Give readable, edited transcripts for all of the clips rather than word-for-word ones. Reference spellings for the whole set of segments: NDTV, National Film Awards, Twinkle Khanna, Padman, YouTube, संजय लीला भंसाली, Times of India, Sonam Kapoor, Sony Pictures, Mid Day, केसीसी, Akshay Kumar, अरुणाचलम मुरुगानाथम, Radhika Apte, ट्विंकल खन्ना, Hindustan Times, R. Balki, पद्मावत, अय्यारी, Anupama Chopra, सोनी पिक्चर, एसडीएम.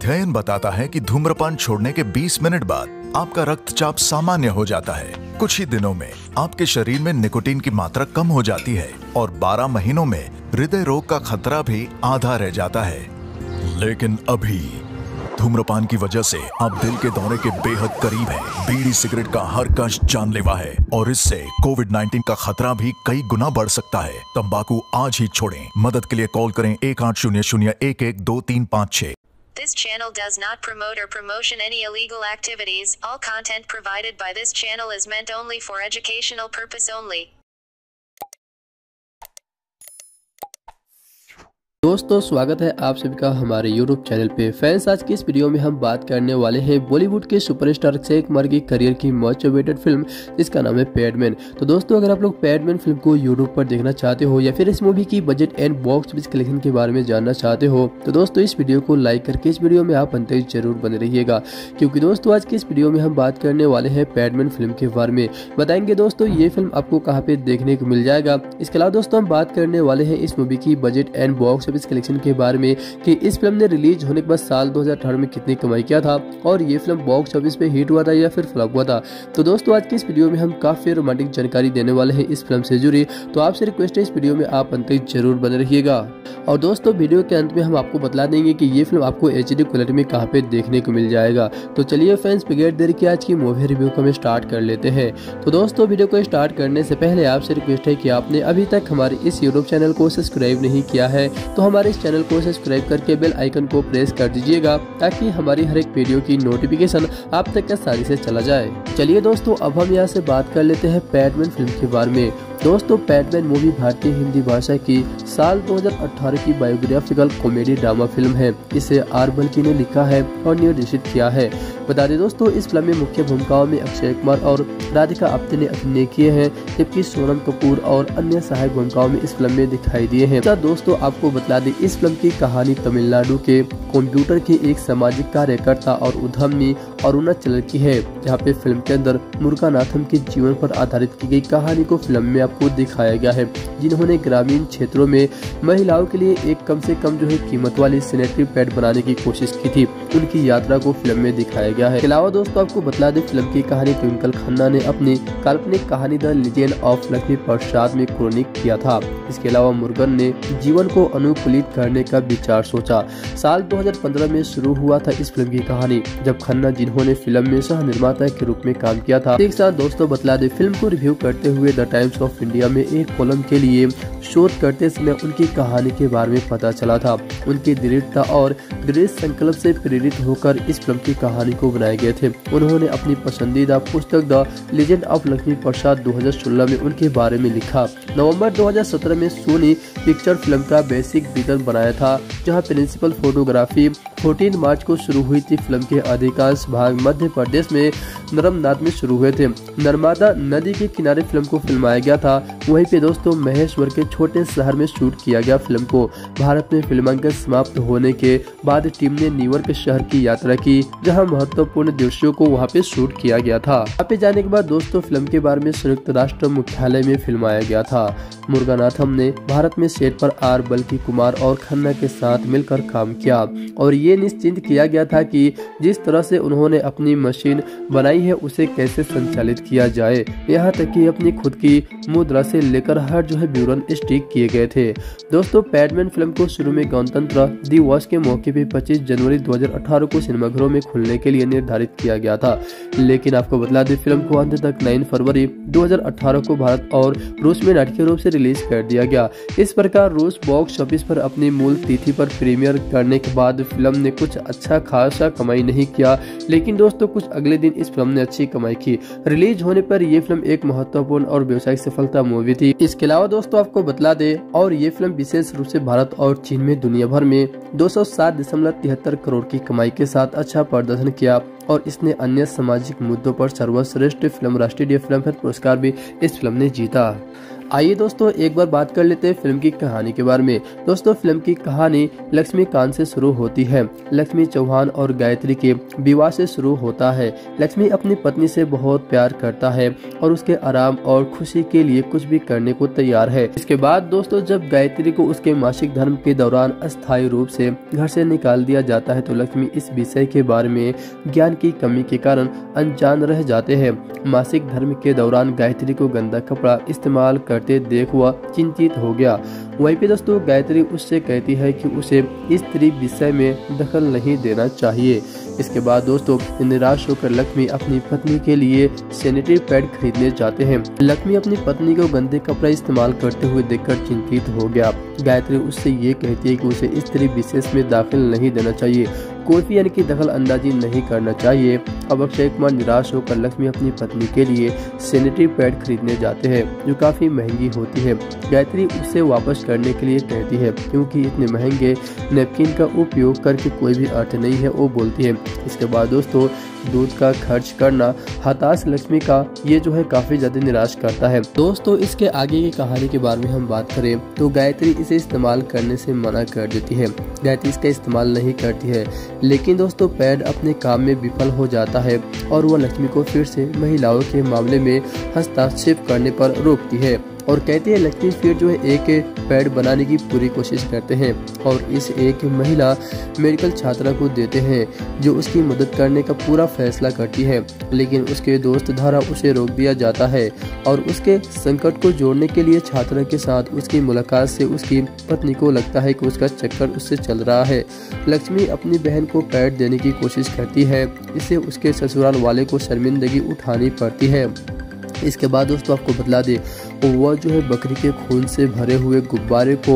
अध्ययन बताता है कि धूम्रपान छोड़ने के 20 मिनट बाद आपका रक्तचाप सामान्य हो जाता है। कुछ ही दिनों में आपके शरीर में निकोटीन की मात्रा कम हो जाती है और 12 महीनों में हृदय रोग का खतरा भी आधा रह जाता है। लेकिन अभी धूम्रपान की वजह से आप दिल के दौरे के बेहद करीब हैं। बीड़ी सिगरेट का हर कष्ट जानलेवा है और इससे कोविड-19 का खतरा भी कई गुना बढ़ सकता है। तंबाकू आज ही छोड़ें। मदद के लिए कॉल करें 1800-112-356। This channel does not promote or promotion any illegal activities. All content provided by this channel is meant only for educational purpose only. दोस्तों, स्वागत है आप सभी का हमारे YouTube चैनल पे। फैंस, आज की इस वीडियो में हम बात करने वाले हैं बॉलीवुड के सुपरस्टार अक्षय कुमार की करियर की मोस्ट अवेटेड फिल्म जिसका नाम है पैडमैन। तो दोस्तों, अगर आप लोग पैडमैन फिल्म को YouTube पर देखना चाहते हो या फिर इस मूवी की budget and box office collection के बारे में जानना चाहते हो तो दोस्तों इस वीडियो को लाइक करके इस वीडियो में आप अंत तक जरूर बने रहिएगा, क्योंकि दोस्तों आज की इस वीडियो में हम बात करने वाले हैं पैडमैन फिल्म के बारे में। बताएंगे दोस्तों ये फिल्म आपको कहाँ पे देखने को मिल जाएगा। इसके अलावा दोस्तों हम बात करने वाले हैं इस मूवी की बजट एंड बॉक्स इस कलेक्शन के बारे में कि इस फिल्म ने रिलीज होने के बाद साल 2018 में कितनी कमाई किया था और ये फिल्म बॉक्स ऑफिस पे हिट हुआ था या फिर फ्लॉप हुआ था। तो दोस्तों आज की इस वीडियो में हम काफी रोमांटिक जानकारी देने वाले हैं इस फिल्म से जुड़ी। तो आपसे रिक्वेस्ट है इस वीडियो में आप अंत तक जरूर बने रहिएगा। और दोस्तों वीडियो के अंत में हम आपको बता देंगे कि ये फिल्म आपको HD क्वालिटी में कहाँ पे देखने को मिल जाएगा। तो चलिए फ्रेंड्स, बगैर देर के आज की मूवी रिव्यू को हम स्टार्ट कर लेते हैं। तो दोस्तों वीडियो को स्टार्ट करने से पहले आपसे रिक्वेस्ट है कि आपने अभी तक हमारे इस यूट्यूब चैनल को सब्सक्राइब नहीं किया है तो हमारे इस चैनल को सब्सक्राइब करके बेल आइकन को प्रेस कर दीजिएगा ताकि हमारी हर एक वीडियो की नोटिफिकेशन आप तक आसानी से चला जाए। चलिए दोस्तों, अब हम यहाँ से बात कर लेते हैं पैडमैन फिल्म के बारे में। दोस्तों पैडमैन मूवी भारतीय हिंदी भाषा की साल 2018 की बायोग्राफिकल कॉमेडी ड्रामा फिल्म है। इसे आर बल्की ने लिखा है और निर्देशित किया है। बता दें दोस्तों इस फिल्म में मुख्य भूमिकाओं में अक्षय कुमार और राधिका आप्टे ने अभिनय किए हैं, जबकि सोनम कपूर और अन्य सहायक भूमिकाओं में इस फिल्म में दिखाई दिए हैं। दोस्तों आपको बता दें इस फिल्म की कहानी तमिलनाडु के कंप्यूटर के एक सामाजिक कार्यकर्ता और उद्यमी अरुणाचलम की है, जहाँ पे फिल्म के अंदर मुरुगानाथम के जीवन पर आधारित की गई कहानी को फिल्म में आपको दिखाया गया है, जिन्होंने ग्रामीण क्षेत्रों में महिलाओं के लिए एक कम से कम जो है कीमत वाली सैनिटरी पैड बनाने की कोशिश की थी। उनकी यात्रा को फिल्म में दिखाया गया है। अलावा दोस्तों आपको बता दें फिल्म की कहानी ट्विंकल खन्ना ने अपनी काल्पनिक कहानी the legend of Lakshmi Prasad में क्रोनिक किया था। इसके अलावा मुरुगन ने जीवन को अनुकूलित करने का विचार सोचा। साल 2015 में शुरू हुआ था इस फिल्म की कहानी, जब खन्ना जिन्होंने फिल्म में सह निर्माता के रूप में काम किया था। एक साथ दोस्तों बतला दे फिल्म को रिव्यू करते हुए द टाइम्स ऑफ इंडिया में एक कॉलम के लिए शोध करते समय उनकी कहानी के बारे में पता चला था। उनकी दृढ़ता और दृढ़ संकल्प से प्रेरित होकर इस फिल्म की कहानी को बनाए गए थे। उन्होंने अपनी पसंदीदा पुस्तक the legend of Lakshmi Prasad 2016 में उनके बारे में लिखा। नवंबर 2017 में सोनी पिक्चर फिल्म का बेसिक वितरण बनाया था, जहां प्रिंसिपल फोटोग्राफी 14 मार्च को शुरू हुई थी। फिल्म के अधिकांश भाग मध्य प्रदेश में नर्मनाथ में शुरू हुए थे। नर्मदा नदी के किनारे फिल्म को फिल्माया गया था। वहीं पे दोस्तों महेश्वर के छोटे शहर में शूट किया गया फिल्म को। भारत में फिल्मांकन समाप्त होने के बाद टीम ने न्यूयॉर्क शहर की यात्रा की, जहां महत्वपूर्ण दृश्यों को वहां पे शूट किया गया था। वहाँ पे जाने के बाद दोस्तों फिल्म के बारे में संयुक्त राष्ट्र मुख्यालय में फिल्माया गया था। मुरुगानाथम ने भारत में सेट पर आर बल्की, कुमार और खन्ना के साथ मिलकर काम किया और ये निश्चित किया गया था कि जिस तरह से उन्होंने अपनी मशीन बनाई है उसे कैसे संचालित किया जाए, यहाँ तक कि अपनी खुद की मुद्रा से लेकर हर जो है विवरण स्टिक किए गए थे। दोस्तों पैडमैन फिल्म को शुरू में गणतंत्र दिवस के मौके पे 25 जनवरी 2018 को सिनेमाघरों में खुलने के लिए निर्धारित किया गया था, लेकिन आपको बता दें फिल्म को अंत तक 9 फरवरी 2018 को भारत और रूस में नाटकीय रूप से रिलीज कर दिया गया। इस प्रकार रूस बॉक्स ऑफिस पर अपनी मूल तिथि पर प्रीमियर करने के बाद फिल्म ने कुछ अच्छा खासा कमाई नहीं किया, लेकिन दोस्तों कुछ अगले दिन इस फिल्म ने अच्छी कमाई की। रिलीज होने पर यह फिल्म एक महत्वपूर्ण और व्यावसायिक सफलता मूवी थी। इसके अलावा दोस्तों आपको बतला दे और ये फिल्म विशेष रूप से भारत और चीन में दुनिया भर में 207.73 करोड़ की कमाई के साथ अच्छा प्रदर्शन किया और इसने अन्य सामाजिक मुद्दों पर सर्वश्रेष्ठ फिल्म राष्ट्रीय फिल्मफेयर पुरस्कार भी इस फिल्म ने जीता। आइए दोस्तों एक बार बात कर लेते हैं फिल्म की कहानी के बारे में। दोस्तों फिल्म की कहानी लक्ष्मीकांत से शुरू होती है। लक्ष्मी चौहान और गायत्री के विवाह से शुरू होता है। लक्ष्मी अपनी पत्नी से बहुत प्यार करता है और उसके आराम और खुशी के लिए कुछ भी करने को तैयार है। इसके बाद दोस्तों जब गायत्री को उसके मासिक धर्म के दौरान अस्थायी रूप से घर से निकाल दिया जाता है तो लक्ष्मी इस विषय के बारे में ज्ञान की कमी के कारण अनजान रह जाते हैं। मासिक धर्म के दौरान गायत्री को गंदा कपड़ा इस्तेमाल करते देख हुआ चिंतित हो गया। वहीं पे दोस्तों गायत्री उससे कहती है कि उसे इस स्त्री विषय में दखल नहीं देना चाहिए। इसके बाद दोस्तों निराश होकर लक्ष्मी अपनी पत्नी के लिए सैनिटरी पैड खरीदने जाते हैं। लक्ष्मी अपनी पत्नी को गंदे कपड़ा इस्तेमाल करते हुए देखकर चिंतित हो गया। गायत्री उससे ये कहती है कि उसे इस स्त्री विशेष में दाखिल नहीं देना चाहिए, कोई भी यानी कि दखल अंदाजी नहीं करना चाहिए। अब अक्षय कुमार निराश होकर लक्ष्मी अपनी पत्नी के लिए सैनिटरी पैड खरीदने जाते हैं जो काफ़ी महंगी होती है। गायत्री उसे वापस करने के लिए कहती है क्योंकि इतने महंगे नैपकिन का उपयोग करके कोई भी अर्थ नहीं है, वो बोलती है। इसके बाद दोस्तों दूध का खर्च करना हताश लक्ष्मी का ये जो है काफ़ी ज़्यादा निराश करता है। दोस्तों इसके आगे की कहानी के बारे में हम बात करें तो गायत्री इसे इस्तेमाल करने से मना कर देती है। गायत्री इसका इस्तेमाल नहीं करती है, लेकिन दोस्तों पैड अपने काम में विफल हो जाता है और वह लक्ष्मी को फिर से महिलाओं के मामले में हस्तक्षेप करने पर रोकती है और कहते हैं लक्ष्मी फिर जो है एक पैड बनाने की पूरी कोशिश करते हैं और इस एक महिला मेडिकल छात्रा को देते हैं जो उसकी मदद करने का पूरा फैसला करती है, लेकिन उसके दोस्त द्वारा उसे रोक दिया जाता है और उसके संकट को जोड़ने के लिए छात्रा के साथ उसकी मुलाकात से उसकी पत्नी को लगता है कि उसका चक्कर उससे चल रहा है। लक्ष्मी अपनी बहन को पैड देने की कोशिश करती है, इससे उसके ससुराल वाले को शर्मिंदगी उठानी पड़ती है। इसके बाद दोस्तों आपको बतला दे वह जो है बकरी के खून से भरे हुए गुब्बारे को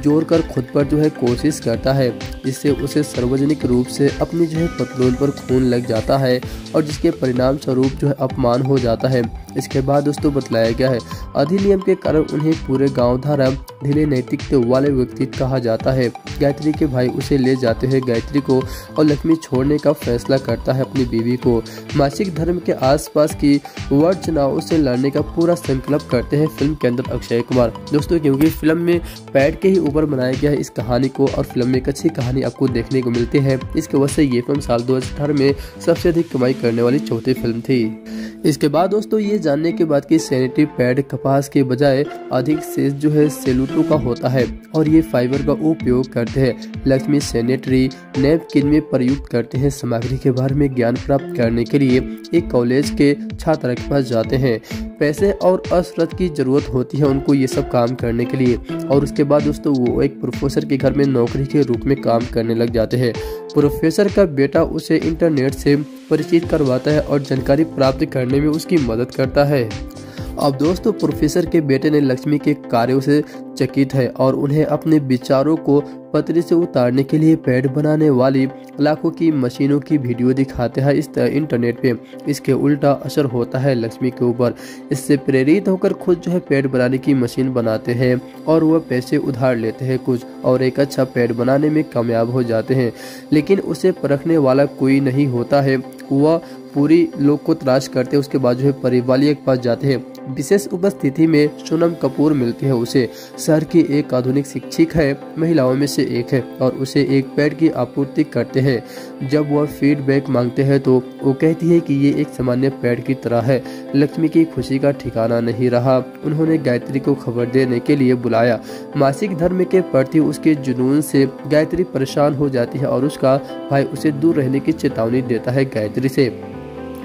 जोड़कर खुद पर जो है कोशिश करता है, जिससे उसे सार्वजनिक रूप से अपनी जो है पतलून पर खून लग जाता है और जिसके परिणाम स्वरूप जो है अपमान हो जाता है। इसके बाद दोस्तों बतलाया गया है अधिनियम के कारण उन्हें पूरे गांव द्वारा ढीले नैतिकता वाले व्यक्ति कहा जाता है। गायत्री के भाई उसे ले जाते हैं। गायत्री को और लक्ष्मी छोड़ने का फैसला करता है अपनी बीवी को। मासिक धर्म के आसपास की वर्ग चुनावों से लड़ने का पूरा संकल्प करते हैं फिल्म के अंदर अक्षय कुमार। दोस्तों क्योंकि फिल्म में पैड के ही ऊपर बनाया गया है इस कहानी को और फिल्म में एक अच्छी कहानी आपको देखने को मिलती है। इसके वजह से ये फिल्म साल 2018 में सबसे अधिक कमाई करने वाली चौथी फिल्म थी। इसके बाद दोस्तों ये जानने के बाद कि सैनिटरी पैड कपास के बजाय अधिक से जो है सेलूटो का होता है और ये फाइबर का उपयोग करते हैं। लक्ष्मी सैनिटरी नैपकिन में प्रयुक्त करते हैं। सामग्री के बारे में ज्ञान प्राप्त करने के लिए एक कॉलेज के छात्र के पास जाते हैं। पैसे और असरत की ज़रूरत होती है उनको ये सब काम करने के लिए और उसके बाद दोस्तों वो एक प्रोफेसर के घर में नौकरी के रूप में काम करने लग जाते हैं। प्रोफेसर का बेटा उसे इंटरनेट से परिचित करवाता है और जानकारी प्राप्त करने में उसकी मदद करता है। अब दोस्तों प्रोफेसर के बेटे ने लक्ष्मी के कार्यों से चकित है और उन्हें अपने विचारों को पतरी से उतारने के लिए पैड बनाने वाली लाखों की मशीनों की वीडियो दिखाते हैं इस इंटरनेट पे। इसके उल्टा असर होता है लक्ष्मी के ऊपर। इससे प्रेरित होकर खुद जो है पैड बनाने की मशीन बनाते हैं और वह पैसे उधार लेते हैं कुछ और एक अच्छा पैड बनाने में कामयाब हो जाते हैं, लेकिन उसे परखने वाला कोई नहीं होता है। वह पूरी लोग को तलाश करते उसके बाद जो है परिवालिया के पास जाते हैं। विशेष उपस्थिति में सोनम कपूर मिलती है उसे। शहर की एक आधुनिक शिक्षिक है, महिलाओं में से एक है और उसे एक पैड की आपूर्ति करते हैं। जब वह फीडबैक मांगते हैं तो वो कहती है कि ये एक सामान्य पैड की तरह है। लक्ष्मी की खुशी का ठिकाना नहीं रहा। उन्होंने गायत्री को खबर देने के लिए बुलाया। मासिक धर्म के प्रति उसके जुनून से गायत्री परेशान हो जाती है और उसका भाई उसे दूर रहने की चेतावनी देता है गायत्री से।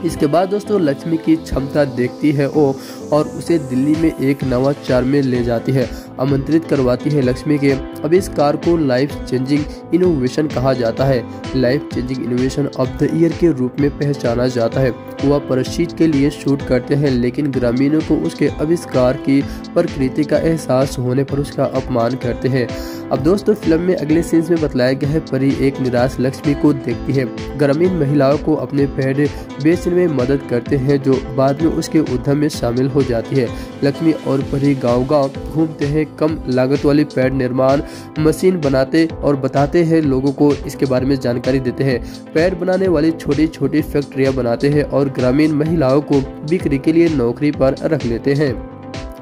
इसके बाद दोस्तों लक्ष्मी की क्षमता देखती है वो और उसे दिल्ली में एक नवाचार में ले जाती है, आमंत्रित करवाती है। लक्ष्मी के आविष्कार को लाइफ चेंजिंग इनोवेशन कहा जाता है। Life changing innovation of the year के रूप में पहचाना जाता है। वह प्रशिक्षण के लिए शूट करते हैं, लेकिन ग्रामीणों को उसके आविष्कार की प्रकृति का एहसास होने पर उसका अपमान करते हैं। अब दोस्तों फिल्म में अगले सीन्स में बतलाया गया है परी एक निराश लक्ष्मी को देखती है। ग्रामीण महिलाओं को अपने पैड बेचने में मदद करते हैं जो बाद में उसके उद्यम में शामिल हो जाती है। लक्ष्मी और परी गांव-गांव घूमते हैं, कम लागत वाली पैड निर्माण मशीन बनाते और बताते हैं, लोगों को इसके बारे में जानकारी देते हैं। पैड बनाने वाली छोटी छोटी फैक्ट्रियां बनाते हैं और ग्रामीण महिलाओं को बिक्री के लिए नौकरी पर रख लेते हैं।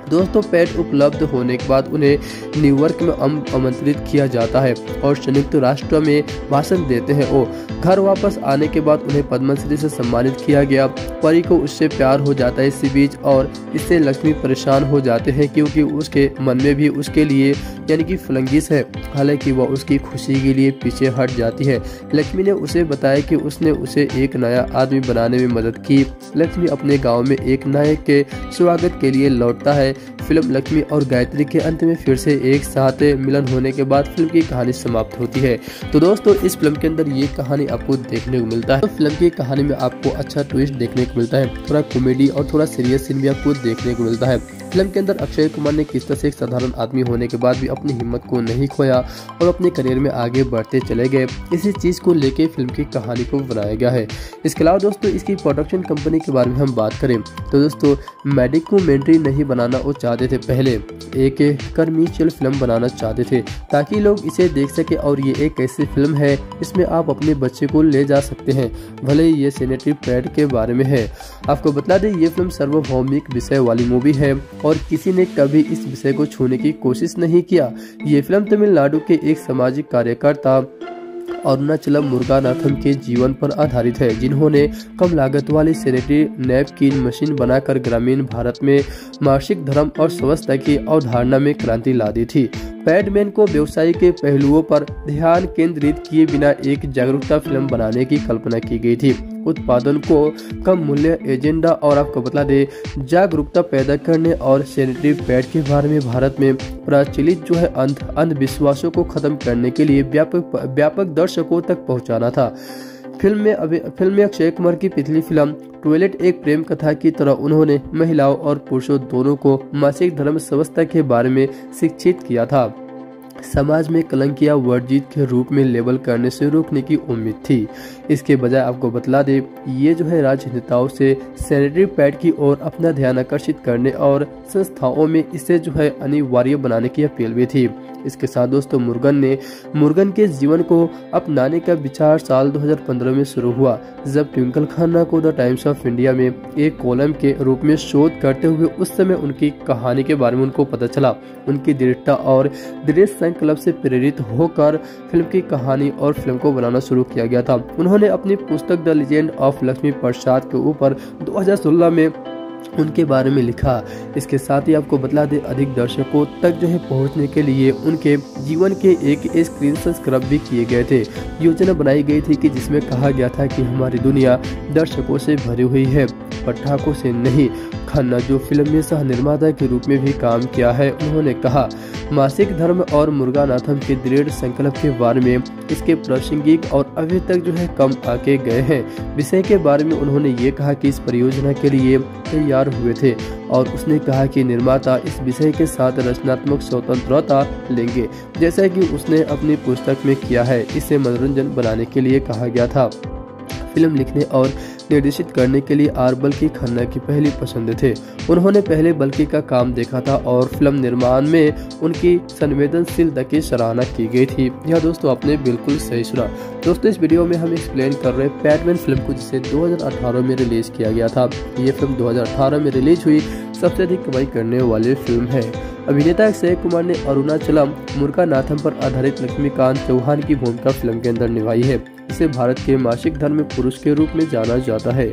दोस्तों पैड उपलब्ध होने के बाद उन्हें न्यूयॉर्क में आमंत्रित किया जाता है और संयुक्त राष्ट्र में भाषण देते हैं। वो घर वापस आने के बाद उन्हें पद्मश्री से सम्मानित किया गया। परी को उससे प्यार हो जाता है इसी बीच, और इससे लक्ष्मी परेशान हो जाते हैं क्योंकि उसके मन में भी उसके लिए यानी कि फलंगिस है। हालांकि वह उसकी खुशी के लिए पीछे हट जाती है। लक्ष्मी ने उसे बताया कि उसने उसे एक नया आदमी बनाने में मदद की। लक्ष्मी अपने गांव में एक नायक के स्वागत के लिए लौटता है। फिल्म लक्ष्मी और गायत्री के अंत में फिर से एक साथ मिलन होने के बाद फिल्म की कहानी समाप्त होती है। तो दोस्तों इस फिल्म के अंदर ये कहानी आपको देखने को मिलता है। तो फिल्म की कहानी में आपको अच्छा ट्विस्ट देखने को मिलता है, थोड़ा कॉमेडी और थोड़ा सीरियस सीन भी आपको देखने को मिलता है। फिल्म के अंदर अक्षय कुमार ने किस तरह से एक साधारण आदमी होने के बाद भी अपनी हिम्मत को नहीं खोया और अपने करियर में आगे बढ़ते चले गए, इसी चीज़ को लेके फिल्म की कहानी को बनाया गया है। इसके अलावा दोस्तों इसकी प्रोडक्शन कंपनी के बारे में हम बात करें तो दोस्तों डॉक्यूमेंट्री नहीं बनाना वो चाहते थे, पहले एक कमर्शियल फिल्म बनाना चाहते थे ताकि लोग इसे देख सके और ये एक ऐसी फिल्म है इसमें आप अपने बच्चे को ले जा सकते हैं, भले ही ये सैनिटरी पैड के बारे में है। आपको बता दें ये फिल्म सार्वभौमिक विषय वाली मूवी है और किसी ने कभी इस विषय को छूने की कोशिश नहीं किया। ये फिल्म तमिलनाडु के एक सामाजिक कार्यकर्ता अरुणाचलम मुरुगानाथम के जीवन पर आधारित है, जिन्होंने कम लागत वाली सैनिटरी नैपकिन मशीन बनाकर ग्रामीण भारत में मासिक धर्म और स्वस्थता की अवधारणा में क्रांति ला दी थी। पैडमैन को व्यवसाय के पहलुओं पर ध्यान केंद्रित किए बिना एक जागरूकता फिल्म बनाने की कल्पना की गई थी। उत्पादन को कम मूल्य एजेंडा और आपको बता दे जागरूकता पैदा करने और सैनिटरी पैड के बारे में भारत में प्रचलित जो है अंधविश्वासों को खत्म करने के लिए व्यापक दर्शकों तक पहुंचाना था। फिल्म में अक्षय कुमार की पिछली फिल्म टॉयलेट एक प्रेम कथा की तरह उन्होंने महिलाओं और पुरुषों दोनों को मासिक धर्म स्वस्थता के बारे में शिक्षित किया था। समाज में कलंक या वर्जित के रूप में लेबल करने से रोकने की उम्मीद थी। इसके बजाय आपको बतला दे ये जो है राजनेताओं से सैनिटरी पैड की ओर अपना ध्यान आकर्षित करने और संस्थाओं में इसे जो है अनिवार्य बनाने की अपील भी थी। इसके साथ दोस्तों मुर्गन के जीवन को अपनाने का विचार साल 2015 में शुरू हुआ, जब ट्विंकल खन्ना को द टाइम्स ऑफ इंडिया में एक कॉलम के रूप में शोध करते हुए उस समय उनकी कहानी के बारे में उनको पता चला। उनकी दृढ़ता और दृढ़ संकल्प से प्रेरित होकर फिल्म की कहानी और फिल्म को बनाना शुरू किया गया था। उन्होंने अपनी पुस्तक the legend of Lakshmi Prasad के ऊपर 2016 में उनके बारे में लिखा। इसके साथ ही आपको बतला दे अधिक दर्शकों तक जो है पहुंचने के लिए उनके जीवन के एक स्क्रीन सब्सक्राइब भी किए गए थे। योजना बनाई गई थी कि जिसमें कहा गया था कि हमारी दुनिया दर्शकों से भरी हुई है, पटाखों से नहीं। खन्ना जो फिल्म में सह निर्माता के रूप में भी काम किया है, उन्होंने कहा मासिक धर्म और मुरुगानाथम के दृढ़ संकल्प के बारे में इसके प्रासंगिक और अभी तक जो है कम आके गए हैं विषय के बारे में उन्होंने ये कहा कि इस परियोजना के लिए तैयार हुए थे और उसने कहा कि निर्माता इस विषय के साथ रचनात्मक स्वतंत्रता लेंगे जैसा कि उसने अपनी पुस्तक में किया है। इसे मनोरंजन बनाने के लिए कहा गया था। फिल्म लिखने और निर्देशित करने के लिए आर बल्कि खन्ना की पहली पसंद थे। उन्होंने पहले बल्कि का काम देखा था और फिल्म निर्माण में उनकी संवेदनशीलता की सराहना की गई थी। यह दोस्तों आपने बिल्कुल सही सुना। दोस्तों इस वीडियो में हम एक्सप्लेन कर रहे हैं पैडमैन फिल्म को, जिसे 2018 में रिलीज किया गया था। ये फिल्म 2018 में रिलीज हुई सबसे अधिक कमाई करने वाली फिल्म है। अभिनेता अक्षय कुमार ने अरुणाचलम मुरुगानाथम पर आधारित लक्ष्मीकांत चौहान की भूमिका फिल्म के अंदर निभाई है। इसे भारत के मासिक धर्म पुरुष के रूप में जाना जाता है।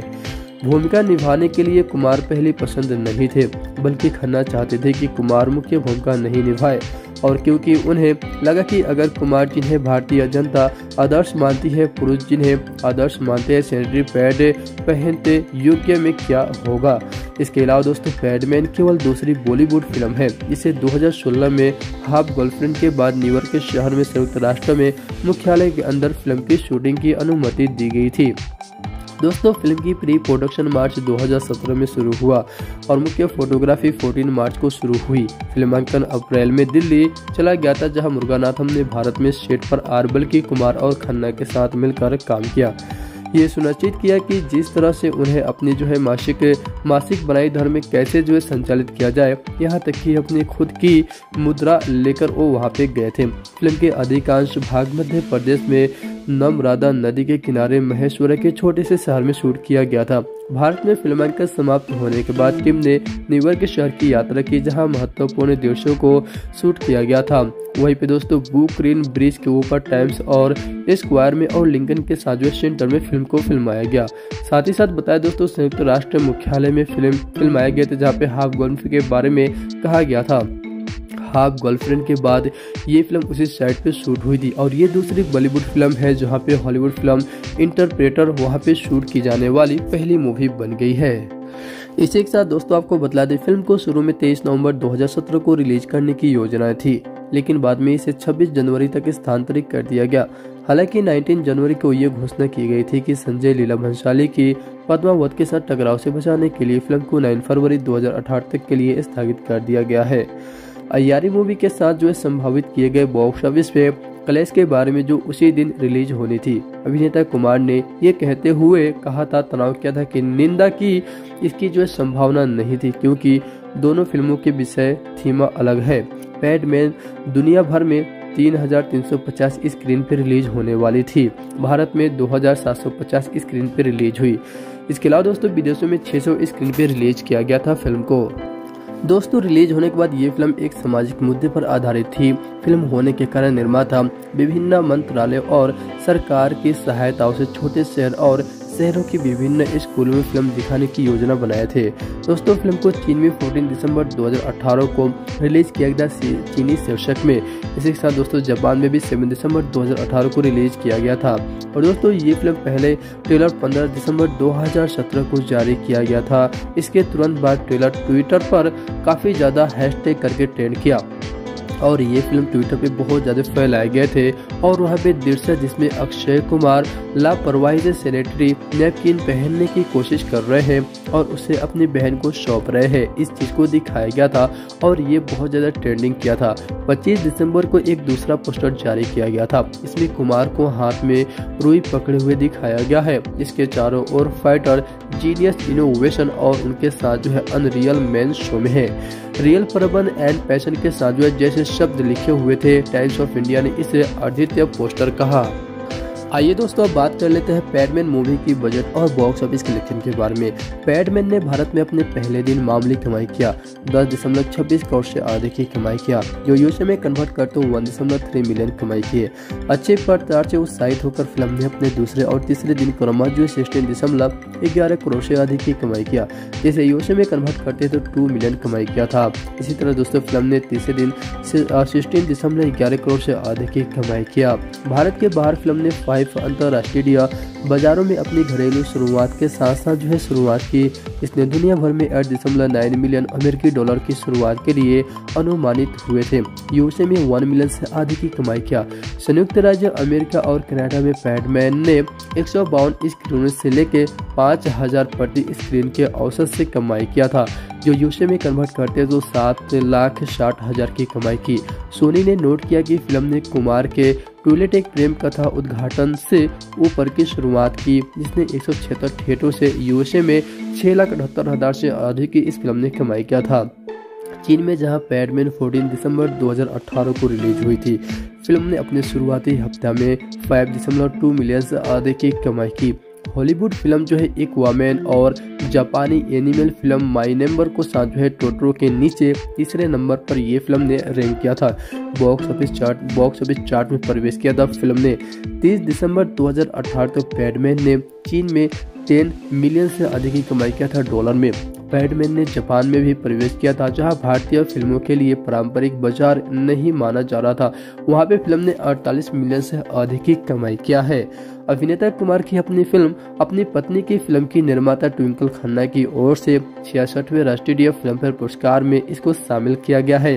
भूमिका निभाने के लिए कुमार पहली पसंद नहीं थे, बल्कि खन्ना चाहते थे कि कुमार मुख्य भूमिका नहीं निभाए, और क्योंकि उन्हें लगा कि अगर कुमार जिन्हें भारतीय जनता आदर्श मानती है, पुरुष जिन्हें आदर्श मानते हैं, सैनिटरी पैड पहनते योग्य में क्या होगा। इसके अलावा दोस्तों पैडमैन केवल दूसरी बॉलीवुड फिल्म है। इसे 2016 में हाफ गर्लफ्रेंड के बाद न्यूयॉर्क के शहर में संयुक्त राष्ट्र में मुख्यालय के अंदर फिल्म की शूटिंग की अनुमति दी गई थी। दोस्तों फिल्म की प्री प्रोडक्शन मार्च 2017 में शुरू हुआ और मुख्य फोटोग्राफी 14 मार्च को शुरू हुई। फिल्मांकन अप्रैल में दिल्ली चला गया था, जहां मुरुगानाथम ने भारत में सेट पर आर बल्कि, कुमार और खन्ना के साथ मिलकर काम किया। ये सुनिश्चित किया कि जिस तरह से उन्हें अपनी जो है मासिक बनाई धर्म कैसे जो है संचालित किया जाए, यहाँ तक कि अपनी खुद की मुद्रा लेकर वो वहाँ पे गए थे। फिल्म के अधिकांश भाग मध्य प्रदेश में नर्मदा नदी के किनारे महेश्वर के छोटे से शहर में शूट किया गया था। भारत में फिल्मांकन समाप्त होने के बाद टीम ने न्यूयॉर्क के शहर की यात्रा की, जहां महत्वपूर्ण दृश्यों को शूट किया गया था। वहीं पे दोस्तों ब्रुकलिन ब्रिज के ऊपर, टाइम्स और स्क्वायर में और लिंकन के साझा सेंटर में फिल्म को फिल्माया गया। साथ ही साथ बताया दोस्तों संयुक्त राष्ट्र मुख्यालय में फिल्म फिल्माया गया था, जहाँ पे हाफ गर्लफ्रेंड के बारे में कहा गया था। हाफ गर्लफ्रेंड के बाद ये फिल्म उसी साइट पे शूट हुई थी और ये दूसरी बॉलीवुड फिल्म है जहाँ पे हॉलीवुड फिल्म इंटरप्रेटर वहाँ पे शूट की जाने वाली पहली मूवी बन गई है। इसी के साथ दोस्तों आपको बतला दें, फिल्म को शुरू में 23 नवंबर 2017 को रिलीज करने की योजना थी, लेकिन बाद में इसे 26 जनवरी तक स्थानांतरित कर दिया गया। हालांकि 19 जनवरी को ये घोषणा की गई थी कि संजय लीला भंसाली की पद्मावत के साथ टकराव से बचाने के लिए फिल्म को 9 फरवरी 2018 तक के लिए स्थगित कर दिया गया है। अय्यारी मूवी के साथ जो है संभावित किए गए बॉक्स ऑफिस पे क्लैश के बारे में जो उसी दिन रिलीज होनी थी, अभिनेता कुमार ने ये कहते हुए कहा था, तनाव किया था कि निंदा की इसकी जो है संभावना नहीं थी, क्योंकि दोनों फिल्मों के विषय थीमा अलग है। पैडमैन दुनिया भर में 3,350 स्क्रीन पर रिलीज होने वाली थी, भारत में 2,750 स्क्रीन पर रिलीज हुई। इसके अलावा दोस्तों विदेशों में 600 स्क्रीन पर रिलीज किया गया था। फिल्म को दोस्तों रिलीज होने के बाद ये फिल्म एक सामाजिक मुद्दे पर आधारित थी। फिल्म होने के कारण निर्माता विभिन्न मंत्रालय और सरकार की सहायताओं से छोटे शहर और शहरों के विभिन्न स्कूलों में फिल्म दिखाने की योजना बनाए थे। दोस्तों फिल्म को चीन में 14 दिसंबर 2018 को रिलीज किया गया चीनी शीर्षक में। इसी के साथ दोस्तों जापान में भी 7 दिसंबर 2018 को रिलीज किया गया था। और दोस्तों ये फिल्म पहले ट्रेलर 15 दिसंबर 2017 को जारी किया गया था। इसके तुरंत बाद ट्रेलर ट्विटर पर काफ़ी ज़्यादा हैशटैग करके ट्रेंड किया और ये फिल्म ट्विटर पे बहुत ज़्यादा फैलाए गए थे। और वहाँ पे दृश्य जिसमें अक्षय कुमार लापरवाही से सैनिटरी नैपकिन पहनने की कोशिश कर रहे हैं और उसे अपनी बहन को सौंप रहे हैं, इस चीज़ को दिखाया गया था और ये बहुत ज़्यादा ट्रेंडिंग किया था। 25 दिसंबर को एक दूसरा पोस्टर जारी किया गया था, इसमें कुमार को हाथ में रुई पकड़े हुए दिखाया गया है। इसके चारों ओर फाइटर, जीनियस, इनोवेशन और उनके साथ जो है अनरियल मैन शो में है। रियल परबन एंड पैशन के साथ जो है जैसे शब्द लिखे हुए थे, टाइम्स ऑफ इंडिया ने इसे अद्वितीय पोस्टर कहा। आइए दोस्तों अब बात कर लेते हैं पैडमैन मूवी की बजट और बॉक्स ऑफिस कलेक्शन के बारे में। पैडमैन ने भारत में अपने पहले दिन मामूली कमाई किया, 10.26 करोड़ से आधे की कमाई किया, जो यूएसए में कन्वर्ट कर तो 1.3 मिलियन कमाई किए। अच्छे प्रचार से उत्साहित होकर फिल्म ने अपने दूसरे और तीसरे दिन क्रमशः जो 16.11 करोड़ से अधिक की कमाई किया, जिसे यूएसए में कन्वर्ट करते तो 2 मिलियन कमाई किया था। इसी तरह दोस्तों फिल्म ने तीसरे दिन 16.11 करोड़ से आधे की कमाई किया। भारत के बाहर फिल्म ने 5 अंतरराष्ट्रीय बाजारों में अपनी घरेलू शुरुआत के साथ साथ जो है शुरुआत की। इसने दुनिया भर में 8.9 मिलियन अमेरिकी डॉलर की शुरुआत के लिए अनुमानित हुए थे। यूएसए में 1 मिलियन से अधिक की कमाई किया। संयुक्त राज्य अमेरिका और कनाडा में पैडमैन ने 152 स्क्रीनों से लेकर 5,000 प्रति स्क्रीन के औसत से कमाई किया था, जो यूएसए में कन्वर्ट करते तो 7,60,000 की कमाई की। सोनी ने नोट किया कि फिल्म ने कुमार के टॉयलेट एक प्रेम कथा उद्घाटन से ऊपर की शुरुआत की, जिसने 176 थिएटरों से यूएसए में 6,78,000 से अधिक की इस फिल्म ने कमाई किया था। चीन में जहां पैडमैन 14 दिसंबर 2018 को रिलीज हुई थी, फिल्म ने अपने शुरुआती हफ्ते में 5.2 मिलियन से अधिक की कमाई की। हॉलीवुड फिल्म जो है एक्वामैन और जापानी एनिमल फिल्म माई नंबर को साथ जो है टोटरो के नीचे तीसरे नंबर पर ये फिल्म ने रैंक किया था। बॉक्स ऑफिस चार्ट में प्रवेश किया था फिल्म ने। 30 दिसंबर 2018 तक पैडमैन ने चीन में 10 मिलियन से अधिक की कमाई किया था डॉलर में। पैडमैन ने जापान में भी प्रवेश किया था, जहां भारतीय फिल्मों के लिए पारंपरिक बाजार नहीं माना जा रहा था। वहां पे फिल्म ने 48 मिलियन से अधिक की कमाई किया है। अभिनेता कुमार की अपनी फिल्म अपनी पत्नी की फिल्म की निर्माता ट्विंकल खन्ना की ओर से 66वें राष्ट्रीय फिल्म फेयर पुरस्कार में इसको शामिल किया गया है।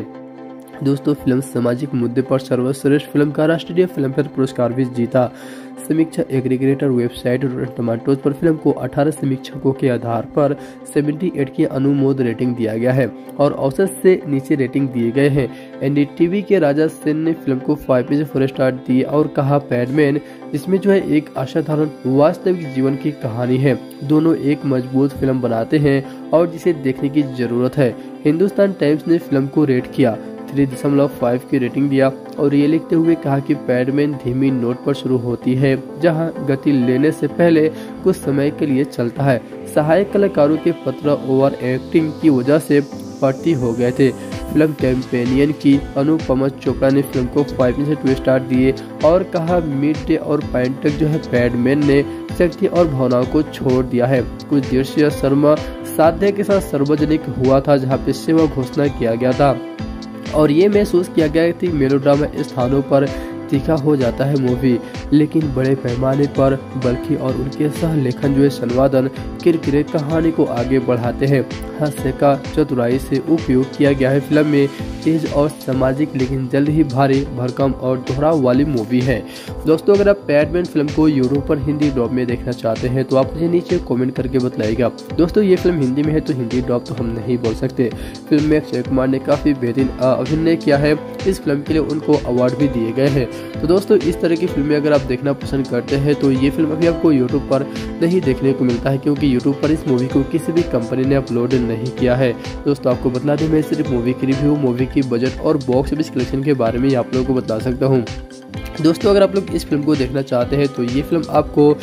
दोस्तों फिल्म सामाजिक मुद्दे पर सर्वश्रेष्ठ फिल्म का राष्ट्रीय फिल्म फेयर पुरस्कार भी जीता। समीक्षा एग्रीगेटर वेबसाइट रोटेन टोमेटोज पर फिल्म को 18 समीक्षकों के आधार पर 78 की अनुमोद रेटिंग दिया गया है और औसत से नीचे रेटिंग दिए गए हैं। एनडीटीवी के राजा सेन ने फिल्म को 5 में से 4 स्टार दिए और कहा, पैडमैन इसमें जो है एक असाधारण वास्तविक जीवन की कहानी है, दोनों एक मजबूत फिल्म बनाते हैं और जिसे देखने की जरूरत है। हिंदुस्तान टाइम्स ने फिल्म को रेट किया 3.5 की रेटिंग दिया और ये लिखते हुए कहा कि पैडमैन धीमी नोट पर शुरू होती है जहां गति लेने से पहले कुछ समय के लिए चलता है। सहायक कलाकारों के 15 ओवर एक्टिंग की वजह से पार्टी हो गए थे। फिल्म कैंपेनियन की अनुपमा चोपड़ा ने फिल्म को 5 में से 2 स्टार दिए और कहा, मिड डे और पॉइंट तक जो है पैडमैन ने शक्ति और भावनाओं को छोड़ दिया है। कुछ दृश्य शर्मा साध्य के साथ सार्वजनिक हुआ था जहाँ पेशे व घोषणा किया गया था और ये महसूस किया गया कि मेलोड्रामा स्थानों पर तीखा हो जाता है मूवी, लेकिन बड़े पैमाने पर बल्कि और उनके सह लेखन जो है संवादन किरकिरे कहानी को आगे बढ़ाते हैं। हास्य का चतुराई से उपयोग किया गया है। फिल्म में तेज और सामाजिक लेकिन जल्द ही भारी भरकम और दोहराव वाली मूवी है। दोस्तों, अगर आप पैडमैन फिल्म को यूरोप पर हिंदी डॉब में देखना चाहते हैं तो आप मुझे नीचे कॉमेंट करके बताइएगा। दोस्तों, ये फिल्म हिंदी में है तो हिंदी डॉब तो हम नहीं बोल सकते। फिल्म में अक्षय कुमार ने काफी बेहतरीन अभिनय किया है। इस फिल्म के लिए उनको अवार्ड भी दिए गए हैं। तो दोस्तों, इस तरह की फिल्में अगर आप देखना पसंद करते हैं तो ये फिल्म अभी आपको YouTube पर नहीं देखने को मिलता है क्योंकि YouTube पर इस मूवी को किसी भी कंपनी ने अपलोड नहीं किया है। दोस्तों, आपको बता दें मैं सिर्फ मूवी की रिव्यू, मूवी की बजट और बॉक्स ऑफिस कलेक्शन के बारे में आप लोगों को बता सकता हूँ। दोस्तों, अगर आप लोग इस फिल्म को देखना चाहते हैं तो ये फिल्म आपको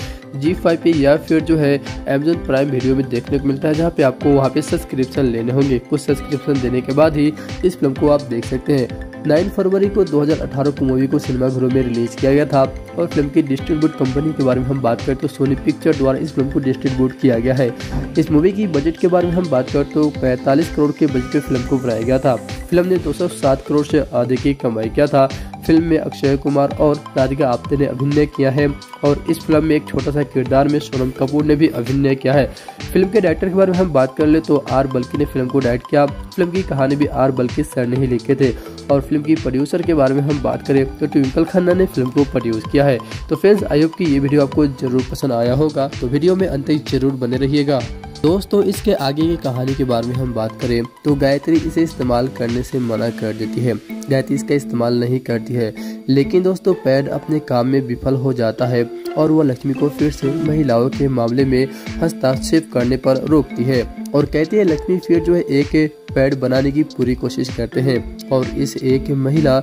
G5 पे या फिर जो है Amazon प्राइम वीडियो में देखने को मिलता है जहाँ पे आपको वहाँ पे सब्सक्रिप्शन लेने होंगे। कुछ सब्सक्रिप्शन देने के बाद ही इस फिल्म को आप देख सकते हैं। 9 फरवरी को 2018 को मूवी को सिनेमाघरों में रिलीज किया गया था और फिल्म की डिस्ट्रीब्यूट कंपनी के बारे में हम बात करें तो सोनी पिक्चर द्वारा इस फिल्म को डिस्ट्रीब्यूट किया गया है। इस मूवी की बजट के बारे में हम बात करें तो 45 करोड़ के बजट पर फिल्म को बनाया गया था। फिल्म ने 207 करोड़ से अधिक की कमाई किया था। फिल्म में अक्षय कुमार और राधिका आप्टे ने अभिनय किया है और इस फिल्म में एक छोटा सा किरदार में सोनम कपूर ने भी अभिनय किया है। फिल्म के डायरेक्टर के बारे में हम बात कर ले तो आर बल्की ने फिल्म को डायरेक्ट किया। फिल्म की कहानी भी आर बल्की सर ने ही लिखे थे और फिल्म की प्रोड्यूसर के बारे में हम बात करें तो ट्विंकल खन्ना ने फिल्म को प्रोड्यूस किया है। तो फ्रेंड्स, आई होप कि ये वीडियो आपको जरूर पसंद आया होगा, तो वीडियो में अंत तक जरूर बने रहिएगा। दोस्तों, इसके आगे की कहानी के बारे में हम बात करें तो गायत्री इसे इस्तेमाल करने से मना कर देती है। गायत्री इसका इस्तेमाल नहीं करती है, लेकिन दोस्तों पैड अपने काम में विफल हो जाता है और वह लक्ष्मी को फिर से महिलाओं के मामले में हस्तक्षेप करने पर रोकती है और कहती है लक्ष्मी फिर जो है एक पैड बनाने की पूरी कोशिश करते हैं और इस एक महिला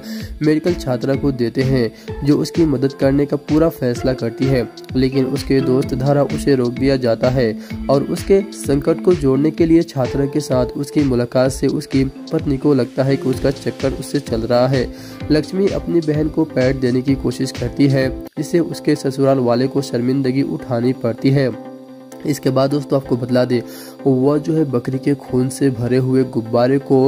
मेडिकल छात्रा को देते हैं जो उसकी मदद करने का पूरा फैसला करती है, लेकिन उसके दोस्त द्वारा उसे रोक दिया जाता है और उसके संकट को जोड़ने के लिए छात्रा के साथ उसकी मुलाकात से उसकी पत्नी को लगता है कि उसका चक्कर उससे चल रहा है। लक्ष्मी अपनी बहन को पैड देने की कोशिश करती है, इससे उसके ससुराल वाले को शर्मिंदगी उठानी पड़ती है। इसके बाद दोस्तों आपको बतला दे वह जो है बकरी के खून से भरे हुए गुब्बारे को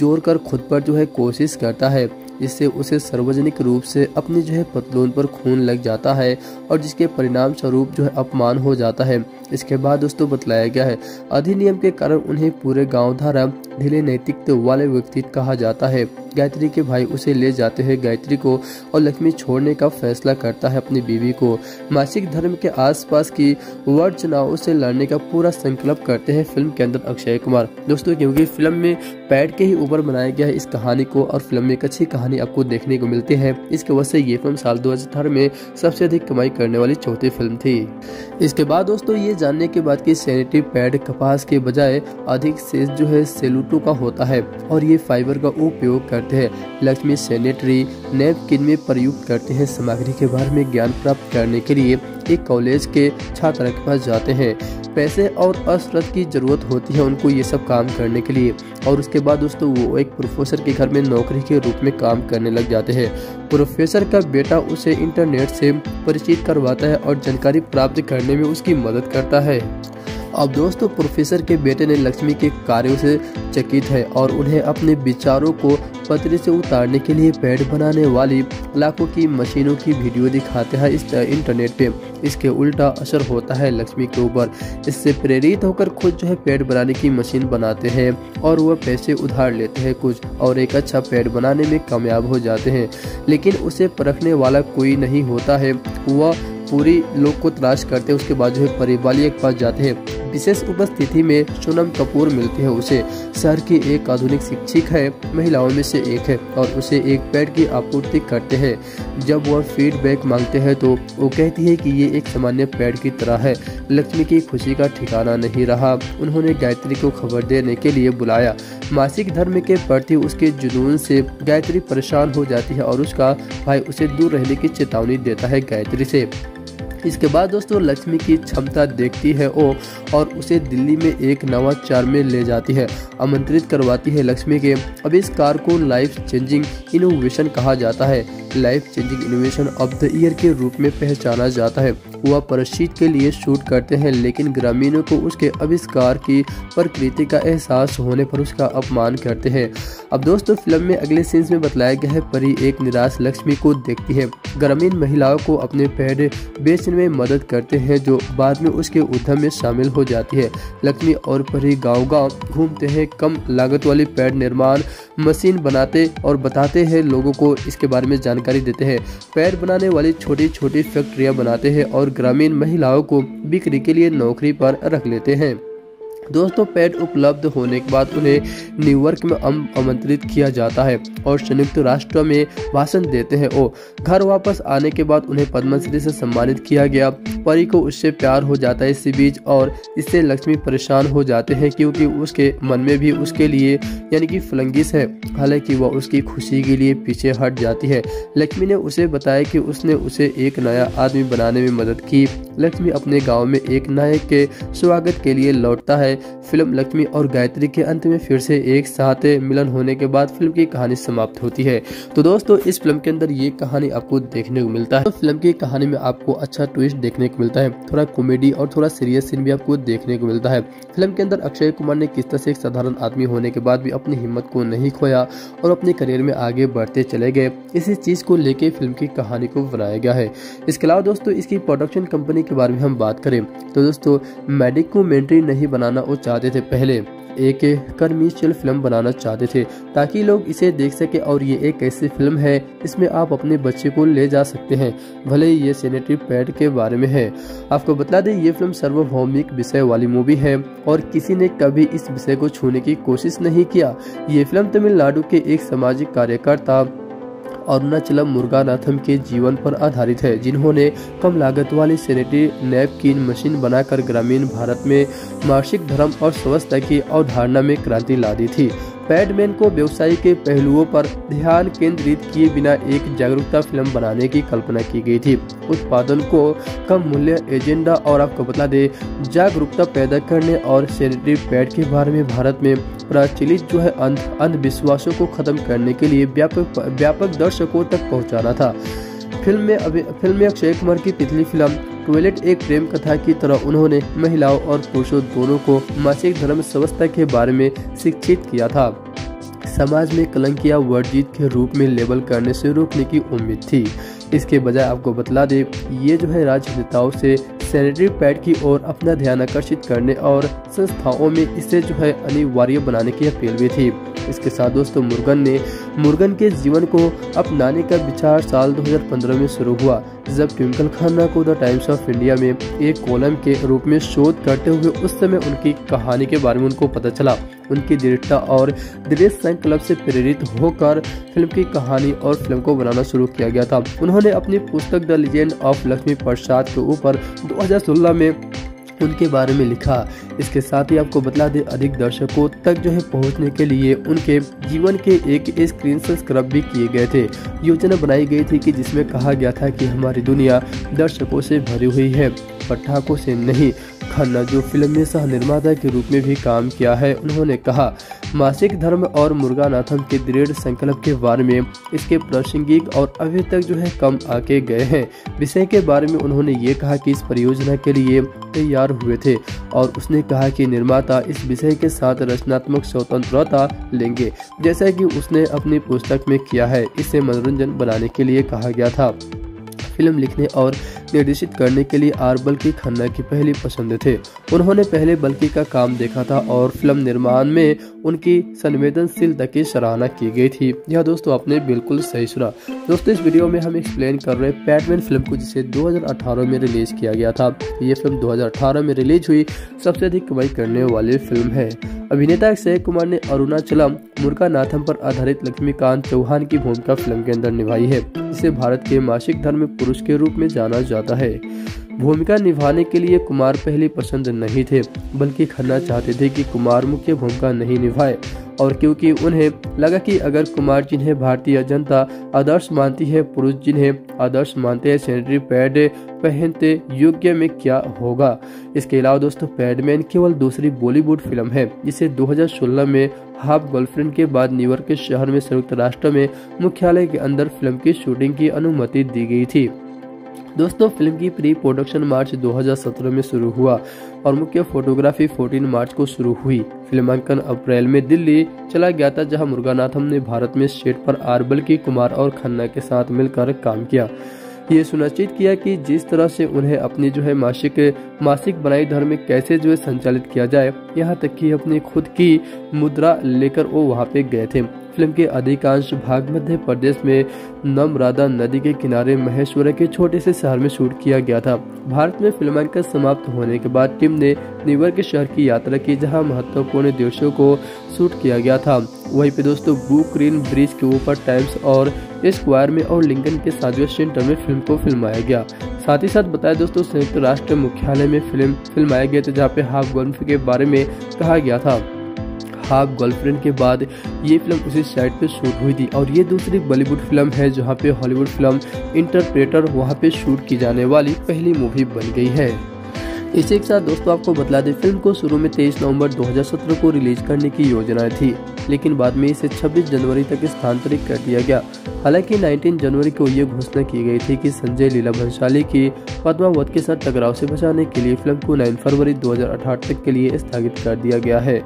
जोड़ कर खुद पर जो है कोशिश करता है, इससे उसे सार्वजनिक रूप से अपनी जो है पतलून पर खून लग जाता है और जिसके परिणाम स्वरूप जो है अपमान हो जाता है। इसके बाद दोस्तों बताया गया है अधिनियम के कारण उन्हें पूरे गांव द्वारा ढीले नैतिकता वाले व्यक्ति कहा जाता है। गायत्री के भाई उसे ले जाते हैं। गायत्री को और लक्ष्मी छोड़ने का फैसला करता है अपनी बीवी को। मासिक धर्म के आसपास की वर्ड चुनावों से लड़ने का पूरा संकल्प करते हैं फिल्म के अंदर अक्षय कुमार। दोस्तों, क्योंकि फिल्म में पैड के ही ऊपर बनाया गया है इस कहानी को और फिल्म में एक अच्छी कहानी आपको देखने को मिलती है, इसके वजह से ये फिल्म साल 2018 में सबसे अधिक कमाई करने वाली चौथी फिल्म थी। इसके बाद दोस्तों ये जानने के बाद कि सैनिटरी पैड कपास के बजाय अधिक से जो है सेलुटो का होता है और ये फाइबर का उपयोग करते हैं। लक्ष्मी सैनिटरी नैपकिन में प्रयुक्त करते हैं। सामग्री के बारे में ज्ञान प्राप्त करने के लिए एक कॉलेज के छात्र के पास जाते हैं। पैसे और असरत की जरूरत होती है उनको ये सब काम करने के लिए और उसके बाद दोस्तों वो एक प्रोफेसर के घर में नौकरी के रूप में काम करने लग जाते हैं। प्रोफेसर का बेटा उसे इंटरनेट से परिचित करवाता है और जानकारी प्राप्त करने में उसकी मदद करता है। अब दोस्तों प्रोफेसर के बेटे ने लक्ष्मी के कार्यों से चकित है और उन्हें अपने विचारों को पत्र से उतारने के लिए पैड बनाने वाली लाखों की मशीनों की वीडियो दिखाते हैं इस इंटरनेट पे। इसके उल्टा असर होता है लक्ष्मी के ऊपर। इससे प्रेरित होकर खुद जो है पैड बनाने की मशीन बनाते हैं और वह पैसे उधार लेते हैं कुछ और एक अच्छा पैड बनाने में कामयाब हो जाते हैं, लेकिन उसे परखने वाला कोई नहीं होता है। वह पूरी लोक को तलाश करते हैं। उसके बाद जो है परिवाली के पास जाते हैं। विशेष उपस्थिति में सोनम कपूर मिलते हैं उसे। शहर की एक आधुनिक शिक्षिका है, महिलाओं में से एक है और उसे एक पैड की आपूर्ति करते हैं। जब वह फीडबैक मांगते हैं तो वो कहती है कि ये एक सामान्य पैड की तरह है। लक्ष्मी की खुशी का ठिकाना नहीं रहा। उन्होंने गायत्री को खबर देने के लिए बुलाया। मासिक धर्म के प्रति उसके जुनून से गायत्री परेशान हो जाती है और उसका भाई उसे दूर रहने की चेतावनी देता है गायत्री से। इसके बाद दोस्तों लक्ष्मी की क्षमता देखती है ओ और उसे दिल्ली में एक नवाचार में ले जाती है, आमंत्रित करवाती है। लक्ष्मी के आविष्कार को लाइफ चेंजिंग इनोवेशन कहा जाता है। Life changing innovation of the year के रूप में पहचाना जाता है। वह प्रसिद्ध के लिए शूट करते हैं, लेकिन ग्रामीणों को उसके आविष्कार की प्रकृति का एहसास होने पर उसका अपमान करते हैं। अब दोस्तों फिल्म में अगले सीन्स में बताया गया है, परी एक निराश लक्ष्मी को देखती है। ग्रामीण महिलाओं को अपने पैड बेचने में मदद करते हैं, जो बाद में उसके उद्यम में शामिल हो जाती है। लक्ष्मी और परी गाँव-गाँव घूमते हैं, कम लागत वाली पैड निर्माण मशीन बनाते और बताते हैं, लोगों को इसके बारे में जानकारी देते हैं। पैड बनाने वाली छोटी छोटी फैक्ट्रियां बनाते हैं और ग्रामीण महिलाओं को बिक्री के लिए नौकरी पर रख लेते हैं। दोस्तों पैड उपलब्ध होने के बाद उन्हें न्यूयॉर्क में आमंत्रित किया जाता है और संयुक्त राष्ट्र में भाषण देते हैं। ओ घर वापस आने के बाद उन्हें पद्मश्री से सम्मानित किया गया। परी को उससे प्यार हो जाता है इसी बीच, और इससे लक्ष्मी परेशान हो जाते हैं क्योंकि उसके मन में भी उसके लिए यानी कि फलंगिस है। हालांकि वह उसकी खुशी के लिए पीछे हट जाती है। लक्ष्मी ने उसे बताया कि उसने उसे एक नया आदमी बनाने में मदद की। लक्ष्मी अपने गाँव में एक नायक के स्वागत के लिए लौटता है। फिल्म लक्ष्मी और गायत्री के अंत में फिर से एक साथ मिलन होने के बाद फिल्म की कहानी समाप्त होती है। तो दोस्तों इस फिल्म के अंदर ये कहानी आपको देखने को मिलता है। तो फिल्म की कहानी में आपको अच्छा ट्विस्ट देखने को मिलता है, थोड़ा कॉमेडी और थोड़ा सीरियस सीन भी आपको देखने को मिलता है। फिल्म के अंदर अक्षय कुमार ने किस तरह से एक साधारण आदमी होने के बाद भी अपनी हिम्मत को नहीं खोया और अपने करियर में आगे बढ़ते चले गए, इसी चीज को लेकर फिल्म की कहानी को बनाया गया है। इसके अलावा दोस्तों इसकी प्रोडक्शन कंपनी के बारे में हम बात करें तो दोस्तों डॉक्यूमेंट्री नहीं बनाना वो चाहते थे, पहले एक कमर्शियल फिल्म बनाना चाहते थे ताकि लोग इसे देख सके और ये एक ऐसी फिल्म है इसमें आप अपने बच्चे को ले जा सकते हैं, भले ही ये सैनिटरी पैड के बारे में है। आपको बता दें ये फिल्म सार्वभौमिक विषय वाली मूवी है और किसी ने कभी इस विषय को छूने की कोशिश नहीं किया। ये फिल्म तमिलनाडु के एक सामाजिक कार्यकर्ता अरुणाचलम मुरुगानाथम के जीवन पर आधारित है, जिन्होंने कम लागत वाली सैनिटरी नैपकिन मशीन बनाकर ग्रामीण भारत में मासिक धर्म और स्वच्छता की अवधारणा में क्रांति ला दी थी। पैडमैन को व्यवसाय के पहलुओं पर ध्यान केंद्रित किए बिना एक जागरूकता फिल्म बनाने की कल्पना की गई थी। उत्पादन को कम मूल्य एजेंडा और आपको बता दें जागरूकता पैदा करने और सैनिटरी पैड के बारे में भारत में प्रचलित जो है अंधविश्वासों को खत्म करने के लिए व्यापक दर्शकों तक पहुंचाना था। फिल्म में अक्षय कुमार की पिछली फिल्म टॉयलेट एक प्रेम कथा की तरह उन्होंने महिलाओं और पुरुषों दोनों को मासिक धर्म समस्या के बारे में शिक्षित किया था। समाज में कलंक या वर्जित के रूप में लेबल करने से रोकने की उम्मीद थी। इसके बजाय आपको बतला दे ये जो है राजनेताओं से सैनिटरी पैड की ओर अपना ध्यान आकर्षित करने और संस्थाओं में इसे जो है अनिवार्य बनाने की अपील भी थी। इसके साथ दोस्तों मुरुगन के जीवन को अपनाने का विचार साल 2015 में शुरू हुआ, जब ट्विंकल खन्ना को द टाइम्स ऑफ इंडिया में एक कॉलम के रूप में शोध करते हुए उस समय उनकी कहानी के बारे में उनको पता चला। उनकी दृढ़ता और दृढ़ संकल्प से प्रेरित होकर फिल्म की कहानी और फिल्म को बनाना शुरू किया गया था। उन्होंने अपनी पुस्तक the legend of Lakshmi Prasad के ऊपर 2016 में उनके बारे में लिखा। इसके साथ ही आपको बतला दें अधिक दर्शकों तक जो है पहुंचने के लिए उनके जीवन के एक स्क्रीन सब्सक्राइब भी किए गए थे। योजना बनाई गई थी कि जिसमें कहा गया था कि हमारी दुनिया दर्शकों से भरी हुई है, पटाखों से नहीं। खन्ना जो फिल्म में सह निर्माता के रूप में भी काम किया है, उन्होंने कहा मासिक धर्म और मुरुगानाथम के दृढ़ संकल्प के बारे में इसके प्रासंगिक और अभी तक जो है कम आके गए हैं विषय के बारे में उन्होंने ये कहा कि इस परियोजना के लिए तैयार हुए थे और उसने कहा कि निर्माता इस विषय के साथ रचनात्मक स्वतंत्रता लेंगे जैसा कि उसने अपनी पुस्तक में किया है। इसे मनोरंजन बनाने के लिए कहा गया था। फिल्म लिखने और निर्देशित करने के लिए आर बल्कि खन्ना की पहली पसंद थे। उन्होंने पहले बल्कि का काम देखा था और फिल्म निर्माण में उनकी संवेदनशीलता की सराहना की गई थी। यह दोस्तों आपने बिल्कुल सही सुना। दोस्तों इस वीडियो में हम एक्सप्लेन कर रहे हैं पैडमैन फिल्म को, जिसे 2018 में रिलीज किया गया था। ये फिल्म 2018 में रिलीज हुई सबसे अधिक कमाई करने वाली फिल्म है। अभिनेता अक्षय कुमार ने अरुणाचलम मुरुगानाथम पर आधारित लक्ष्मीकांत चौहान की भूमिका फिल्म के अंदर निभाई है, जिसे भारत के मासिक धर्म पुरुष के रूप में जाना जाता है। भूमिका निभाने के लिए कुमार पहले पसंद नहीं थे, बल्कि खन्ना चाहते थे कि कुमार मुख्य भूमिका नहीं निभाए, और क्योंकि उन्हें लगा कि अगर कुमार जिन्हें भारतीय जनता आदर्श मानती है, पुरुष जिन्हें आदर्श मानते हैं, सैनिटरी पैड पहनते योग्य में क्या होगा। इसके अलावा दोस्तों पैडमैन केवल दूसरी बॉलीवुड फिल्म है जिसे 2016 में हाफ गर्लफ्रेंड के बाद न्यूयॉर्क के शहर में संयुक्त राष्ट्र में मुख्यालय के अंदर फिल्म की शूटिंग की अनुमति दी गई थी। दोस्तों फिल्म की प्री प्रोडक्शन मार्च 2017 में शुरू हुआ और मुख्य फोटोग्राफी 14 मार्च को शुरू हुई। फिल्मांकन अप्रैल में दिल्ली चला गया था, जहां मुरुगानाथम ने भारत में सेट पर आर बल्कि, कुमार और खन्ना के साथ मिलकर काम किया। ये सुनिश्चित किया कि जिस तरह से उन्हें अपनी मासिक बनाई धर्म कैसे संचालित किया जाए, यहाँ तक कि अपनी खुद की मुद्रा लेकर वो वहाँ पे गए थे। फिल्म के अधिकांश भाग मध्य प्रदेश में नर्मदा नदी के किनारे महेश्वर के छोटे से शहर में शूट किया गया था। भारत में फिल्मांकन समाप्त होने के बाद टीम ने न्यूयॉर्क के शहर की यात्रा की, जहां महत्वपूर्ण दृश्यों को शूट किया गया था। वहीं पे दोस्तों ब्रुकलिन ब्रिज के ऊपर, टाइम्स और स्क्वायर में और लिंकन के साझा सेंटर में फिल्म को फिल्माया गया। साथ ही साथ बताया दोस्तों संयुक्त राष्ट्र मुख्यालय में फिल्म फिल्माया गया था, जहाँ पे हाफ गर्लफ्रेंड के बारे में कहा गया था। हाफ गर्लफ्रेंड के बाद ये फिल्म उसी साइट पे शूट हुई थी और ये दूसरी बॉलीवुड फिल्म है जहाँ पे हॉलीवुड फिल्म इंटरप्रेटर वहाँ पे शूट की जाने वाली पहली मूवी बन गई है। इसी के साथ दोस्तों आपको बतला दें, फिल्म को शुरू में 23 नवंबर 2017 को रिलीज करने की योजना थी, लेकिन बाद में इसे 26 जनवरी तक स्थानांतरित कर दिया गया। हालांकि 19 जनवरी को यह घोषणा की गई थी कि संजय लीला भंसाली की पद्मावत के साथ टकराव से बचाने के लिए फिल्म को 9 फरवरी 2018 तक के लिए स्थगित कर दिया गया है।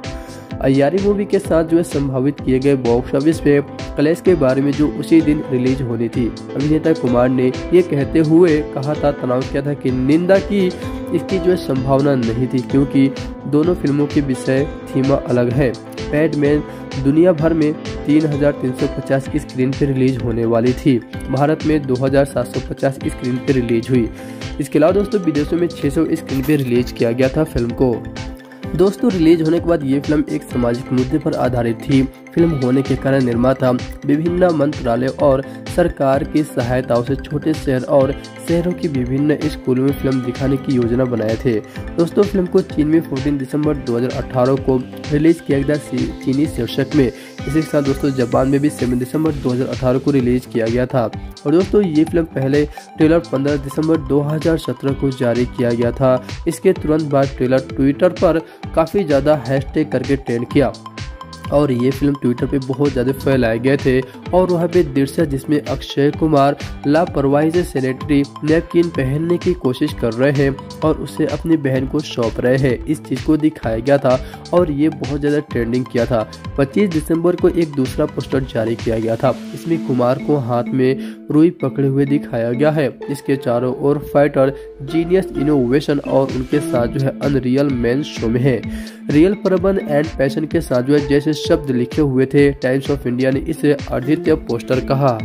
अय्यारी मूवी के साथ संभावित किए गए बॉक्स ऑफिस पे क्लैश के बारे में जो उसी दिन रिलीज होनी थी, अभिनेता कुमार ने ये कहते हुए कहा था, तनाव किया था कि निंदा की इसकी संभावना नहीं थी, क्योंकि दोनों फिल्मों के विषय थीमा अलग है। पैडमैन दुनिया भर में 3,350 की स्क्रीन पर रिलीज होने वाली थी, भारत में 2,750 की स्क्रीन पर रिलीज हुई। इसके अलावा दोस्तों विदेशों में 600 स्क्रीन पर रिलीज किया गया था फिल्म को। दोस्तों रिलीज होने के बाद ये फिल्म एक सामाजिक मुद्दे पर आधारित थी। फिल्म होने के कारण निर्माता विभिन्न मंत्रालय और सरकार की सहायताओं से छोटे शहर और शहरों की विभिन्न स्कूलों में फिल्म दिखाने की योजना बनाए थे। दोस्तों फिल्म को चीन में 14 दिसंबर 2018 को रिलीज किया गया चीनी शीर्षक में। इसी के साथ दोस्तों जापान में भी 7 दिसंबर 2018 को रिलीज किया गया था। और दोस्तों ये फिल्म पहले ट्रेलर 15 दिसंबर 2017 को जारी किया गया था। इसके तुरंत बाद ट्रेलर ट्विटर पर काफ़ी ज़्यादा हैशटैग करके ट्रेंड किया और ये फिल्म ट्विटर पे बहुत ज़्यादा फैलाए गए थे। और वहाँ पे दृश्य जिसमें अक्षय कुमार लापरवाही से सैनिटरी नैपकिन पहनने की कोशिश कर रहे हैं और उसे अपनी बहन को सौंप रहे हैं, इस चीज़ को दिखाया गया था और ये बहुत ज़्यादा ट्रेंडिंग किया था। 25 दिसंबर को एक दूसरा पोस्टर जारी किया गया था, इसमें कुमार को हाथ में रुई पकड़े हुए दिखाया गया है। इसके चारों ओर फाइटर, जीनियस, इनोवेशन और उनके साथ अनरियल मैन शो में है। रियल परबन एंड पैशन के साथ जैसे शब्द लिखे हुए थे। टाइम्स ऑफ इंडिया ने इसे अद्वितीय पोस्टर कहा।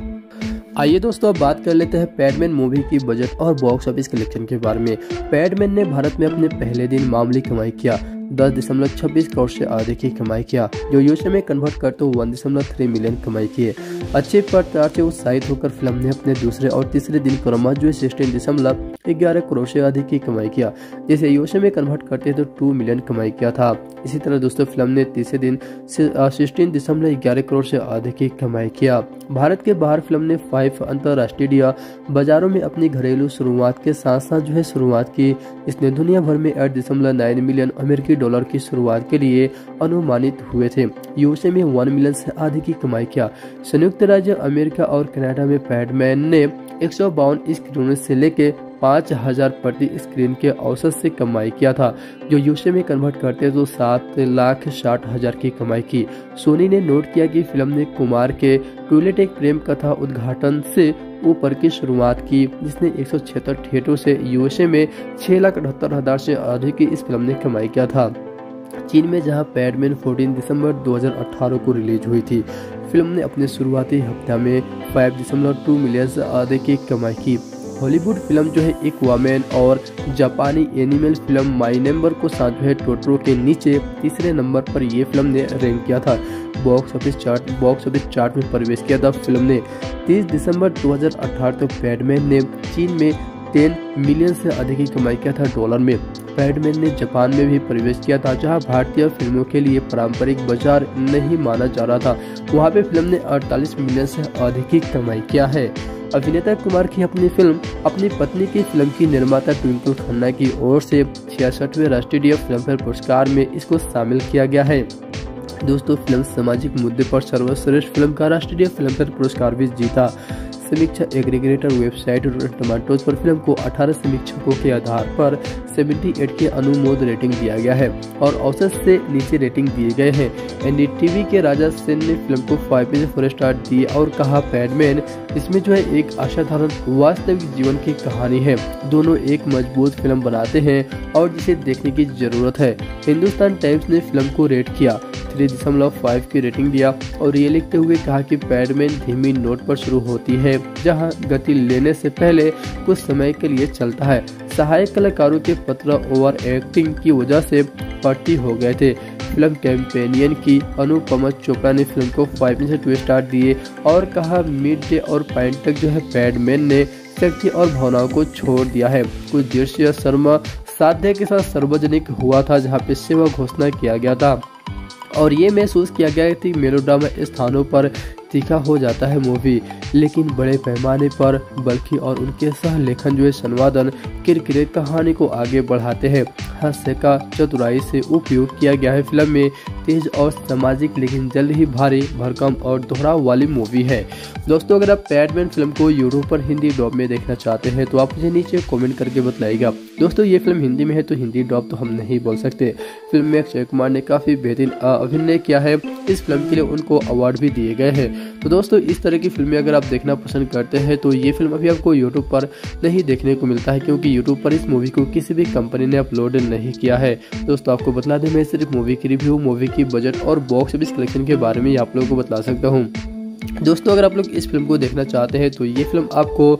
आइए दोस्तों अब बात कर लेते हैं पैडमैन मूवी की बजट और बॉक्स ऑफिस कलेक्शन के बारे में। पैडमैन ने भारत में अपने पहले दिन मामूली कमाई किया, 10.26 करोड़ से आधे की कमाई किया, जो यूएसए में कन्वर्ट करते 1.3 मिलियन कमाई किए। अच्छे प्रचार से उत्साहित होकर फिल्म ने अपने दूसरे और तीसरे दिन क्रमशः 16.11 करोड़ से अधिक की कमाई किया, जिसे यूएसए में कन्वर्ट करते तो 2 मिलियन कमाई किया था। इसी तरह दोस्तों फिल्म ने तीसरे दिन 16.11 करोड़ से अधिक की कमाई किया। भारत के बाहर फिल्म ने 5 अंतर्राष्ट्रीय बाजारों में अपनी घरेलू शुरुआत के साथ साथ शुरुआत की। इसने दुनिया भर में 8.9 मिलियन अमेरिकी डॉलर की शुरुआत के लिए अनुमानित हुए थे। यूएसए में 1 मिलियन से आधी की कमाई किया। संयुक्त राज्य अमेरिका और कनाडा में पैडमैन ने 152 स्क्रीनों से लेके 5,000 प्रति स्क्रीन के औसत से कमाई किया था, जो यूएसए में कन्वर्ट करते तो 7,60,000 की कमाई की। सोनी ने नोट किया कि फिल्म ने कुमार के टॉयलेट एक प्रेम कथा उद्घाटन से ऊपर की शुरुआत की, जिसने 176 थिएटरों से यूएसए में 6,78,000 से अधिक की इस फिल्म ने कमाई किया था। चीन में जहां पैडमैन 14 दिसंबर 2018 को रिलीज हुई थी, फिल्म ने अपने शुरुआती हफ्ते में 5.2 मिलियन से अधिक की कमाई की। हॉलीवुड फिल्म जो है एक वॉमेन और जापानी एनिमल फिल्म माई नंबर को साथ में टोटरो के नीचे तीसरे नंबर पर यह फिल्म ने रैंक किया था। बॉक्स ऑफिस चार्ट में प्रवेश किया था फिल्म ने। 30 दिसंबर 2018 तक पैडमैन ने चीन में 10 मिलियन से अधिक की कमाई किया था डॉलर में। पैडमैन ने जापान में भी प्रवेश किया था, जहां भारतीय फिल्मों के लिए पारंपरिक बाजार नहीं माना जा रहा था। वहां पे फिल्म ने 48 मिलियन से अधिक की कमाई किया है। अभिनेता कुमार की अपनी फिल्म अपनी पत्नी की फिल्म की निर्माता ट्विंकल खन्ना की ओर से 66वें राष्ट्रीय फिल्म फेयर पुरस्कार में इसको शामिल किया गया है। दोस्तों, फिल्म सामाजिक मुद्दे पर सर्वश्रेष्ठ फिल्म का राष्ट्रीय फिल्म फेयर पुरस्कार भी जीता। समीक्षा एग्रीगेटर वेबसाइट टमाटोज पर फिल्म को 18 समीक्षकों के आधार पर 78 के अनुमोद रेटिंग दिया गया है और औसत से नीचे रेटिंग दिए गए हैं। एनडीटीवी के राजा सेन ने फिल्म को 5.4 स्टार दिए और कहा, पैडमैन इसमें जो है एक असाधारण वास्तविक जीवन की कहानी है। दोनों एक मजबूत फिल्म बनाते हैं और जिसे देखने की जरूरत है। हिंदुस्तान टाइम्स ने फिल्म को रेट किया 3.5 की रेटिंग दिया और ये लिखते हुए कहा कि पैडमैन धीमी नोट पर शुरू होती है, जहां गति लेने से पहले कुछ समय के लिए चलता है। सहायक कलाकारों के पत्र ओवर एक्टिंग की वजह से पार्टी हो गए थे। फिल्म कैंपेनियन की अनुपमा चोपड़ा ने फिल्म को 5.2 स्टार दिए और कहा, मिड डे और पॉइंट तक जो है पैडमैन ने शक्ति और भावनाओं को छोड़ दिया है। कुछ दृश्य शर्मा साध्य के साथ सार्वजनिक हुआ था, जहाँ पे सेवा घोषणा किया गया था और ये महसूस किया गया कि मेलोड्रामा स्थानों पर तीखा हो जाता है मूवी, लेकिन बड़े पैमाने पर बल्कि और उनके सह लेखन जो है संवादन किरकिरे कहानी को आगे बढ़ाते हैं। हास्य का चतुराई से उपयोग किया गया है। फिल्म में तेज और सामाजिक लेकिन जल्द ही भारी भरकम और दोहराव वाली मूवी है। दोस्तों, अगर आप पैडमैन फिल्म को यूट्यूब पर हिंदी डॉब में देखना चाहते हैं तो आप मुझे नीचे कॉमेंट करके बताइएगा। दोस्तों, ये फिल्म हिंदी में है तो हिंदी डॉब तो हम नहीं बोल सकते। फिल्म में अक्षय कुमार ने काफी बेहतरीन अभिनय किया है। इस फिल्म के लिए उनको अवार्ड भी दिए गए हैं। तो दोस्तों, इस तरह की फिल्में अगर आप देखना पसंद करते हैं तो ये फिल्म अभी आपको YouTube पर नहीं देखने को मिलता है, क्योंकि YouTube पर इस मूवी को किसी भी कंपनी ने अपलोड नहीं किया है। दोस्तों, आपको बता दें, मैं सिर्फ मूवी की रिव्यू, मूवी की बजट और बॉक्स ऑफिस कलेक्शन के बारे में आप लोगों को बता सकता हूँ। दोस्तों, अगर आप लोग इस फिल्म को देखना चाहते हैं तो ये फिल्म आपको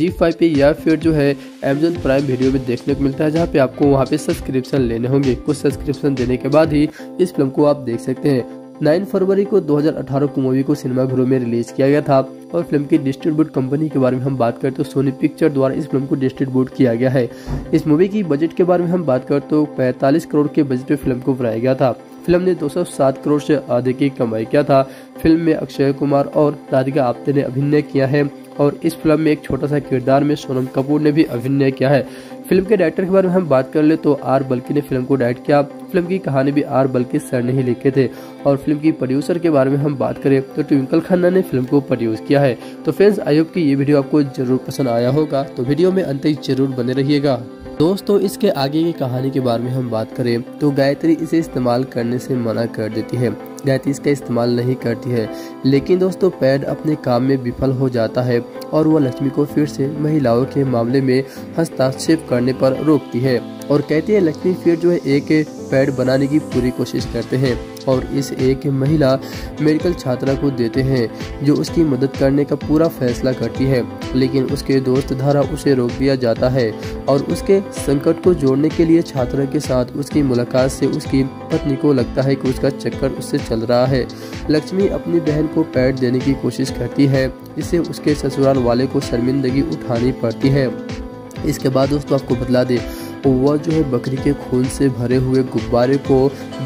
G5 पे या फिर जो है Amazon प्राइम वीडियो में देखने को मिलता है, जहाँ पे आपको वहाँ पे सब्सक्रिप्शन लेने होंगे। कुछ सब्सक्रिप्शन देने के बाद ही इस फिल्म को आप देख सकते हैं। 9 फरवरी को 2018 को मूवी को सिनेमाघरों में रिलीज किया गया था और फिल्म की डिस्ट्रीब्यूट कंपनी के बारे में हम बात करते तो सोनी पिक्चर द्वारा इस फिल्म को डिस्ट्रीब्यूट किया गया है। इस मूवी की बजट के बारे में हम बात करते तो 45 करोड़ के बजट पे फिल्म को बनाया गया था। फिल्म ने 207 करोड़ से अधिक की कमाई किया था। फिल्म में अक्षय कुमार और राधिका आप्टे ने अभिनय किया है और इस फिल्म में एक छोटा सा किरदार में सोनम कपूर ने भी अभिनय किया है। फिल्म के डायरेक्टर के बारे में हम बात कर ले तो आर बल्की ने फिल्म को डायरेक्ट किया। फिल्म की कहानी भी आर बल्की सर ने ही लिखे थे और फिल्म की प्रोड्यूसर के बारे में हम बात करें तो ट्विंकल खन्ना ने फिल्म को प्रोड्यूस किया है। तो फ्रेंड्स, आई होप कि ये वीडियो आपको जरूर पसंद आया होगा, तो वीडियो में अंत तक जरूर बने रहिएगा। दोस्तों, इसके आगे की कहानी के बारे में हम बात करें तो गायत्री इसे इस्तेमाल करने से मना कर देती है। गायत्री इसका इस्तेमाल नहीं करती है, लेकिन दोस्तों पैड अपने काम में विफल हो जाता है और वह लक्ष्मी को फिर से महिलाओं के मामले में हस्तक्षेप करने पर रोकती है और कहती है लक्ष्मी फिर जो है एक पैड बनाने की पूरी कोशिश करते हैं और इस एक महिला मेडिकल छात्रा को देते हैं जो उसकी मदद करने का पूरा फैसला करती है, लेकिन उसके दोस्त द्वारा उसे रोक दिया जाता है और उसके संकट को जोड़ने के लिए छात्रा के साथ उसकी मुलाकात से उसकी पत्नी को लगता है कि उसका चक्कर उससे चल रहा है। लक्ष्मी अपनी बहन को पैड देने की कोशिश करती है, इससे उसके ससुराल वाले को शर्मिंदगी उठानी पड़ती है। इसके बाद दोस्तों आपको बतला दे वह जो है बकरी के खून से भरे हुए गुब्बारे को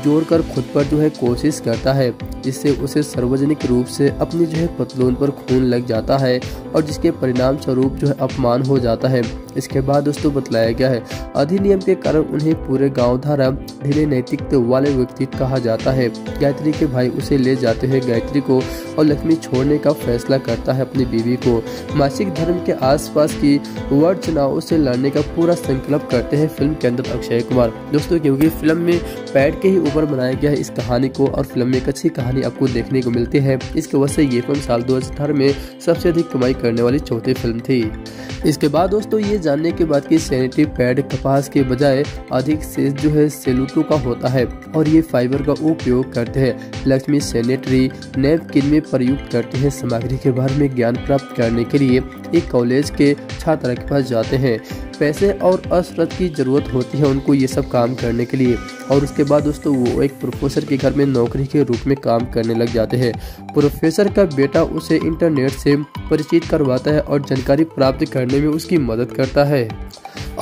जोड़कर खुद पर जो है कोशिश करता है, जिससे उसे सार्वजनिक रूप से अपनी जो है पतलून पर खून लग जाता है और जिसके परिणाम स्वरूप जो है अपमान हो जाता है। इसके बाद दोस्तों बताया गया है अधिनियम के कारण उन्हें पूरे गांव द्वारा ढीले नैतिकता वाले व्यक्ति कहा जाता है। गायत्री के भाई उसे ले जाते हैं। गायत्री को और लक्ष्मी छोड़ने का फैसला करता है अपनी बीवी को। मासिक धर्म के आसपास की वर्चनाओं से लड़ने का पूरा संकल्प करते हैं है फिल्म के अंदर अक्षय कुमार। दोस्तों क्योंकि फिल्म में पैड के ही ऊपर बनाया गया है इस कहानी को और फिल्म में एक अच्छी कहानी आपको देखने को मिलती है। इसकी वजह से ये फिल्म साल 2018 में सबसे अधिक कमाई करने वाली चौथी फिल्म थी। इसके बाद दोस्तों ये जानने के बाद कि सैनिटरी पैड कपास के बजाय अधिक से जो है सेलूटो का होता है और ये फाइबर का उपयोग करते हैं। लक्ष्मी सैनिटरी नैपकिन में प्रयुक्त करते हैं। सामग्री के बारे में ज्ञान प्राप्त करने के लिए एक कॉलेज के छात्र के पास जाते हैं। पैसे और असरत की जरूरत होती है उनको ये सब काम करने के लिए और उसके बाद दोस्तों वो एक प्रोफेसर के घर में नौकरी के रूप में काम करने लग जाते हैं। प्रोफेसर का बेटा उसे इंटरनेट से परिचित करवाता है और जानकारी प्राप्त करने में उसकी मदद करता है।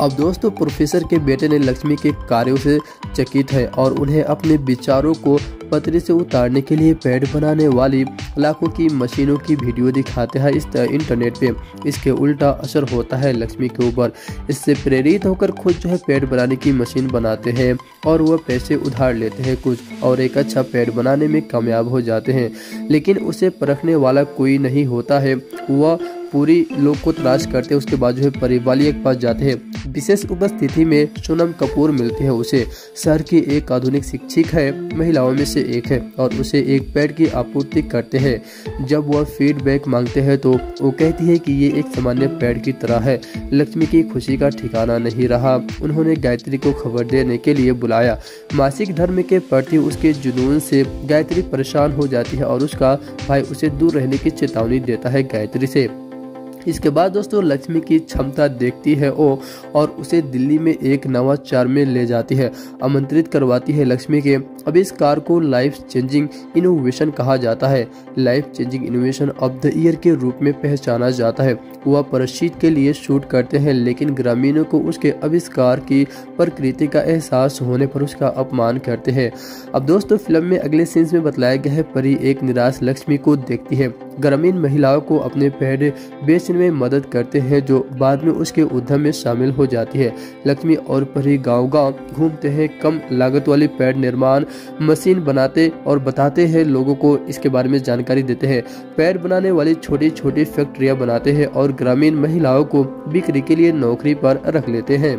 अब दोस्तों प्रोफेसर के बेटे ने लक्ष्मी के कार्यों से चकित है और उन्हें अपने विचारों को पतरे से उतारने के लिए पैड बनाने वाली लाखों की मशीनों की वीडियो दिखाते हैं इस इंटरनेट पे। इसके उल्टा असर होता है लक्ष्मी के ऊपर। इससे प्रेरित होकर खुद जो है पैड बनाने की मशीन बनाते हैं और वह पैसे उधार लेते हैं कुछ और एक अच्छा पैड बनाने में कामयाब हो जाते हैं, लेकिन उसे परखने वाला कोई नहीं होता है। वह पूरी लोग को तलाश करते हैं। उसके बाद जो है परिवालिया के पास जाते हैं। विशेष उपस्थिति में सोनम कपूर मिलते हैं उसे। शहर की एक आधुनिक शिक्षिक है, महिलाओं में से एक है और उसे एक पैड की आपूर्ति करते हैं। जब वह फीडबैक मांगते हैं तो वो कहती है कि ये एक सामान्य पैड की तरह है। लक्ष्मी की खुशी का ठिकाना नहीं रहा। उन्होंने गायत्री को खबर देने के लिए बुलाया। मासिक धर्म के प्रति उसके जुनून से गायत्री परेशान हो जाती है और उसका भाई उसे दूर रहने की चेतावनी देता है गायत्री से। इसके बाद दोस्तों लक्ष्मी की क्षमता देखती है ओ और उसे दिल्ली में एक नवाचार में ले जाती है, आमंत्रित करवाती है। लक्ष्मी के आविष्कार को लाइफ चेंजिंग इनोवेशन कहा जाता है। Life changing innovation of the year के रूप में पहचाना जाता है। वह प्रसिद्ध के लिए शूट करते हैं, लेकिन ग्रामीणों को उसके आविष्कार की प्रकृति का एहसास होने पर उसका अपमान करते हैं। अब दोस्तों फिल्म में अगले सीन्स में बताया गया है परी एक निराश लक्ष्मी को देखती है। ग्रामीण महिलाओं को अपने पैड बेचने में मदद करते हैं जो बाद में उसके उद्यम में शामिल हो जाती है। लक्ष्मी और परी गांव-गांव घूमते हैं, कम लागत वाली पैड निर्माण मशीन बनाते और बताते हैं, लोगों को इसके बारे में जानकारी देते हैं। पैड बनाने वाली छोटी छोटी फैक्ट्रियां बनाते हैं और ग्रामीण महिलाओं को बिक्री के लिए नौकरी पर रख लेते हैं।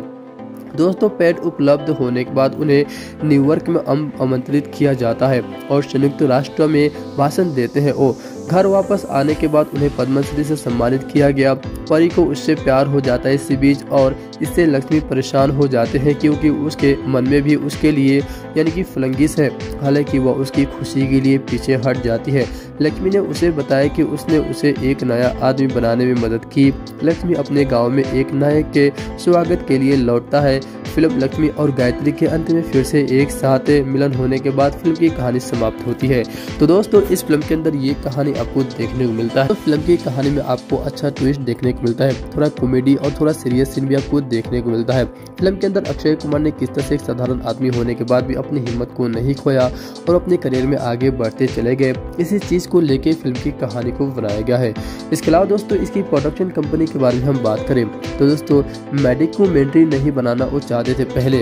दोस्तों पैड उपलब्ध होने के बाद उन्हें न्यूयॉर्क में आमंत्रित किया जाता है और संयुक्त राष्ट्र में भाषण देते हैं। ओ घर वापस आने के बाद उन्हें पद्मश्री से सम्मानित किया गया। परी को उससे प्यार हो जाता है इसी बीच और इससे लक्ष्मी परेशान हो जाते हैं क्योंकि उसके मन में भी उसके लिए यानी कि फलंगिस है। हालांकि वह उसकी खुशी के लिए पीछे हट जाती है। लक्ष्मी ने उसे बताया कि उसने उसे एक नया आदमी बनाने में मदद की। लक्ष्मी अपने गाँव में एक नायक के स्वागत के लिए लौटता है। फिल्म लक्ष्मी और गायत्री के अंत में फिर से एक साथ मिलन होने के बाद फिल्म की कहानी समाप्त होती है। तो दोस्तों इस फिल्म के अंदर ये कहानी आपको देखने को मिलता है। तो फिल्म की कहानी में आपको अच्छा ट्विस्ट देखने को मिलता है, थोड़ा कॉमेडी और थोड़ा सीरियस सीन भी आपको देखने को मिलता है। फिल्म के अंदर अक्षय कुमार ने किस तरह से एक साधारण आदमी होने के बाद भी अपनी हिम्मत को नहीं खोया और अपने करियर में आगे बढ़ते चले गए, इसी चीज को लेके फिल्म की कहानी को बनाया गया है। इसके अलावा दोस्तों इसकी प्रोडक्शन कंपनी के बारे में हम बात करें तो दोस्तों डॉक्यूमेंट्री नहीं बनाना वो चाहते थे, पहले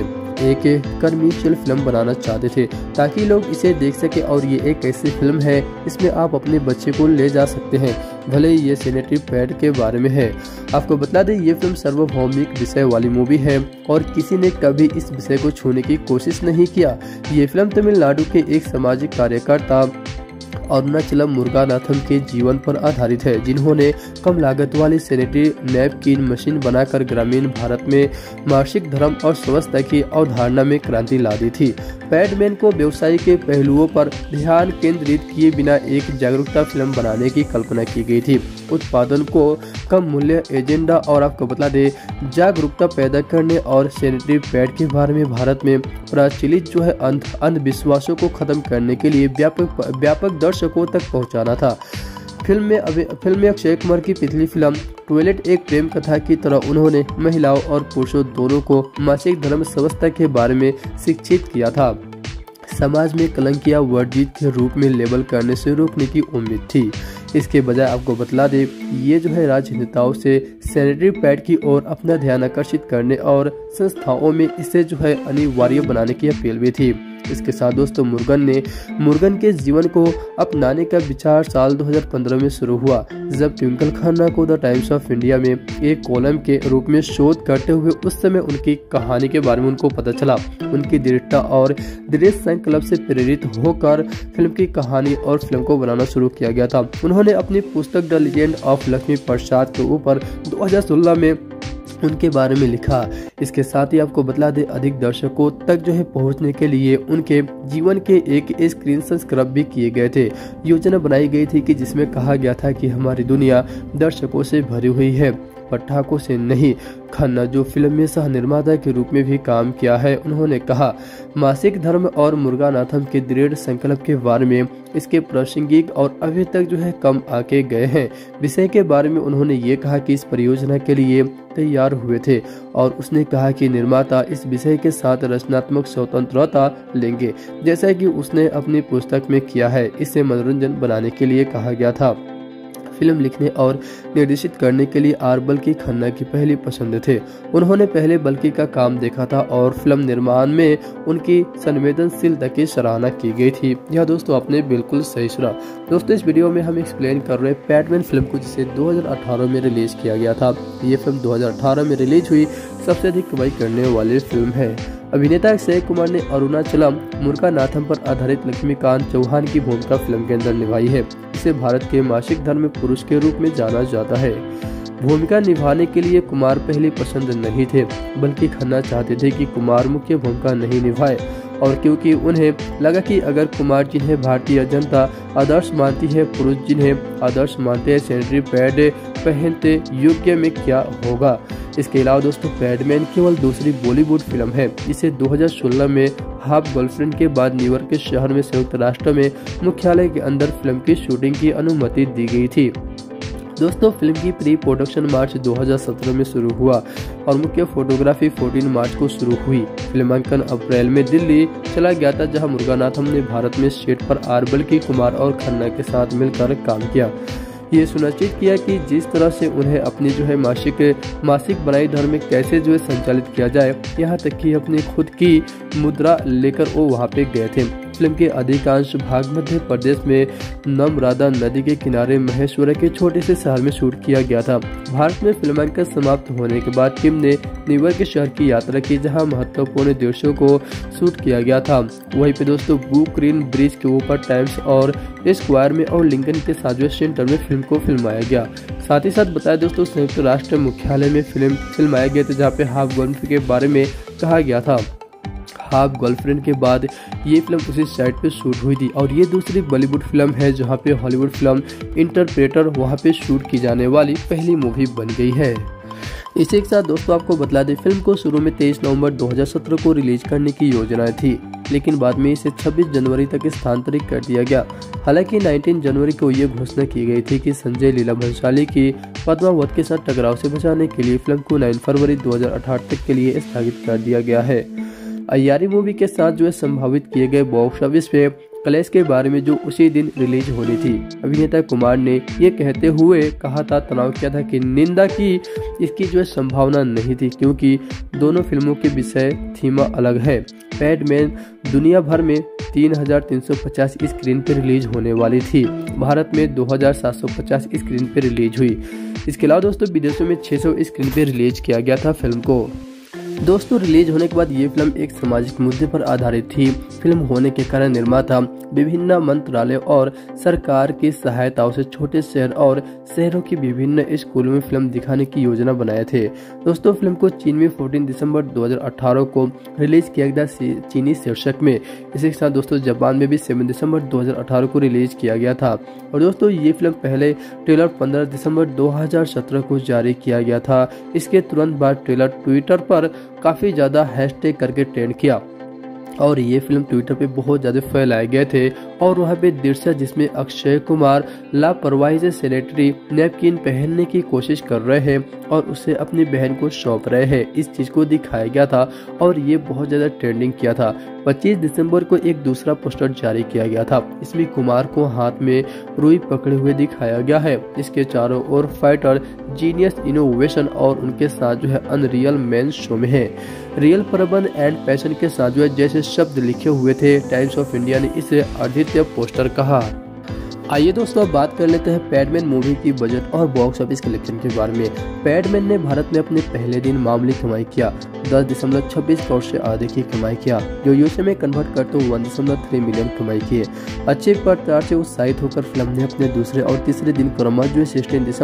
एक कमर्शियल फिल्म बनाना चाहते थे ताकि लोग इसे देख सके और ये एक ऐसी फिल्म है इसमें आप अपने बच्चे को ले जा सकते हैं, भले ही ये सैनिटरी पैड के बारे में है। आपको बता दें ये फिल्म सार्वभौमिक विषय वाली मूवी है और किसी ने कभी इस विषय को छूने की कोशिश नहीं किया। ये फिल्म तमिलनाडु के एक सामाजिक कार्यकर्ता अरुणाचलम मुरुगानाथम के जीवन पर आधारित है, जिन्होंने कम लागत वाली सैनिटरी नैपकिन मशीन बनाकर ग्रामीण भारत में मासिक धर्म और स्वच्छता की अवधारणा में क्रांति ला दी थी। पैडमैन को व्यवसाय के पहलुओं पर ध्यान केंद्रित किए बिना एक जागरूकता फिल्म बनाने की कल्पना की गई थी। उत्पादन को कम मूल्य एजेंडा और आपको बता दें जागरूकता पैदा करने और सैनिटरी पैड के बारे में भारत में प्रचलित जो है अंधविश्वासों को खत्म करने के लिए व्यापक दर्शकों तक पहुंचाना था। फिल्म में अक्षय कुमार की पिछली फिल्म टॉयलेट एक प्रेम कथा की तरह उन्होंने महिलाओं और पुरुषों दोनों को मासिक धर्म समस्या के बारे में शिक्षित किया था। समाज में कलंक या वर्जित के रूप में लेबल करने से रोकने की उम्मीद थी। इसके बजाय आपको बतला दे ये जो है राजनेताओं से सैनिटरी पैड की ओर अपना ध्यान आकर्षित करने और संस्थाओं में इसे जो है अनिवार्य बनाने की अपील भी थी। इसके साथ दोस्तों मुरुगन ने मुरुगन के जीवन को अपनाने का विचार साल 2015 में शुरू हुआ, जब ट्विंकल खन्ना को द टाइम्स ऑफ इंडिया में एक कॉलम के रूप में शोध करते हुए उस समय उनकी कहानी के बारे में उनको पता चला। उनकी दृढ़ता और दृढ़ संकल्प से प्रेरित होकर फिल्म की कहानी और फिल्म को बनाना शुरू किया गया था। उन्होंने अपनी पुस्तक the legend of Lakshmi Prasad के ऊपर 2016 में उनके बारे में लिखा। इसके साथ ही आपको बतला दे, अधिक दर्शकों तक जो है पहुंचने के लिए उनके जीवन के एक स्क्रीन संस्क्रब भी किए गए थे। योजना बनाई गई थी कि जिसमें कहा गया था कि हमारी दुनिया दर्शकों से भरी हुई है, पटाखों से नहीं। खन्ना जो फिल्म में सह निर्माता के रूप में भी काम किया है, उन्होंने कहा मासिक धर्म और मुरुगानाथम के दृढ़ संकल्प के बारे में इसके प्रासंगिक और अभी तक जो है कम आके गए हैं विषय के बारे में उन्होंने ये कहा कि इस परियोजना के लिए तैयार हुए थे और उसने कहा कि निर्माता इस विषय के साथ रचनात्मक स्वतंत्रता लेंगे जैसा कि उसने अपनी पुस्तक में किया है। इसे मनोरंजन बनाने के लिए कहा गया था। फिल्म लिखने और निर्देशित करने के लिए आर बल्की खन्ना की पहली पसंद थे। उन्होंने पहले बल्कि का काम देखा था और फिल्म निर्माण में उनकी संवेदनशीलता की सराहना की गई थी। यह दोस्तों आपने बिल्कुल सही सुना। दोस्तों इस वीडियो में हम एक्सप्लेन कर रहे हैं पैडमैन फिल्म को, जिसे 2018 में रिलीज किया गया था। ये फिल्म 2018 में रिलीज हुई सबसे अधिक कमाई करने वाली फिल्म है। अभिनेता अक्षय कुमार ने अरुणाचलम मुरुगानाथम पर आधारित लक्ष्मीकांत चौहान की भूमिका फिल्म के अंदर निभाई है। इसे भारत के मासिक धर्म पुरुष के रूप में जाना जाता है। भूमिका निभाने के लिए कुमार पहले पसंद नहीं थे, बल्कि खन्ना चाहते थे कि कुमार मुख्य भूमिका नहीं निभाए, और क्योंकि उन्हें लगा कि अगर कुमार जिन्हें भारतीय जनता आदर्श मानती है, पुरुष जिन्हें आदर्श मानते हैं, सैनिटरी पैड पहनते योग्य में क्या होगा। इसके अलावा दोस्तों पैडमैन केवल दूसरी बॉलीवुड फिल्म है। इसे 2016 में हाफ गर्लफ्रेंड के बाद न्यूयॉर्क के शहर में संयुक्त राष्ट्र में मुख्यालय के अंदर फिल्म की शूटिंग की अनुमति दी गई थी। दोस्तों फिल्म की प्री प्रोडक्शन मार्च 2017 में शुरू हुआ और मुख्य फोटोग्राफी 14 मार्च को शुरू हुई। फिल्मांकन अप्रैल में दिल्ली चला गया था, जहां मुरुगानाथम ने भारत में सेट पर आर बल्की, कुमार और खन्ना के साथ मिलकर काम किया। ये सुनिश्चित किया कि जिस तरह से उन्हें अपनी जो है मासिक बनाई धर्म में कैसे जो है संचालित किया जाए, यहाँ तक कि अपनी खुद की मुद्रा लेकर वो वहाँ पे गए थे। फिल्म के अधिकांश भाग मध्य प्रदेश में नर्मदा नदी के किनारे महेश्वर के छोटे से शहर में शूट किया गया था। भारत में फिल्मांकन समाप्त होने के बाद टीम ने न्यूयॉर्क के शहर की यात्रा की, जहां महत्वपूर्ण दृश्यों को शूट किया गया था। वहीं पे दोस्तों ब्रुकलिन ब्रिज के ऊपर, टाइम्स और स्क्वायर में और लिंकन के साझा सेंटर में फिल्म को फिल्माया गया। साथ ही साथ बताया दोस्तों संयुक्त राष्ट्र मुख्यालय में फिल्म फिल्माया गया था, जहाँ पे हाफ गर्लफ्रेंड के बारे में कहा गया था। हाफ गर्लफ्रेंड के बाद ये फिल्म उसी साइट पे शूट हुई थी और ये दूसरी बॉलीवुड फिल्म है जहाँ पे हॉलीवुड फिल्म इंटरप्रेटर वहाँ पे शूट की जाने वाली पहली मूवी बन गई है। इसी के साथ दोस्तों आपको बतला दें, फिल्म को शुरू में 23 नवंबर 2017 को रिलीज करने की योजना थी, लेकिन बाद में इसे 26 जनवरी तक स्थानांतरित कर दिया गया। हालांकि 19 जनवरी को यह घोषणा की गई थी कि संजय लीला भंसाली की पद्मावत के साथ टकराव से बचाने के लिए फिल्म को 9 फरवरी 2018 तक के लिए स्थगित कर दिया गया है। अय्यारी मूवी के साथ जो है संभावित किए गए बॉक्स ऑफिस पे कलेश के बारे में जो उसी दिन रिलीज होनी थी, अभिनेता कुमार ने ये कहते हुए कहा था, तनाव किया था कि निंदा की इसकी जो है संभावना नहीं थी, क्योंकि दोनों फिल्मों के विषय थीमा अलग है। पैडमैन दुनिया भर में 3,350 स्क्रीन पर रिलीज होने वाली थी, भारत में 2,750 स्क्रीन पर रिलीज हुई। इसके अलावा दोस्तों विदेशों में 600 स्क्रीन पर रिलीज किया गया था फिल्म को। दोस्तों रिलीज होने के बाद ये फिल्म एक सामाजिक मुद्दे पर आधारित थी। फिल्म होने के कारण निर्माता विभिन्न मंत्रालय और सरकार की सहायताओं से छोटे शहर और शहरों के विभिन्न स्कूलों में फिल्म दिखाने की योजना बनाए थे। दोस्तों फिल्म को चीन में 14 दिसंबर 2018 को रिलीज किया गया चीनी शीर्षक में। इसी के साथ दोस्तों जापान में भी 7 दिसंबर 2018 को रिलीज किया गया था। और दोस्तों ये फिल्म पहले ट्रेलर 15 दिसंबर 2017 को जारी किया गया था। इसके तुरंत बाद ट्रेलर ट्विटर पर काफी ज्यादा हैशटैग करके ट्रेंड किया और ये फिल्म ट्विटर पे बहुत ज्यादा फैलाए गए थे। और वहाँ पे दृश्य जिसमें अक्षय कुमार लापरवाही से सैनिटरी नैपकिन पहनने की कोशिश कर रहे हैं और उसे अपनी बहन को सौंप रहे हैं, इस चीज को दिखाया गया था और ये बहुत ज्यादा ट्रेंडिंग किया था। 25 दिसंबर को एक दूसरा पोस्टर जारी किया गया था। इसमें कुमार को हाथ में रुई पकड़े हुए दिखाया गया है। इसके चारों ओर फाइटर, जीनियस, इनोवेशन और उनके साथ जो है अनरियल मैन शो में है रियल परबन एंड पैशन के साथ जो है जैसे शब्द लिखे हुए थे। टाइम्स ऑफ इंडिया ने इसे अद्वितीय पोस्टर कहा। आइए दोस्तों बात कर लेते हैं पैडमैन मूवी की बजट और बॉक्स ऑफिस कलेक्शन के बारे में। पैडमैन ने भारत में अपने पहले दिन मामूली कमाई किया, 10.26 करोड़ से आधे की कमाई किया, जो यूएसए में कन्वर्ट करते 1.3 मिलियन कमाई किए। अच्छे प्रचार से उत्साहित होकर फिल्म ने अपने दूसरे और तीसरे दिन क्रमशः जो 16.11 करोड़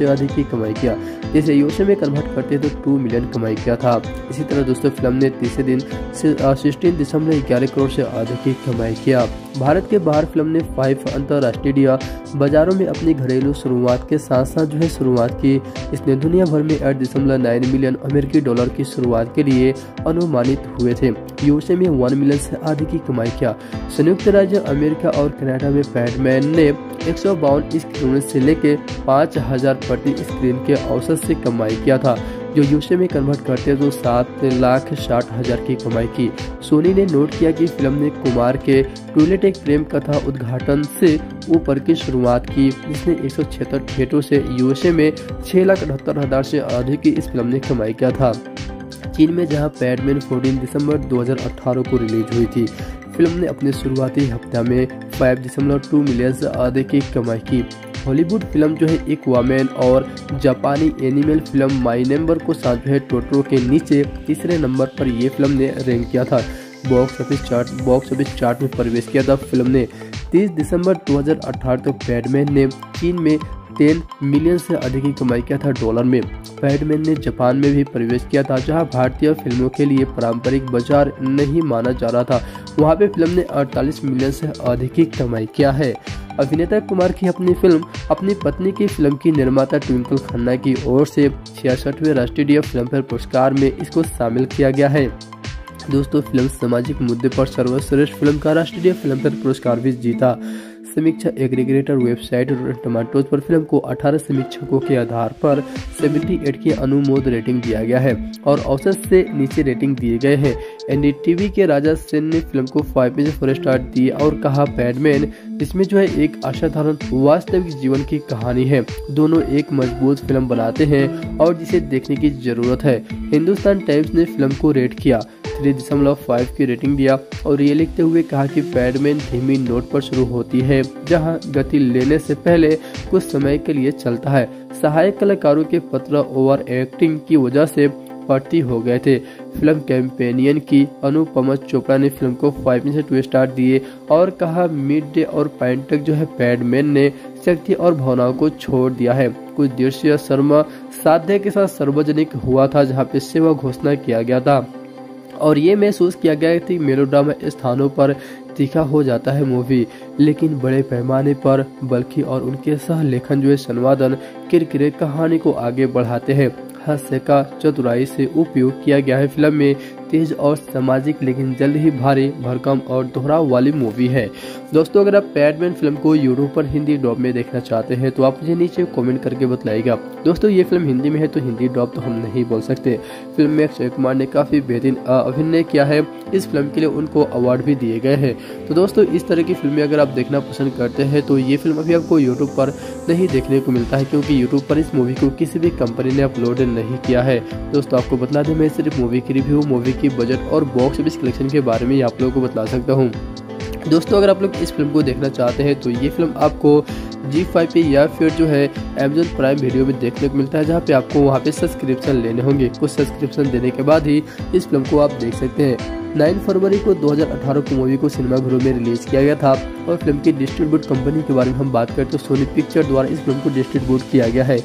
से अधिक की कमाई किया, जिसे यूएसए में कन्वर्ट करते तो 2 मिलियन कमाई किया था। इसी तरह दोस्तों फिल्म ने तीसरे दिन 16.11 करोड़ से अधिक की कमाई किया। भारत के बाहर फिल्म ने 5 अंतर्राष्ट्रीय बाजारों में अपनी घरेलू शुरुआत के साथ साथ जो है शुरुआत की। इसने दुनिया भर में 8.9 मिलियन अमेरिकी डॉलर की शुरुआत के लिए अनुमानित हुए थे। यूएसए में 1 मिलियन से आधी की कमाई किया। संयुक्त राज्य अमेरिका और कनाडा में पैडमैन ने 152 स्क्रीन से लेकर 5000 प्रति स्क्रीन के औसत से कमाई किया था, जो यूएसए में कन्वर्ट करते तो 7,60,000 की कमाई की। सोनी ने नोट किया कि फिल्म ने कुमार के टॉयलेट एक प्रेम कथा उद्घाटन से ऊपर की शुरुआत की, जिसने 176 थिएटरों से यूएसए में 6,78,000 से अधिक की इस फिल्म ने कमाई किया था। चीन में जहां पैडमैन 14 दिसंबर 2018 को रिलीज हुई थी, फिल्म ने अपने शुरुआती हफ्ते में 5.2 मिलियन से अधिक की कमाई की। हॉलीवुड फिल्म जो है एक वॉमेन और जापानी एनिमल फिल्म माई नंबर को साथ जो है टोटो के नीचे तीसरे नंबर पर ये फिल्म ने रैंक किया था। बॉक्स ऑफिस चार्ट में प्रवेश किया था। फिल्म ने 30 दिसंबर 2018 तक पैडमैन ने चीन में 10 मिलियन से अधिक की कमाई किया था डॉलर में। पैडमैन ने जापान में भी प्रवेश किया था, जहां भारतीय फिल्मों के लिए पारंपरिक बाजार नहीं माना जा रहा था। वहां पे फिल्म ने 48 मिलियन से अधिक की कमाई किया है। अभिनेता कुमार की अपनी फिल्म अपनी पत्नी की फिल्म की निर्माता ट्विंकल खन्ना की ओर से 66वें राष्ट्रीय फिल्म फेयर पुरस्कार में इसको शामिल किया गया है। दोस्तों फिल्म सामाजिक मुद्दे पर सर्वश्रेष्ठ फिल्म का राष्ट्रीय फिल्म फेयर पुरस्कार भी जीता। समीक्षा एग्रीगेटर वेबसाइट टोमेटोज पर फिल्म को 18 समीक्षकों के आधार पर 78 की अनुमोद रेटिंग दिया गया है और औसत से नीचे रेटिंग दिए गए हैं। एनडीटीवी के राजा सेन ने फिल्म को 5 स्टार दिए और कहा पैडमैन इसमें जो है एक असाधारण वास्तविक जीवन की कहानी है, दोनों एक मजबूत फिल्म बनाते हैं और जिसे देखने की जरूरत है। हिंदुस्तान टाइम्स ने फिल्म को रेट किया 3.5 की रेटिंग दिया और ये लिखते हुए कहा कि पैडमैन धीमी नोट पर शुरू होती है, जहां गति लेने से पहले कुछ समय के लिए चलता है। सहायक कलाकारों के पत्र ओवर एक्टिंग की वजह से पार्टी हो गए थे। फिल्म कैंपेनियन की अनुपमा चोपड़ा ने फिल्म को 5.2 स्टार दिए और कहा मिड डे और पॉइंट तक जो है पैडमैन ने शक्ति और भावनाओं को छोड़ दिया है। कुछ दृश्य शर्मा साध्य के साथ सार्वजनिक हुआ था, जहाँ पे सेवा घोषणा किया गया था और ये महसूस किया गया कि मेलोड्रामा स्थानों पर तीखा हो जाता है मूवी, लेकिन बड़े पैमाने पर बल्कि और उनके सह लेखन जो है संवादन किरकिरे कहानी को आगे बढ़ाते हैं। हास्य का चतुराई से उपयोग किया गया है। फिल्म में तेज और सामाजिक लेकिन जल्द ही भारी भरकम और दोहराव वाली मूवी है। दोस्तों अगर आप पैडमैन फिल्म को यूट्यूब पर हिंदी डॉब में देखना चाहते हैं तो आप मुझे नीचे कमेंट करके बताइएगा। दोस्तों ये फिल्म हिंदी में है तो हिंदी डॉब तो हम नहीं बोल सकते। फिल्म में अक्षय कुमार ने काफ़ी बेहतरीन अभिनय किया है। इस फिल्म के लिए उनको अवार्ड भी दिए गए हैं। तो दोस्तों इस तरह की फिल्में अगर आप देखना पसंद करते हैं तो ये फिल्म अभी आपको यूट्यूब पर नहीं देखने को मिलता है, क्योंकि यूट्यूब पर इस मूवी को किसी भी कंपनी ने अपलोड नहीं किया है। दोस्तों आपको बता दें मैं सिर्फ मूवी की रिव्यू, मूवी की बजट और बॉक्स ऑफिस कलेक्शन के बारे में आप लोगों को बता सकता हूँ। दोस्तों अगर आप लोग इस फिल्म को देखना चाहते हैं तो ये फिल्म आपको G5 पे या फिर जो है Amazon प्राइम वीडियो में देखने को मिलता है, जहाँ पे आपको वहाँ पे सब्सक्रिप्शन लेने होंगे। कुछ सब्सक्रिप्शन देने के बाद ही इस फिल्म को आप देख सकते हैं। 9 फरवरी को 2018 को मूवी को सिनेमाघरों में रिलीज किया गया था और फिल्म की डिस्ट्रीब्यूट कंपनी के बारे में हम बात करें तो सोनी पिक्चर द्वारा इस फिल्म को डिस्ट्रीब्यूट किया गया है।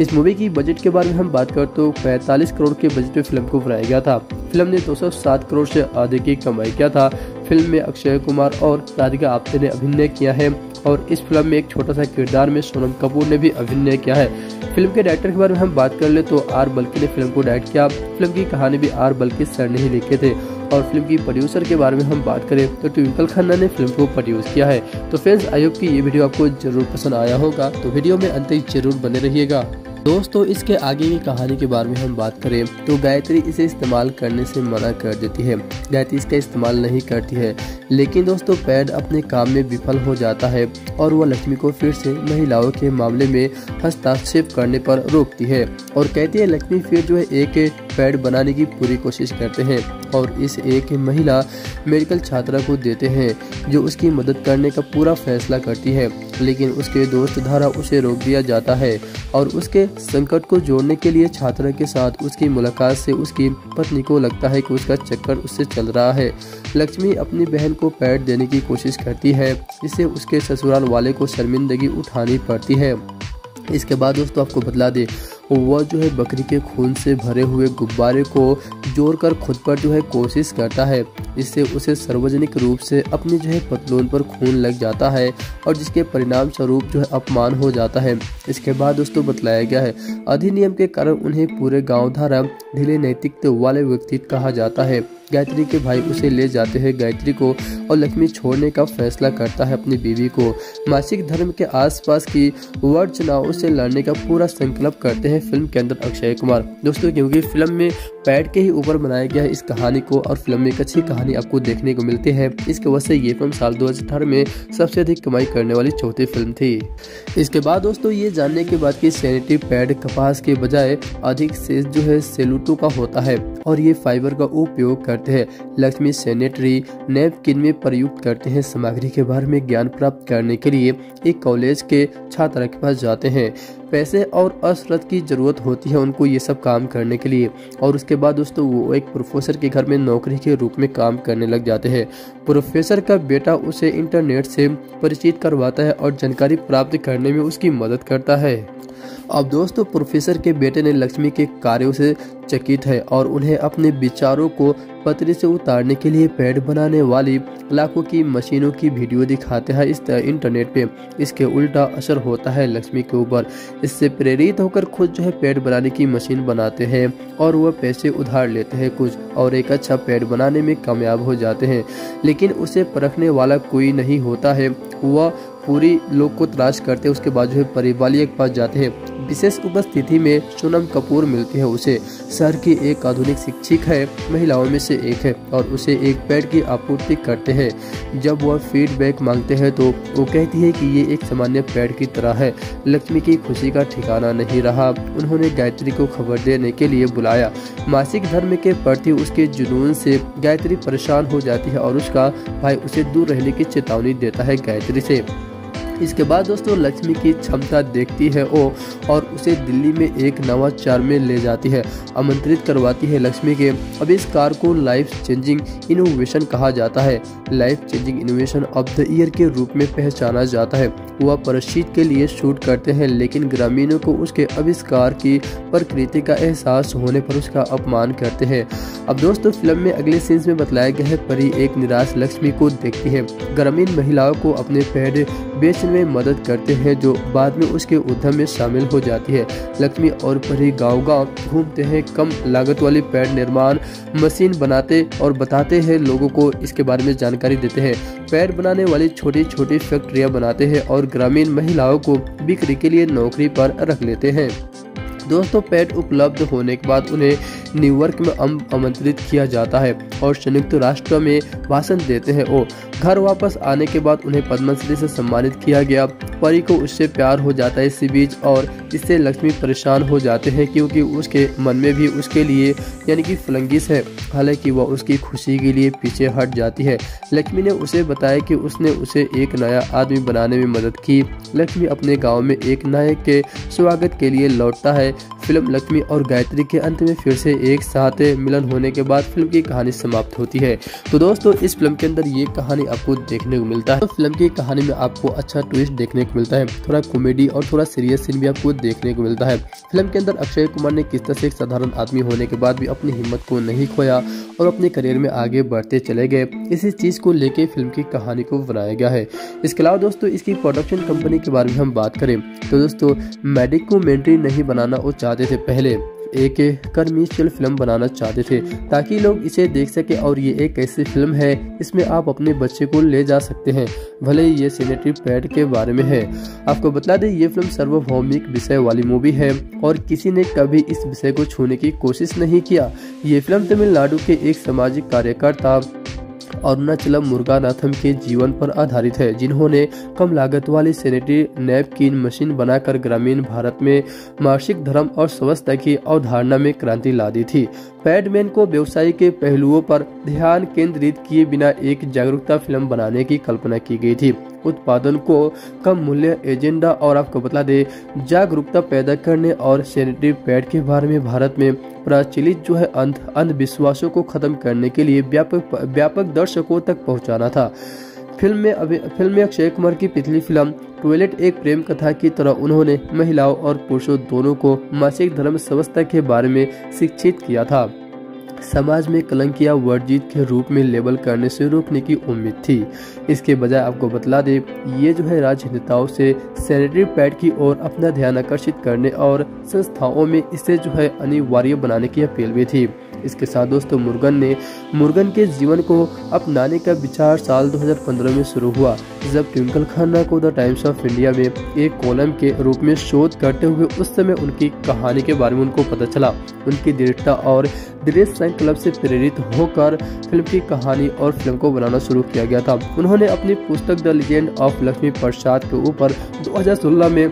इस मूवी की बजट के बारे में हम बात करें तो 45 करोड़ के बजट में फिल्म को बनाया गया था। फिल्म ने 207 करोड़ से आधे की कमाई किया था। फिल्म में अक्षय कुमार और राधिका आप्टे ने अभिनय किया है और इस फिल्म में एक छोटा सा किरदार में सोनम कपूर ने भी अभिनय किया है। फिल्म के डायरेक्टर के बारे में हम बात कर ले तो आर बल्की ने फिल्म को डायरेक्ट किया। फिल्म की कहानी भी आर बल्की सर ने ही लिखे थे और फिल्म की प्रोड्यूसर के बारे में हम बात करें तो ट्विंकल खन्ना ने फिल्म को प्रोड्यूस किया है। तो फ्रेंड्स आई होप कि ये वीडियो आपको जरूर पसंद आया होगा, तो वीडियो में अंत तक जरूर बने रहिएगा। दोस्तों इसके आगे की कहानी के बारे में हम बात करें तो गायत्री इसे इस्तेमाल करने से मना कर देती है। गायत्री इसका इस्तेमाल नहीं करती है, लेकिन दोस्तों पैड अपने काम में विफल हो जाता है और वह लक्ष्मी को फिर से महिलाओं के मामले में हस्तक्षेप करने पर रोकती है और कहती है लक्ष्मी फिर जो है एक पैड बनाने की पूरी कोशिश करते हैं और इस एक महिला मेडिकल छात्रा को देते हैं जो उसकी मदद करने का पूरा फैसला करती है, लेकिन उसके दोस्त द्वारा उसे रोक दिया जाता है और उसके संकट को जोड़ने के लिए छात्रा के साथ उसकी मुलाकात से उसकी पत्नी को लगता है कि उसका चक्कर उससे चल रहा है। लक्ष्मी अपनी बहन को पैड देने की कोशिश करती है, इससे उसके ससुराल वाले को शर्मिंदगी उठानी पड़ती है। इसके बाद दोस्तों आपको बतला दे वह जो है बकरी के खून से भरे हुए गुब्बारे को जोड़कर खुद पर जो है कोशिश करता है, इससे उसे सार्वजनिक रूप से अपनी जो है पतलून पर खून लग जाता है और जिसके परिणाम स्वरूप जो है अपमान हो जाता है। इसके बाद दोस्तों बताया गया है अधिनियम के कारण उन्हें पूरे गांव द्वारा ढीले नैतिकता वाले व्यक्ति कहा जाता है। गायत्री के भाई उसे ले जाते हैं गायत्री को और लक्ष्मी छोड़ने का फैसला करता है अपनी बीवी को। मासिक धर्म के आसपास की वार्ड चुनावों से लड़ने का पूरा संकल्प करते हैं फिल्म के अंदर अक्षय कुमार। दोस्तों क्योंकि फिल्म में पैड के ही ऊपर बनाया गया है इस कहानी को और फिल्म में एक अच्छी कहानी आपको देखने को मिलती है, इसके वजह से ये फिल्म साल 2018 में सबसे अधिक कमाई करने वाली चौथी फिल्म थी। इसके बाद दोस्तों ये जानने के बाद कि सैनिटरी पैड कपास के बजाय अधिक से जो है सेलुटो का होता है और ये फाइबर का उपयोग करते हैं। लक्ष्मी सैनिटरी नैपकिन में प्रयुक्त करते हैं सामग्री के बारे में ज्ञान प्राप्त करने के लिए एक कॉलेज के छात्र के पास जाते हैं। पैसे और असरत की जरूरत होती है उनको ये सब काम करने के लिए और उसके बाद दोस्तों वो एक प्रोफेसर के घर में नौकरी के रूप में काम करने लग जाते हैं। प्रोफेसर का बेटा उसे इंटरनेट से परिचित करवाता है और जानकारी प्राप्त करने में उसकी मदद करता है। अब दोस्तों प्रोफेसर के बेटे ने लक्ष्मी के कार्यों से चकित है और उन्हें अपने विचारों को पतरी से उतारने के लिए पैड बनाने वाली लाखों की मशीनों की वीडियो दिखाते हैं इस इंटरनेट पे। इसके उल्टा असर होता है लक्ष्मी के ऊपर, इससे प्रेरित होकर खुद जो है पैड बनाने की मशीन बनाते हैं और वह पैसे उधार लेते हैं कुछ और एक अच्छा पैड बनाने में कामयाब हो जाते हैं, लेकिन उसे परखने वाला कोई नहीं होता है। वह पूरी लोग को तलाश करते उसके बाद जो है परिवालिया के पास जाते हैं। विशेष उपस्थिति में सोनम कपूर मिलती है उसे, शहर की एक आधुनिक शिक्षिक है महिलाओं में से एक है और उसे एक पैड की आपूर्ति करते हैं। जब वह फीडबैक मांगते हैं तो वो कहती है कि ये एक सामान्य पैड की तरह है। लक्ष्मी की खुशी का ठिकाना नहीं रहा, उन्होंने गायत्री को खबर देने के लिए बुलाया। मासिक धर्म के प्रति उसके जुनून से गायत्री परेशान हो जाती है और उसका भाई उसे दूर रहने की चेतावनी देता है गायत्री से। इसके बाद दोस्तों लक्ष्मी की क्षमता देखती है वो और उसे दिल्ली में एक नवाचार में ले जाती है, आमंत्रित करवाती है लक्ष्मी के। अब इस कार को लाइफ चेंजिंग इनोवेशन कहा जाता है, life changing innovation of the year के रूप में पहचाना जाता है। वह प्रसिद्ध के लिए शूट करते हैं, लेकिन ग्रामीणों को उसके आविष्कार की प्रकृति का एहसास होने पर उसका अपमान करते हैं। अब दोस्तों फिल्म में अगले सीन्स में बताया गया है परी एक निराश लक्ष्मी को देखती है, ग्रामीण महिलाओं को अपने पैड बेचने में मदद करते हैं जो बाद में उसके उद्यम में शामिल हो जाती है। लक्ष्मी और परी गांव-गांव घूमते हैं, कम लागत वाली पैड निर्माण मशीन बनाते और बताते हैं, लोगों को इसके बारे में जानकारी देते हैं। पैड बनाने वाली छोटी छोटी फैक्ट्रियां बनाते हैं और ग्रामीण महिलाओं को बिक्री के लिए नौकरी पर रख लेते हैं। दोस्तों पैड उपलब्ध होने के बाद उन्हें न्यूयॉर्क में आमंत्रित किया जाता है और संयुक्त राष्ट्र में भाषण देते हैं। वो घर वापस आने के बाद उन्हें पद्मश्री से सम्मानित किया गया। परी को उससे प्यार हो जाता है इसी बीच और इससे लक्ष्मी परेशान हो जाते हैं क्योंकि उसके मन में भी उसके लिए यानी कि फलंगिस है, हालांकि वह उसकी खुशी के लिए पीछे हट जाती है। लक्ष्मी ने उसे बताया कि उसने उसे एक नया आदमी बनाने में मदद की। लक्ष्मी अपने गाँव में एक नायक के स्वागत के लिए लौटता है। फिल्म लक्ष्मी और गायत्री के अंत में फिर से एक साथ मिलन होने के बाद फिल्म की कहानी समाप्त होती है। तो दोस्तों इस फिल्म के अंदर ये कहानी आपको देखने को मिलता है। तो फिल्म की कहानी में आपको अच्छा ट्विस्ट देखने को मिलता है, थोड़ा कॉमेडी और थोड़ा सीरियस सीन भी आपको देखने को मिलता है। फिल्म के अंदर अक्षय कुमार ने किस तरह से एक साधारण आदमी होने के बाद भी अपनी हिम्मत को नहीं खोया और अपने करियर में आगे बढ़ते चले गए, इसी चीज को लेके फिल्म की कहानी को बनाया गया है। इसके अलावा दोस्तों इसकी प्रोडक्शन कंपनी के बारे में हम बात करें तो दोस्तों डॉक्यूमेंट्री नहीं बनाना वो चाहते थे पहले, एक कमर्शियल फिल्म बनाना चाहते थे ताकि लोग इसे देख सके और ये एक ऐसी फिल्म है इसमें आप अपने बच्चे को ले जा सकते हैं, भले ही ये सैनिटरी पैड के बारे में है। आपको बता दें ये फिल्म सार्वभौमिक विषय वाली मूवी है और किसी ने कभी इस विषय को छूने की कोशिश नहीं किया। ये फिल्म तमिलनाडु के एक सामाजिक कार्यकर्ता अरुणाचलम मुरुगानाथम के जीवन पर आधारित है, जिन्होंने कम लागत वाली सैनिटरी नैपकिन मशीन बनाकर ग्रामीण भारत में मासिक धर्म और स्वस्थता की अवधारणा में क्रांति ला दी थी। पैडमैन को व्यवसाय के पहलुओं पर ध्यान केंद्रित किए बिना एक जागरूकता फिल्म बनाने की कल्पना की गई थी, उत्पादन को कम मूल्य एजेंडा और आपको बता दे जागरूकता पैदा करने और सैनिटरी पैड के बारे में भारत में प्रचलित जो है अंधविश्वासों को खत्म करने के लिए व्यापक दर्शकों तक पहुंचाना था। फिल्म में अक्षय कुमार की पिछली फिल्म टॉयलेट एक प्रेम कथा की तरह उन्होंने महिलाओं और पुरुषों दोनों को मासिक धर्म स्वस्थता के बारे में शिक्षित किया था। समाज में कलंक या वर्जित के रूप में लेबल करने से रोकने की उम्मीद थी। इसके बजाय आपको बतला दे ये जो है राजनेताओं से सैनिटरी पैड की ओर अपना ध्यान आकर्षित करने और संस्थाओं में इसे जो है अनिवार्य बनाने की अपील भी थी। इसके साथ दोस्तों मुरुगन के जीवन को अपनाने का विचार साल 2015 में शुरू हुआ, जब ट्विंकल खन्ना को द टाइम्स ऑफ इंडिया में एक कॉलम के रूप में शोध करते हुए उस समय उनकी कहानी के बारे में उनको पता चला। उनकी दृढ़ता और दृढ़ संकल्प से प्रेरित होकर फिल्म की कहानी और फिल्म को बनाना शुरू किया गया था। उन्होंने अपनी पुस्तक the legend of Lakshmi Prasad के ऊपर 2016 में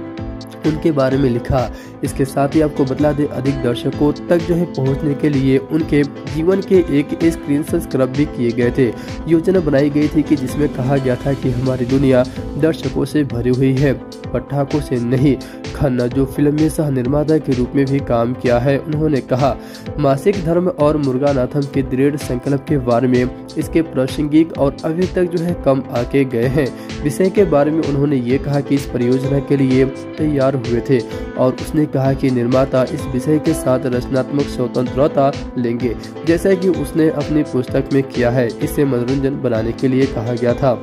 उनके बारे में लिखा। इसके साथ ही आपको बतला दे अधिक दर्शकों तक जो है पहुंचने के लिए उनके जीवन के एक स्क्रीन सब्सक्राइब भी किए गए थे। योजना बनाई गई थी कि जिसमें कहा गया था कि हमारी दुनिया दर्शकों से भरी हुई है, पटाखों से नहीं। खन्ना जो फिल्म में सह निर्माता के रूप में भी काम किया है, उन्होंने कहा मासिक धर्म और मुरुगानाथम के दृढ़ संकल्प के बारे में इसके प्रासंगिक और अभी तक जो है कम आके गए हैं विषय के बारे में उन्होंने ये कहा कि इस परियोजना के लिए तैयार हुए थे और उसने कहा कि निर्माता इस विषय के साथ रचनात्मक स्वतंत्रता लेंगे जैसा कि उसने अपनी पुस्तक में किया है। इसे मनोरंजन बनाने के लिए कहा गया था।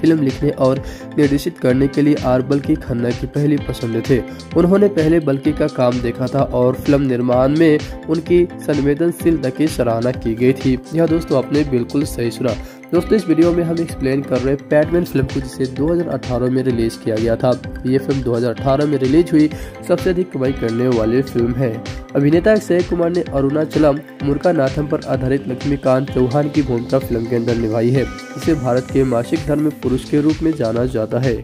फिल्म लिखने और निर्देशित करने के लिए आर बल्की खन्ना की पहली पसंद थे। उन्होंने पहले बल्कि का काम देखा था और फिल्म निर्माण में उनकी संवेदनशीलता की सराहना की गई थी। यह दोस्तों आपने बिल्कुल सही सुना। दोस्तों इस वीडियो में हम एक्सप्लेन कर रहे हैं पैडमैन फिल्म को, जिसे 2018 में रिलीज किया गया था। ये फिल्म 2018 में रिलीज हुई सबसे अधिक कमाई करने वाली फिल्म है। अभिनेता अक्षय कुमार ने अरुणाचलम मुरुगानाथम पर आधारित लक्ष्मीकांत चौहान की भूमिका फिल्म के अंदर निभाई है। इसे भारत के मासिक धर्म पुरुष के रूप में जाना जाता है।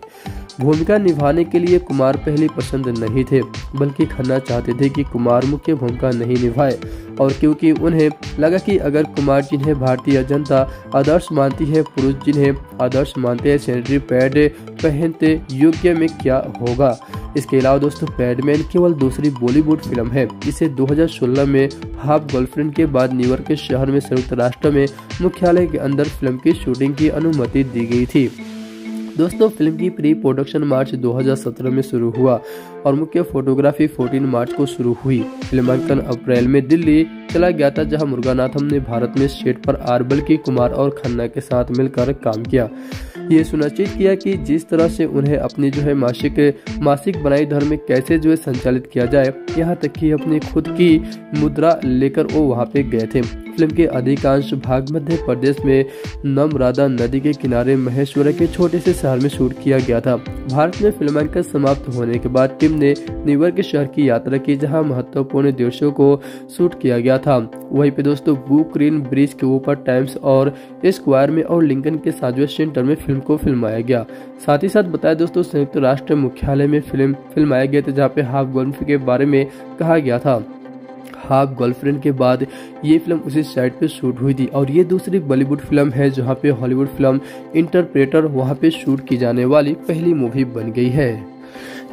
भूमिका निभाने के लिए कुमार पहले पसंद नहीं थे, बल्कि खन्ना चाहते थे कि कुमार मुख्य भूमिका नहीं निभाए और क्योंकि उन्हें लगा कि अगर कुमार जिन्हें भारतीय जनता आदर्श मानती है, पुरुष जिन्हें आदर्श मानते हैं, सैनिटरी पैड पहनते योग्य में क्या होगा। इसके अलावा दोस्तों पैडमैन केवल दूसरी बॉलीवुड फिल्म है। इसे 2016 में हाफ गर्लफ्रेंड के बाद न्यूयॉर्क के शहर में संयुक्त राष्ट्र में मुख्यालय के अंदर फिल्म की शूटिंग की अनुमति दी गई थी। दोस्तों फिल्म की प्री प्रोडक्शन मार्च 2017 में शुरू हुआ और मुख्य फोटोग्राफी 14 मार्च को शुरू हुई। फिल्मांकन अप्रैल में दिल्ली चला गया था, जहां मुरुगानाथम ने भारत में सेट पर आर बल्की, कुमार और खन्ना के साथ मिलकर काम किया। ये सुनिश्चित किया कि जिस तरह से उन्हें अपनी जो है मासिक बनाई धर्म कैसे जो है संचालित किया जाए, यहाँ तक कि अपनी खुद की मुद्रा लेकर वो वहाँ पे गए थे। फिल्म के अधिकांश भाग मध्य प्रदेश में नर्मदा नदी के किनारे महेश्वर के छोटे से शहर में शूट किया गया था। भारत में फिल्मांकन समाप्त होने के बाद टीम ने न्यूयॉर्क के शहर की यात्रा की, जहां महत्वपूर्ण दृश्यों को शूट किया गया था। वहीं पे दोस्तों ब्रुकलिन ब्रिज के ऊपर, टाइम्स और स्क्वायर में और लिंकन के साझा सेंटर में फिल्म को फिल्माया गया। साथ ही साथ बताया दोस्तों संयुक्त राष्ट्र मुख्यालय में फिल्म फिल्माया गया था, जहाँ पे हाफ गर्लफ्रेंड के बारे में कहा गया था। हाफ गर्लफ्रेंड के बाद ये फिल्म उसी साइट पे शूट हुई थी और ये दूसरी बॉलीवुड फिल्म है जहाँ पे हॉलीवुड फिल्म इंटरप्रेटर वहाँ पे शूट की जाने वाली पहली मूवी बन गई है।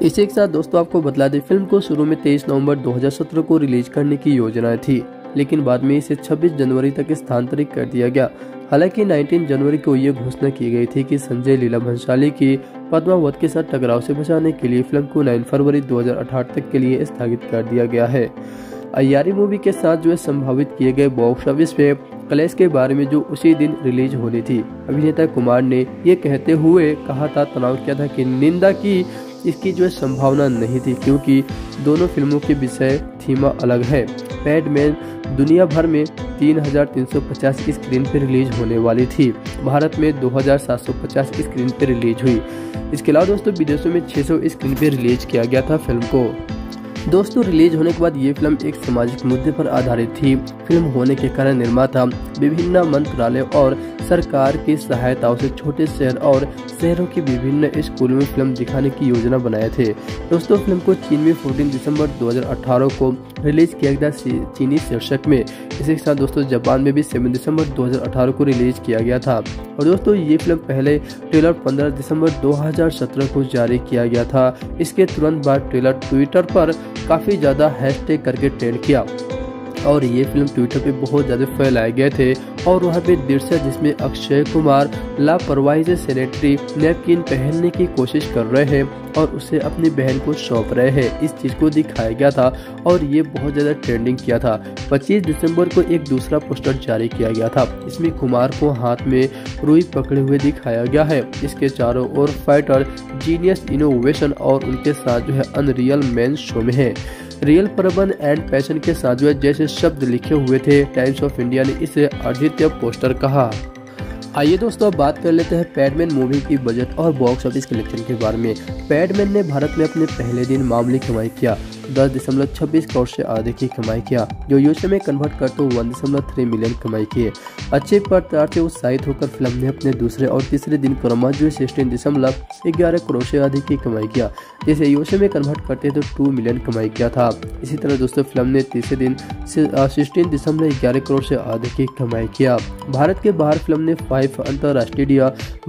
इसी के साथ दोस्तों आपको बतला दें फिल्म को शुरू में 23 नवंबर 2017 को रिलीज करने की योजना थी, लेकिन बाद में इसे 26 जनवरी तक स्थानांतरित कर दिया गया। हालांकि 19 जनवरी को यह घोषणा की गई थी कि संजय लीला भंसाली की पद्मावत के साथ टकराव से बचाने के लिए फिल्म को 9 फरवरी 2018 तक के लिए स्थगित कर दिया गया है। अय्यारी मूवी के साथ जो है संभावित किए गए बॉक्स ऑफिस पे क्लैश के बारे में जो उसी दिन रिलीज होनी थी, अभिनेता कुमार ने यह कहते हुए कहा था तनाव किया था कि निंदा की इसकी जो है संभावना नहीं थी, क्योंकि दोनों फिल्मों के विषय थीमा अलग है। पैडमैन दुनिया भर में 3,350 स्क्रीन पर रिलीज होने वाली थी, भारत में 2,750 स्क्रीन पर रिलीज हुई। इसके अलावा दोस्तों विदेशों में 600 स्क्रीन पर रिलीज किया गया था फिल्म को। दोस्तों रिलीज होने के बाद ये फिल्म एक सामाजिक मुद्दे पर आधारित थी। फिल्म होने के कारण निर्माता विभिन्न मंत्रालय और सरकार की सहायताओं से छोटे शहर और शहरों के विभिन्न स्कूलों में फिल्म दिखाने की योजना बनाए थे। दोस्तों फिल्म को चीन में 14 दिसंबर 2018 को रिलीज किया गया चीनी शीर्षक में। इसी के साथ दोस्तों जापान में भी 7 दिसंबर 2018 को रिलीज किया गया था। और दोस्तों ये फिल्म पहले ट्रेलर 15 दिसंबर 2017 को जारी किया गया था। इसके तुरंत बाद ट्रेलर ट्विटर पर काफ़ी ज़्यादा हैशटैग करके ट्रेंड किया और ये फिल्म ट्विटर पे बहुत ज़्यादा फैलाए गए थे। और वहाँ पे दृश्य जिसमें अक्षय कुमार लापरवाही से सैनिटरी नैपकिन पहनने की कोशिश कर रहे हैं और उसे अपनी बहन को सौंप रहे हैं, इस चीज़ को दिखाया गया था और ये बहुत ज़्यादा ट्रेंडिंग किया था। 25 दिसंबर को एक दूसरा पोस्टर जारी किया गया था, इसमें कुमार को हाथ में रुई पकड़े हुए दिखाया गया है। इसके चारों ओर फाइटर, जीनियस, इनोवेशन और उनके साथ जो है अनरियल मैन शो में है। रियल परबन एंड पैशन के साथ जो है जैसे शब्द लिखे हुए थे, टाइम्स ऑफ इंडिया ने इसे अद्वितीय पोस्टर कहा। आइए दोस्तों अब बात कर लेते हैं पैडमैन मूवी की बजट और बॉक्स ऑफिस कलेक्शन के बारे में। पैडमैन ने भारत में अपने पहले दिन मामूली कमाई किया, 10.26 करोड़ से आधे की कमाई किया, जो यूएसए में कन्वर्ट कर तो 1.3 मिलियन कमाई किए। अच्छे प्रचार से उत्साहित होकर फिल्म ने अपने दूसरे और तीसरे दिन क्रमशः जो 16.11 करोड़ से आधे की कमाई किया, जिसे यूएसए में कन्वर्ट करते तो 2 मिलियन कमाई किया था। इसी तरह दोस्तों फिल्म ने तीसरे दिन 16.11 करोड़ से आधे की कमाई किया। भारत के बाहर फिल्म ने 5 अंतर्राष्ट्रीय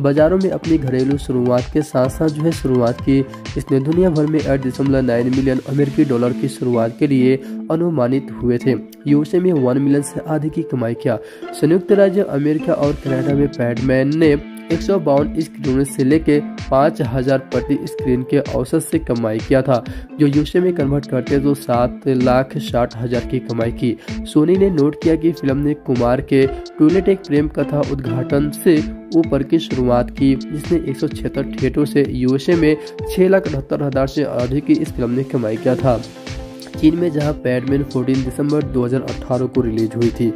बाजारों में अपनी घरेलू शुरुआत के साथ साथ जो है शुरुआत की। इसने दुनिया भर में 8.9 मिलियन अमेरिकी डॉलर की शुरुआत के लिए अनुमानित हुए थे। यूएसए में 1 मिलियन से आधी की कमाई किया। संयुक्त राज्य अमेरिका और कनाडा में पैडमैन ने 152 स्क्रीनों से लेके 5000 प्रति स्क्रीन के औसत से कमाई किया था, जो यूएसए में कन्वर्ट करते तो 7,60,000 की कमाई की। सोनी ने नोट किया कि फिल्म ने कुमार के टॉयलेट एक प्रेम कथा उद्घाटन से ऊपर की शुरुआत की, जिसने 176 थिएटरों से यूएसए में 6,78,000 से अधिक की इस फिल्म ने कमाई किया था। चीन में जहां पैडमैन 14 दिसंबर 2018 को रिलीज हुई थी,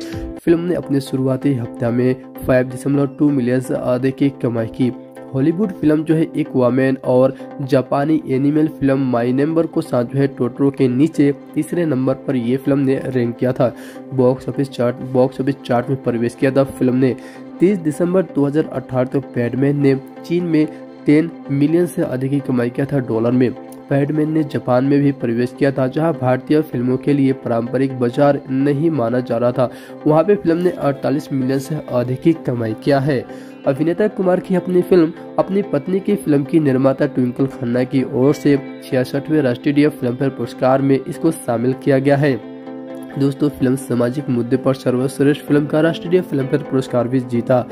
फिल्म ने अपने शुरुआती हफ्ते में 5.2 मिलियन से आधे की कमाई की। हॉलीवुड फिल्म जो है एक वामेन और जापानी एनिमल फिल्म माई नंबर को साथ जो है टोटरो के नीचे तीसरे नंबर पर यह फिल्म ने रैंक किया था। बॉक्स ऑफिस चार्ट में प्रवेश किया था फिल्म ने। 30 दिसंबर 2018 तक पैडमैन ने चीन में 10 मिलियन से अधिक की कमाई किया था डॉलर में। पैडमैन ने जापान में भी प्रवेश किया था, जहां भारतीय फिल्मों के लिए पारंपरिक बाजार नहीं माना जा रहा था। वहां पे फिल्म ने 48 मिलियन से अधिक की कमाई किया है। अभिनेता कुमार की अपनी फिल्म अपनी पत्नी की फिल्म की निर्माता ट्विंकल खन्ना की ओर से 66वें राष्ट्रीय फिल्म फेयर पुरस्कार में इसको शामिल किया गया है। दोस्तों फिल्म सामाजिक मुद्दे पर सर्वश्रेष्ठ फिल्म का राष्ट्रीय फिल्म फेयर पुरस्कार भी जीता।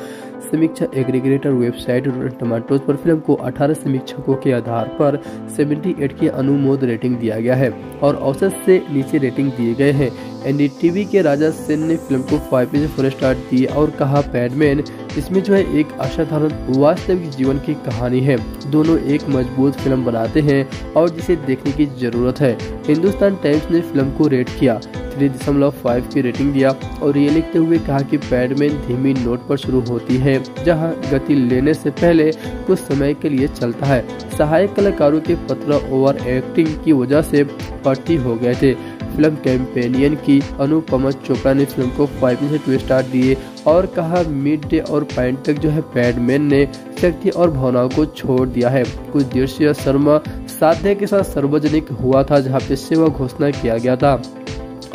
समीक्षा एग्रीगेटर वेबसाइट रॉटेन टोमेटोज पर फिल्म को 18 समीक्षकों के आधार पर 78 की अनुमोद रेटिंग दिया गया है और औसत से नीचे रेटिंग दिए गए हैं। एनडीटीवी के राजा सेन ने फिल्म को 5 स्टार दिए और कहा, पैडमैन इसमें जो है एक असाधारण वास्तविक जीवन की कहानी है, दोनों एक मजबूत फिल्म बनाते हैं और जिसे देखने की जरूरत है। हिंदुस्तान टाइम्स ने फिल्म को रेट किया 3.5 की रेटिंग दिया और ये लिखते हुए कहा कि पैडमैन धीमी नोट पर शुरू होती है, जहां गति लेने से पहले कुछ समय के लिए चलता है। सहायक कलाकारों के पत्र ओवर एक्टिंग की वजह से पट्टी हो गए थे। फिल्म कैंपेनियन की अनुपमा चोपड़ा ने फिल्म को 5 स्टार दिए और कहा, मिड डे और पॉइंट तक जो है पैडमैन ने शक्ति और भावनाओं को छोड़ दिया है। कुछ दृश्य शर्मा साधे के साथ सार्वजनिक हुआ था, जहाँ पे सेवा घोषणा किया गया था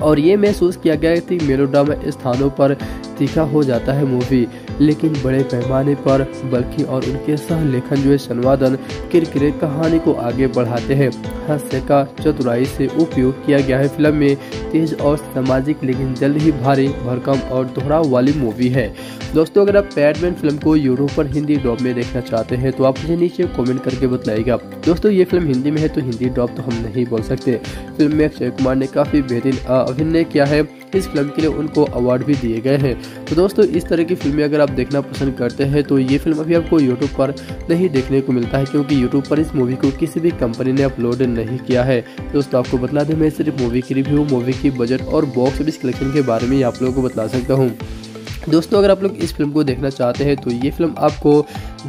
और ये महसूस किया गया कि मेलोड्रामा स्थानों पर तीखा हो जाता है मूवी, लेकिन बड़े पैमाने पर बल्कि और उनके सह लेखन जो है संवादन किरकिरे कहानी को आगे बढ़ाते हैं। हास्य का चतुराई से उपयोग किया गया है। फिल्म में तेज और सामाजिक लेकिन जल्द ही भारी भरकम और दोहराव वाली मूवी है। दोस्तों अगर आप पैडमैन फिल्म को यूट्यूब पर हिंदी डॉब में देखना चाहते हैं तो आप मुझे नीचे कॉमेंट करके बताइएगा। दोस्तों ये फिल्म हिंदी में है तो हिंदी डॉब तो हम नहीं बोल सकते। फिल्म में अक्षय कुमार ने काफी बेहतरीन अभिनय किया है। इस फिल्म के लिए उनको अवार्ड भी दिए गए हैं। तो दोस्तों इस तरह की फिल्में अगर आप देखना पसंद करते हैं तो ये फिल्म अभी आपको यूट्यूब पर नहीं देखने को मिलता है, क्योंकि यूट्यूब पर इस मूवी को किसी भी कंपनी ने अपलोड नहीं किया है। दोस्तों आपको बता दें, मैं सिर्फ मूवी की रिव्यू, मूवी की बजट और बॉक्स ऑफिस कलेक्शन के बारे में आप लोगों को बता सकता हूँ। दोस्तों अगर आप लोग इस फिल्म को देखना चाहते हैं तो ये फिल्म आपको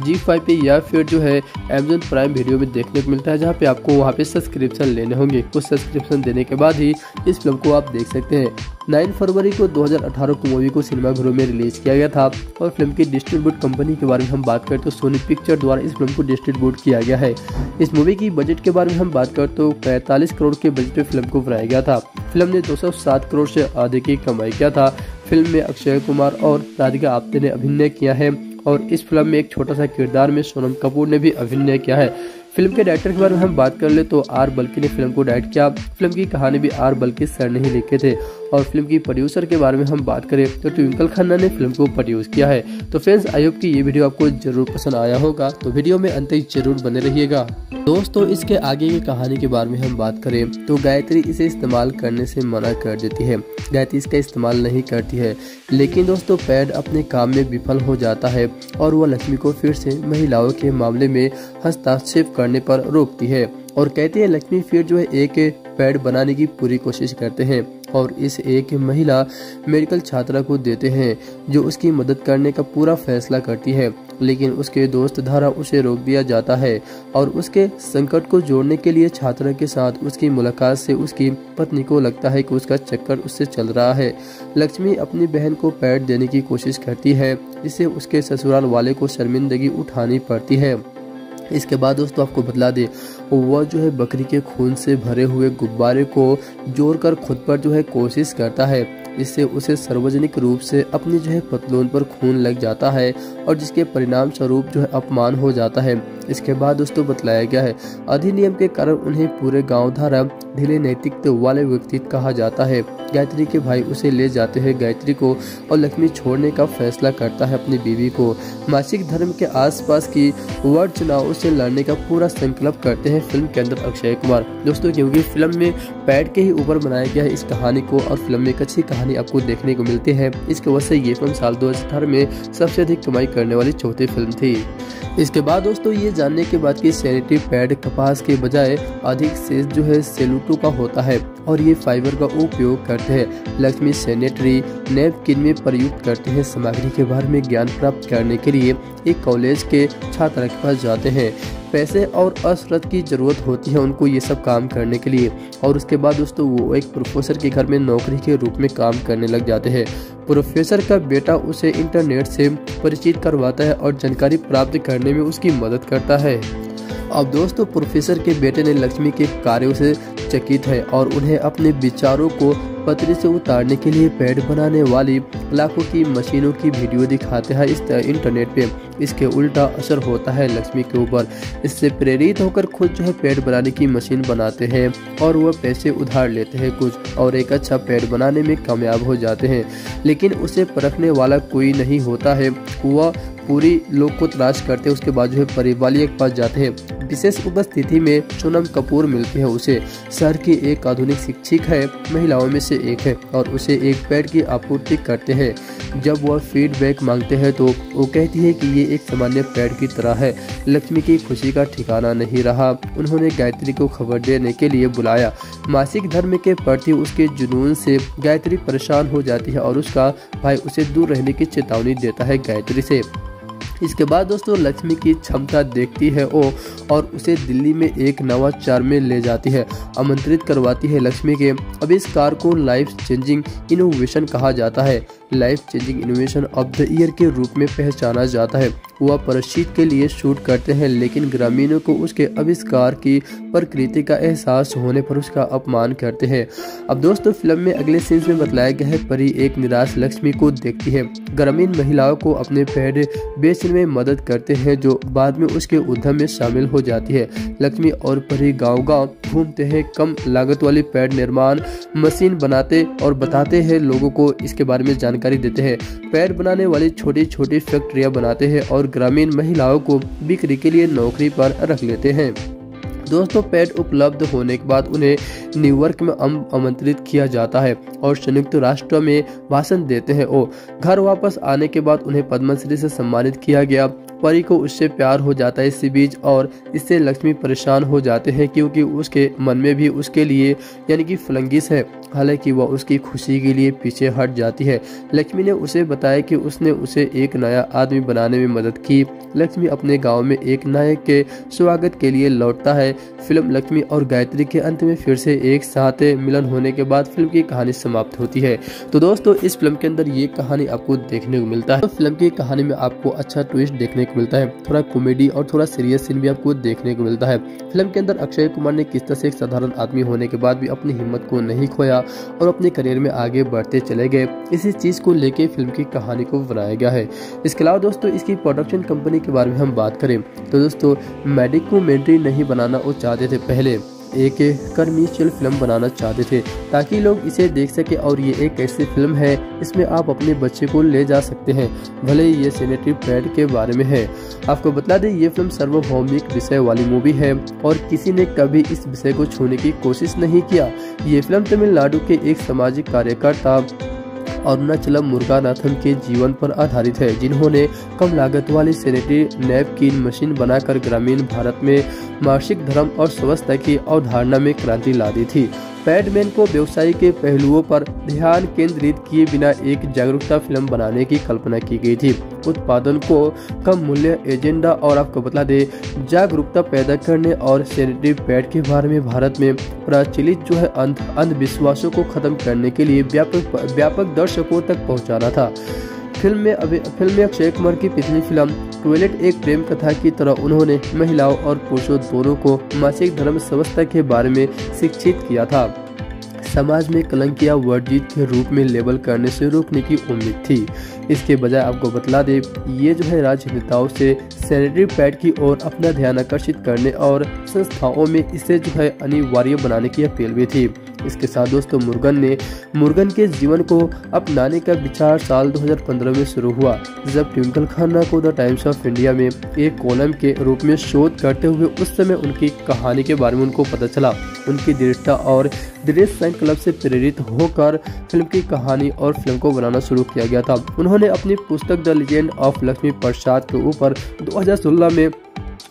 G5 पे या फिर जो है Amazon प्राइम वीडियो में देखने को मिलता है, जहाँ पे आपको वहाँ पे सब्सक्रिप्शन लेने होंगे। कुछ सब्सक्रिप्शन देने के बाद ही इस फिल्म को आप देख सकते हैं। 9 फरवरी को 2018 को मूवी को सिनेमाघरों में रिलीज किया गया था और फिल्म की डिस्ट्रीब्यूट कंपनी के बारे में हम बात करें तो सोनी पिक्चर द्वारा इस फिल्म को डिस्ट्रीब्यूट किया गया है। इस मूवी की बजट के बारे में हम बात करें तो 45 करोड़ के बजट में फिल्म को बनाया गया था। फिल्म ने 207 करोड़ से आधे की कमाई किया था। फिल्म में अक्षय कुमार और राधिका आप्टे ने अभिनय किया है और इस फिल्म में एक छोटा सा किरदार में सोनम कपूर ने भी अभिनय किया है। फिल्म के डायरेक्टर के बारे में हम बात कर ले तो आर बल्की ने फिल्म को डायरेक्ट किया। फिल्म की कहानी भी आर बल्की सर ने ही लिखे थे और फिल्म की प्रोड्यूसर के बारे में हम बात करें तो ट्विंकल खन्ना ने फिल्म को प्रोड्यूस किया है। तो फ्रेंड्स आई होप कि ये वीडियो आपको जरूर पसंद आया होगा, तो वीडियो में अंत तक जरूर बने रहिएगा। दोस्तों इसके आगे की कहानी के बारे में हम बात करें तो गायत्री इसे इस्तेमाल करने से मना कर देती है। गायत्री इसका इस्तेमाल नहीं करती है, लेकिन दोस्तों पैड अपने काम में विफल हो जाता है और वह लक्ष्मी को फिर से महिलाओं के मामले में हस्तक्षेप करने पर रोकती है और कहती है लक्ष्मी फिर जो है एक पैड बनाने की पूरी कोशिश करते हैं और इस एक महिला मेडिकल छात्रा को देते हैं जो उसकी मदद करने का पूरा फैसला करती है, लेकिन उसके दोस्त द्वारा उसे रोक दिया जाता है और उसके संकट को जोड़ने के लिए छात्रा के साथ उसकी मुलाकात से उसकी पत्नी को लगता है कि उसका चक्कर उससे चल रहा है। लक्ष्मी अपनी बहन को पैड देने की कोशिश करती है, इससे उसके ससुराल वाले को शर्मिंदगी उठानी पड़ती है। इसके बाद दोस्तों आपको बतला दे वह जो है बकरी के खून से भरे हुए गुब्बारे को जोड़कर खुद पर जो है कोशिश करता है, इससे उसे सार्वजनिक रूप से अपनी जो है पतलून पर खून लग जाता है और जिसके परिणाम स्वरूप जो है अपमान हो जाता है। इसके बाद दोस्तों बतलाया गया है अधिनियम के कारण उन्हें पूरे गांव द्वारा ढीले नैतिकता वाले व्यक्ति कहा जाता है। गायत्री के भाई उसे ले जाते हैं गायत्री को और लक्ष्मी छोड़ने का फैसला करता है अपनी बीवी को। मासिक धर्म के आसपास की वार्ड चुनाव से लड़ने का पूरा संकल्प करते हैं फिल्म के अंदर अक्षय कुमार। दोस्तों क्योंकि फिल्म में पैड के ही ऊपर बनाया गया है इस कहानी को और फिल्म में एक अच्छी कहानी आपको देखने को मिलती है, इसके वजह से ये फिल्म साल 2018 में सबसे अधिक कमाई करने वाली चौथी फिल्म थी। इसके बाद दोस्तों ये जानने के बाद कि सैनिटरी पैड कपास के बजाय अधिक से जो है सेलुटो का होता है और ये फाइबर का उपयोग करते हैं। लक्ष्मी सैनिटरी नैपकिन में प्रयुक्त करते हैं। सामग्री के बारे में ज्ञान प्राप्त करने के लिए एक कॉलेज के छात्र के पास जाते हैं। पैसे और असरत की ज़रूरत होती है उनको ये सब काम करने के लिए और उसके बाद दोस्तों वो एक प्रोफेसर के घर में नौकरी के रूप में काम करने लग जाते हैं। प्रोफेसर का बेटा उसे इंटरनेट से परिचित करवाता है और जानकारी प्राप्त करने में उसकी मदद करता है। अब दोस्तों प्रोफेसर के बेटे ने लक्ष्मी के कार्यों से चकित है और उन्हें अपने विचारों को पतरे से उतारने के लिए पैड बनाने वाली लाखों की मशीनों की वीडियो दिखाते हैं इस इंटरनेट पे। इसके उल्टा असर होता है लक्ष्मी के ऊपर, इससे प्रेरित होकर खुद जो है पैड बनाने की मशीन बनाते हैं और वह पैसे उधार लेते हैं कुछ और एक अच्छा पैड बनाने में कामयाब हो जाते हैं, लेकिन उसे परखने वाला कोई नहीं होता है। वह पूरी लोग को तलाश करते हैं। उसके बाद जो है परिवाली के पास जाते हैं। विशेष उपस्थिति में सोनम कपूर मिलती है उसे। शहर की एक आधुनिक शिक्षिक है, महिलाओं में से एक है और उसे एक पैड की आपूर्ति करते हैं। जब वह फीडबैक मांगते हैं तो वो कहती है कि ये एक सामान्य पैड की तरह है। लक्ष्मी की खुशी का ठिकाना नहीं रहा, उन्होंने गायत्री को खबर देने के लिए बुलाया। मासिक धर्म के प्रति उसके जुनून से गायत्री परेशान हो जाती है और उसका भाई उसे दूर रहने की चेतावनी देता है गायत्री से। इसके बाद दोस्तों लक्ष्मी की क्षमता देखती है वो और उसे दिल्ली में एक नवाचार में ले जाती है, आमंत्रित करवाती है। लक्ष्मी के आविष्कार को लाइफ चेंजिंग इनोवेशन कहा जाता है। Life changing innovation of the year के रूप में पहचाना जाता है। वह प्रसिद्ध के लिए शूट करते हैं, लेकिन ग्रामीणों को उसके आविष्कार की प्रकृति का एहसास होने पर उसका अपमान करते हैं। अब दोस्तों फिल्म में अगले सीन्स में बताया गया है परी एक निराश लक्ष्मी को देखती है। ग्रामीण महिलाओं को अपने पैड बेचने में मदद करते हैं जो बाद में उसके उद्यम में शामिल हो जाती है। लक्ष्मी और परी गाँव-गाँव घूमते हैं, कम लागत वाली पैड निर्माण मशीन बनाते और बताते हैं, लोगों को इसके बारे में जानकारी देते हैं। पैड बनाने वाली छोटी छोटी फैक्ट्रियां बनाते हैं और ग्रामीण महिलाओं को बिक्री के लिए नौकरी पर रख लेते हैं। दोस्तों पैड उपलब्ध होने के बाद उन्हें न्यूयॉर्क में आमंत्रित किया जाता है और संयुक्त राष्ट्र में भाषण देते हैं। ओ घर वापस आने के बाद उन्हें पद्मश्री से सम्मानित किया गया। परी को उससे प्यार हो जाता है इसी बीच, और इससे लक्ष्मी परेशान हो जाते हैं क्योंकि उसके मन में भी उसके लिए यानी कि फलंगिस है। हालांकि वह उसकी खुशी के लिए पीछे हट जाती है। लक्ष्मी ने उसे बताया कि उसने उसे एक नया आदमी बनाने में मदद की। लक्ष्मी अपने गांव में एक नायक के स्वागत के लिए लौटता है। फिल्म लक्ष्मी और गायत्री के अंत में फिर से एक साथ मिलन होने के बाद फिल्म की कहानी समाप्त होती है। तो दोस्तों इस फिल्म के अंदर ये कहानी आपको देखने को मिलता है। तो फिल्म की कहानी में आपको अच्छा ट्विस्ट देखने को मिलता है, थोड़ा कॉमेडी और थोड़ा सीरियस सीन भी आपको देखने को मिलता है। फिल्म के अंदर अक्षय कुमार ने किस तरह से एक साधारण आदमी होने के बाद भी अपनी हिम्मत को नहीं खोया और अपने करियर में आगे बढ़ते चले गए, इसी चीज को लेके फिल्म की कहानी को बनाया गया है। इसके अलावा दोस्तों इसकी प्रोडक्शन कंपनी के बारे में हम बात करें तो दोस्तों डॉक्यूमेंट्री नहीं बनाना वो चाहते थे, पहले एक कमर्शियल फिल्म बनाना चाहते थे ताकि लोग इसे देख सके और ये एक ऐसी फिल्म है इसमें आप अपने बच्चे को ले जा सकते हैं, भले ही ये सैनिटरी पैड के बारे में है। आपको बता दें ये फिल्म सार्वभौमिक विषय वाली मूवी है और किसी ने कभी इस विषय को छूने की कोशिश नहीं किया। ये फिल्म तमिलनाडु के एक सामाजिक कार्यकर्ता अरुणाचलम मुरुगानाथम के जीवन पर आधारित है, जिन्होंने कम लागत वाली सैनिटरी नैपकिन मशीन बनाकर ग्रामीण भारत में मासिक धर्म और स्वस्थता की अवधारणा में क्रांति ला दी थी। पैडमैन को व्यवसाय के पहलुओं पर ध्यान केंद्रित किए बिना एक जागरूकता फिल्म बनाने की कल्पना की गई थी। उत्पादन को कम मूल्य एजेंडा और आपको बता दें जागरूकता पैदा करने और सैनिटरी पैड के बारे में भारत में प्रचलित जो है अंधविश्वासों को खत्म करने के लिए व्यापक दर्शकों तक पहुंचाना था। फिल्म में अक्षय कुमार की पिछली फिल्म टॉयलेट एक प्रेम कथा की तरह उन्होंने महिलाओं और पुरुषों दोनों को मासिक धर्म स्वस्थता के बारे में शिक्षित किया था। समाज में कलंक या वर्जित के रूप में लेबल करने से रोकने की उम्मीद थी। इसके बजाय आपको बतला दे ये जो है राजनेताओं से सैनिटरी पैड की ओर अपना ध्यान आकर्षित करने और संस्थाओं में इसे जो है अनिवार्य बनाने की अपील भी थी। इसके साथ दोस्तों मुरुगन के जीवन को अपनाने का विचार साल 2015 में शुरू हुआ, जब ट्विंकल खन्ना को द टाइम्स ऑफ इंडिया में एक कॉलम के रूप में शोध करते हुए उस समय उनकी कहानी के बारे में उनको पता चला। उनकी दृढ़ता और दृढ़ संकल्प से प्रेरित होकर फिल्म की कहानी और फिल्म को बनाना शुरू किया गया था। उन्होंने अपनी पुस्तक the legend of Lakshmi Prasad के ऊपर 2016 में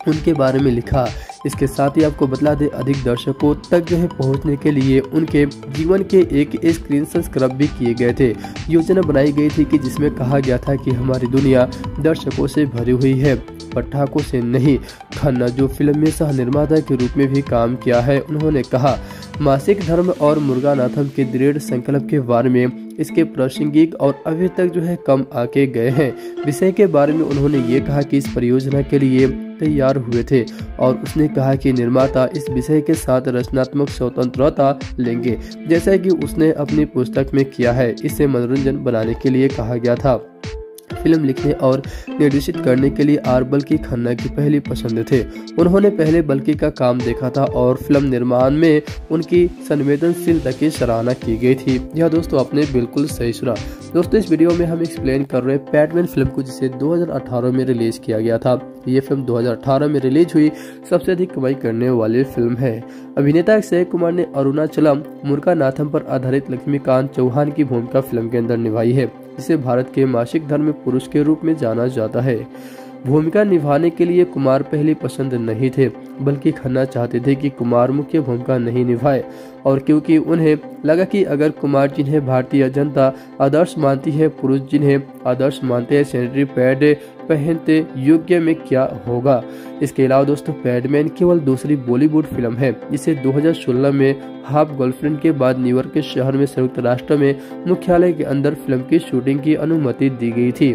उनके बारे में लिखा। इसके साथ ही आपको बतला दे अधिक दर्शकों तक जो है पहुँचने के लिए उनके जीवन के एक स्क्रीन संस्क्रब भी किए गए थे। योजना बनाई गई थी कि जिसमें कहा गया था कि हमारी दुनिया दर्शकों से भरी हुई है, पटाखों से नहीं। खन्ना जो फिल्म में सह निर्माता के रूप में भी काम किया है, उन्होंने कहा मासिक धर्म और मुरुगानाथम के दृढ़ संकल्प के बारे में इसके प्रासंगिक और अभी तक जो है कम आके गए हैं। विषय के बारे में उन्होंने ये कहा कि इस परियोजना के लिए तैयार हुए थे और उसने कहा कि निर्माता इस विषय के साथ रचनात्मक स्वतंत्रता लेंगे, जैसा कि उसने अपनी पुस्तक में किया है। इसे मनोरंजन बनाने के लिए कहा गया था। फिल्म लिखने और निर्देशित करने के लिए आर बल्की खन्ना की पहली पसंद थे। उन्होंने पहले बल्कि का काम देखा था और फिल्म निर्माण में उनकी संवेदनशीलता की सराहना की गई थी। यह दोस्तों आपने बिल्कुल सही सुना। दोस्तों इस वीडियो में हम एक्सप्लेन कर रहे हैं पैडमैन फिल्म को, जिसे 2018 में रिलीज किया गया था। ये फिल्म 2018 में रिलीज हुई सबसे अधिक कमाई करने वाली फिल्म है। अभिनेता अक्षय कुमार ने अरुणाचलम मुरुगानाथम पर आधारित लक्ष्मीकांत चौहान की भूमिका फिल्म के अंदर निभाई है, जिसे भारत के मासिक धर्म पुरुष के रूप में जाना जाता है। भूमिका निभाने के लिए कुमार पहली पसंद नहीं थे, बल्कि खन्ना चाहते थे कि कुमार मुख्य भूमिका नहीं निभाए, और क्योंकि उन्हें लगा कि अगर कुमार जिन्हें भारतीय जनता आदर्श मानती है, पुरुष जिन्हें आदर्श मानते हैं, सैनिटरी पैड पहनते योग्य में क्या होगा। इसके अलावा दोस्तों पैडमैन केवल दूसरी बॉलीवुड फिल्म है जिसे 2016 में हाफ गर्लफ्रेंड के बाद न्यूयॉर्क के शहर में संयुक्त राष्ट्र में मुख्यालय के अंदर फिल्म की शूटिंग की अनुमति दी गई थी।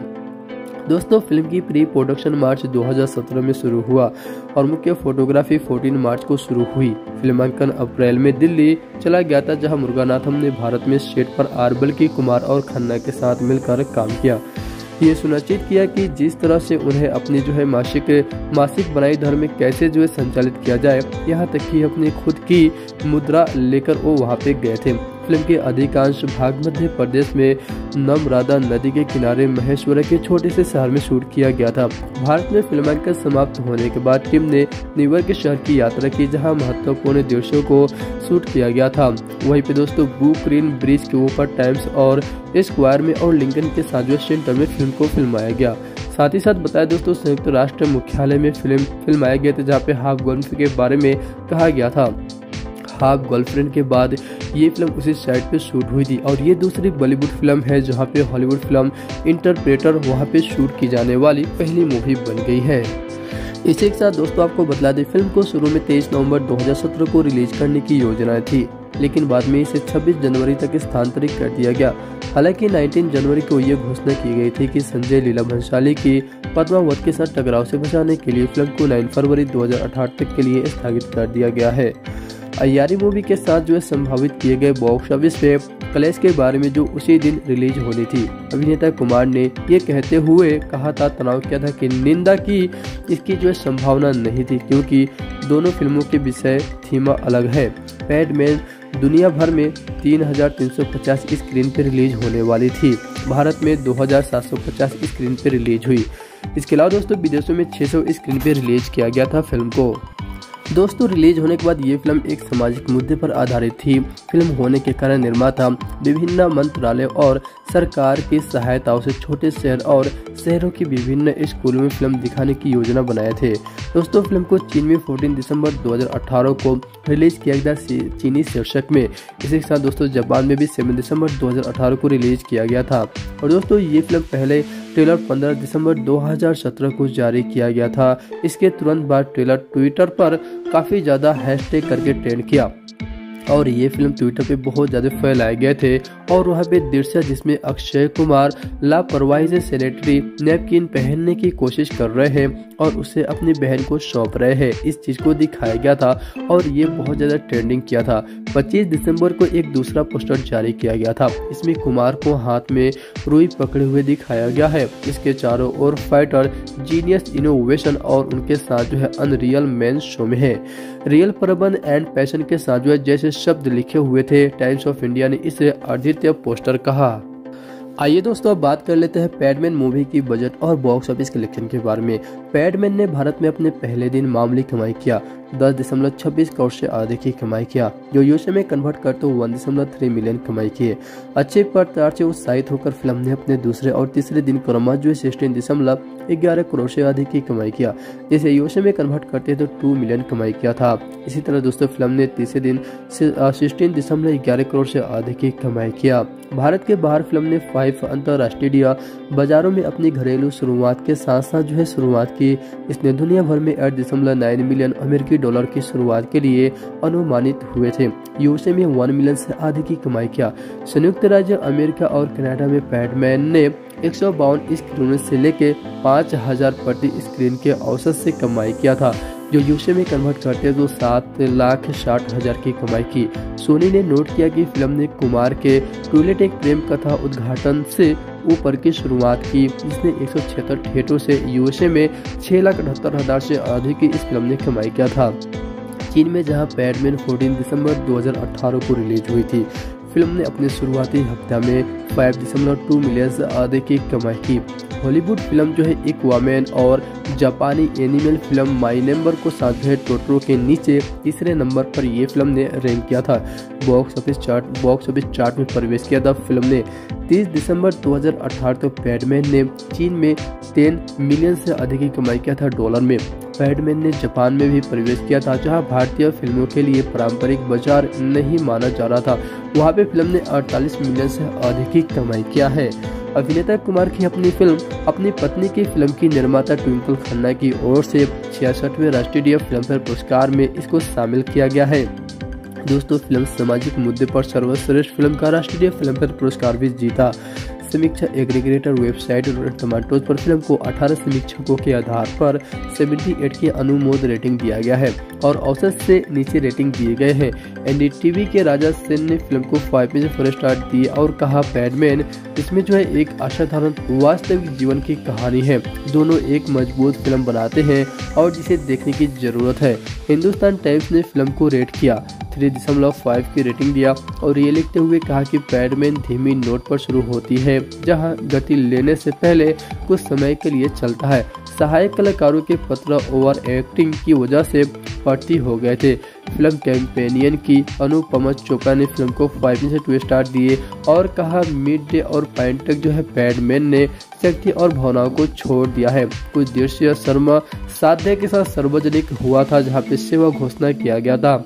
दोस्तों फिल्म की प्री प्रोडक्शन मार्च 2017 में शुरू हुआ और मुख्य फोटोग्राफी 14 मार्च को शुरू हुई। फिल्मांकन अप्रैल में दिल्ली चला गया था, जहां मुरुगानाथम ने भारत में सेट पर आर बल्की, कुमार और खन्ना के साथ मिलकर काम किया। ये सुनिश्चित किया कि जिस तरह से उन्हें अपनी जो है मासिक बनाई धर्म कैसे जो है संचालित किया जाए, यहाँ तक कि अपनी खुद की मुद्रा लेकर वो वहाँ पे गए थे। फिल्म के अधिकांश भाग मध्य प्रदेश में नर्मदा नदी के किनारे महेश्वर के छोटे से शहर में शूट किया गया था। भारत में फिल्मांकन समाप्त होने के बाद टीम ने न्यूयॉर्क शहर की यात्रा की, जहां महत्वपूर्ण दृश्यों को शूट किया गया था। वहीं पे दोस्तों ब्रू क्रीन ब्रिज के ऊपर टाइम्स और स्क्वायर में और लिंकन के साझा सेंटर में फिल्म को फिल्माया गया। साथ ही साथ बताया दोस्तों संयुक्त राष्ट्र मुख्यालय में फिल्म फिल्माया गया था, जहाँ पे हाफ गर्लफ्रेंड के बारे में कहा गया था। हाफ गर्लफ्रेंड के बाद ये फिल्म उसी साइट पे शूट हुई थी और ये दूसरी बॉलीवुड फिल्म है जहाँ पे हॉलीवुड फिल्म इंटरप्रेटर वहाँ पे शूट की जाने वाली पहली मूवी बन गई है। इसी के साथ दोस्तों आपको बतला दें, फिल्म को शुरू में 23 नवंबर 2017 को रिलीज करने की योजना थी, लेकिन बाद में इसे 26 जनवरी तक स्थानांतरित कर दिया गया। हालांकि 19 जनवरी को यह घोषणा की गई थी कि संजय लीला भंसाली की पद्मावत के साथ टकराव से बचाने के लिए फिल्म को 9 फरवरी 2018 तक के लिए स्थगित कर दिया गया है। अय्यारी मूवी के साथ जो है संभावित किए गए बॉक्स ऑफिस पे क्लैश के बारे में जो उसी दिन रिलीज होनी थी, अभिनेता कुमार ने ये कहते हुए कहा था, तनाव किया था कि निंदा की इसकी जो है संभावना नहीं थी, क्योंकि दोनों फिल्मों के विषय थीमा अलग है। पैडमैन दुनिया भर में 3,350 स्क्रीन पर रिलीज होने वाली थी, भारत में 2,750 स्क्रीन पर रिलीज हुई। इसके अलावा दोस्तों विदेशों में 600 स्क्रीन पर रिलीज किया गया था। फिल्म को दोस्तों रिलीज होने के बाद ये फिल्म एक सामाजिक मुद्दे पर आधारित थी। फिल्म होने के कारण निर्माता विभिन्न मंत्रालय और सरकार की सहायताओं से छोटे शहर और शहरों के विभिन्न स्कूलों में फिल्म दिखाने की योजना बनाए थे। दोस्तों फिल्म को चीन में 14 दिसंबर 2018 को रिलीज किया गया चीनी शीर्षक में। इसी के साथ दोस्तों जापान में भी 7 दिसंबर 2018 को रिलीज किया गया था। और दोस्तों ये फिल्म पहले ट्रेलर 15 दिसंबर 2017 को जारी किया गया था। इसके तुरंत बाद ट्रेलर ट्विटर पर काफ़ी ज़्यादा हैशटैग करके ट्रेंड किया और ये फिल्म ट्विटर पे बहुत ज़्यादा फैलाए गए थे। और वहाँ पे दृश्य जिसमें अक्षय कुमार लापरवाही से सैनिटरी नैपकिन पहनने की कोशिश कर रहे हैं और उसे अपनी बहन को सौंप रहे हैं, इस चीज़ को दिखाया गया था और ये बहुत ज़्यादा ट्रेंडिंग किया था। 25 दिसंबर को एक दूसरा पोस्टर जारी किया गया था, इसमें कुमार को हाथ में रुई पकड़े हुए दिखाया गया है। इसके चारों ओर फाइटर, जीनियस, इनोवेशन और उनके साथ जो है अनरियल मैन शो में है। रियल प्रबंध एंड पैशन के साथ जो है जैसे शब्द लिखे हुए थे, टाइम्स ऑफ इंडिया ने इसे अद्वितीय पोस्टर कहा। आइए दोस्तों अब बात कर लेते हैं पैडमैन मूवी की बजट और बॉक्स ऑफिस कलेक्शन के बारे में। पैडमैन ने भारत में अपने पहले दिन मामूली कमाई किया, 10.26 करोड़ से आधे की कमाई किया, जो यूएसए में कन्वर्ट करते 1.3 मिलियन कमाई किए। अच्छे प्रचार से उत्साहित होकर फिल्म ने अपने दूसरे और तीसरे दिन क्रमशः जो 16.11 करोड़ से अधिक की कमाई किया, जिसे यूएसए में कन्वर्ट करते तो 2 मिलियन कमाई किया था। इसी तरह दोस्तों फिल्म ने तीसरे दिन 16.11 करोड़ से अधिक की कमाई किया। भारत के बाहर फिल्म ने 5 अंतर्राष्ट्रीय बाजारों में अपनी घरेलू शुरुआत के साथ साथ जो है शुरुआत की। इसने दुनिया भर में 8.9 मिलियन अमेरिकी डॉलर की शुरुआत के लिए अनुमानित हुए थे, यूएसए में 1 मिलियन से आधी की कमाई किया। संयुक्त राज्य अमेरिका और कनाडा में पैडमैन ने 152 स्क्रीनों से लेके 5000 प्रति स्क्रीन के औसत से कमाई किया था, जो यूएसए में कन्वर्ट करते तो 7,60,000 की कमाई की। सोनी ने नोट किया कि फिल्म ने कुमार के टॉयलेट एक प्रेम कथा उद्घाटन से ऊपर की शुरुआत की, जिसने 176 थिएटरों से यूएसए में 6,78,000 से अधिक की इस फिल्म ने कमाई किया था। चीन में जहां पैडमैन 14 दिसंबर 2018 को रिलीज हुई थी, फिल्म ने अपने शुरुआती हफ्ते में 5.2 मिलियन से आधे की कमाई की। हॉलीवुड फिल्म जो है एक्वामैन और जापानी एनिमल फिल्म माई नंबर को साथ में टोटरो के नीचे तीसरे नंबर पर यह फिल्म ने रैंक किया था। बॉक्स ऑफिस चार्ट में प्रवेश किया था। फिल्म ने 30 दिसंबर 2018 तक पैडमैन ने चीन में 10 मिलियन से अधिक की कमाई किया था डॉलर में। पैडमैन ने जापान में भी प्रवेश किया था, जहां भारतीय फिल्मों के लिए पारंपरिक बाजार नहीं माना जा रहा था। वहां पे फिल्म ने 48 मिलियन से अधिक की कमाई किया है। अभिनेता कुमार की अपनी फिल्म अपनी पत्नी की फिल्म की निर्माता ट्विंकल खन्ना की ओर से 66वें राष्ट्रीय फिल्म फेयर पुरस्कार में इसको शामिल किया गया है। दोस्तों फिल्म सामाजिक मुद्दे पर सर्वश्रेष्ठ फिल्म का राष्ट्रीय फिल्म फेयर पुरस्कार भी जीता। समीक्षा एग्रीगेटर वेबसाइट रॉटेन टोमेटोज पर फिल्म को 18 समीक्षकों के आधार पर 78 की अनुमोद रेटिंग दिया गया है और औसत से नीचे रेटिंग दिए गए हैं। एनडीटीवी के राजा सेन ने फिल्म को 5 में से 4 स्टार दिए और कहा, पैडमैन इसमें जो है एक असाधारण वास्तविक जीवन की कहानी है, दोनों एक मजबूत फिल्म बनाते हैं और जिसे देखने की जरूरत है। हिंदुस्तान टाइम्स ने फिल्म को रेट किया 3.5 की रेटिंग दिया और ये लिखते हुए कहा कि पैडमैन धीमी नोट पर शुरू होती है जहां गति लेने से पहले कुछ समय के लिए चलता है। सहायक कलाकारों के पत्र ओवर एक्टिंग की वजह से पट्टी हो गए थे। फिल्म कैंपेनियन की अनुपमा चोपड़ा ने फिल्म को 5 में से 2 स्टार दिए और कहा मिड डे और पैंटक जो है पैडमैन ने शक्ति और भावनाओं को छोड़ दिया है। कुछ दृश्य शर्मा साधे के साथ सार्वजनिक हुआ था जहाँ पे सेवा घोषणा किया गया था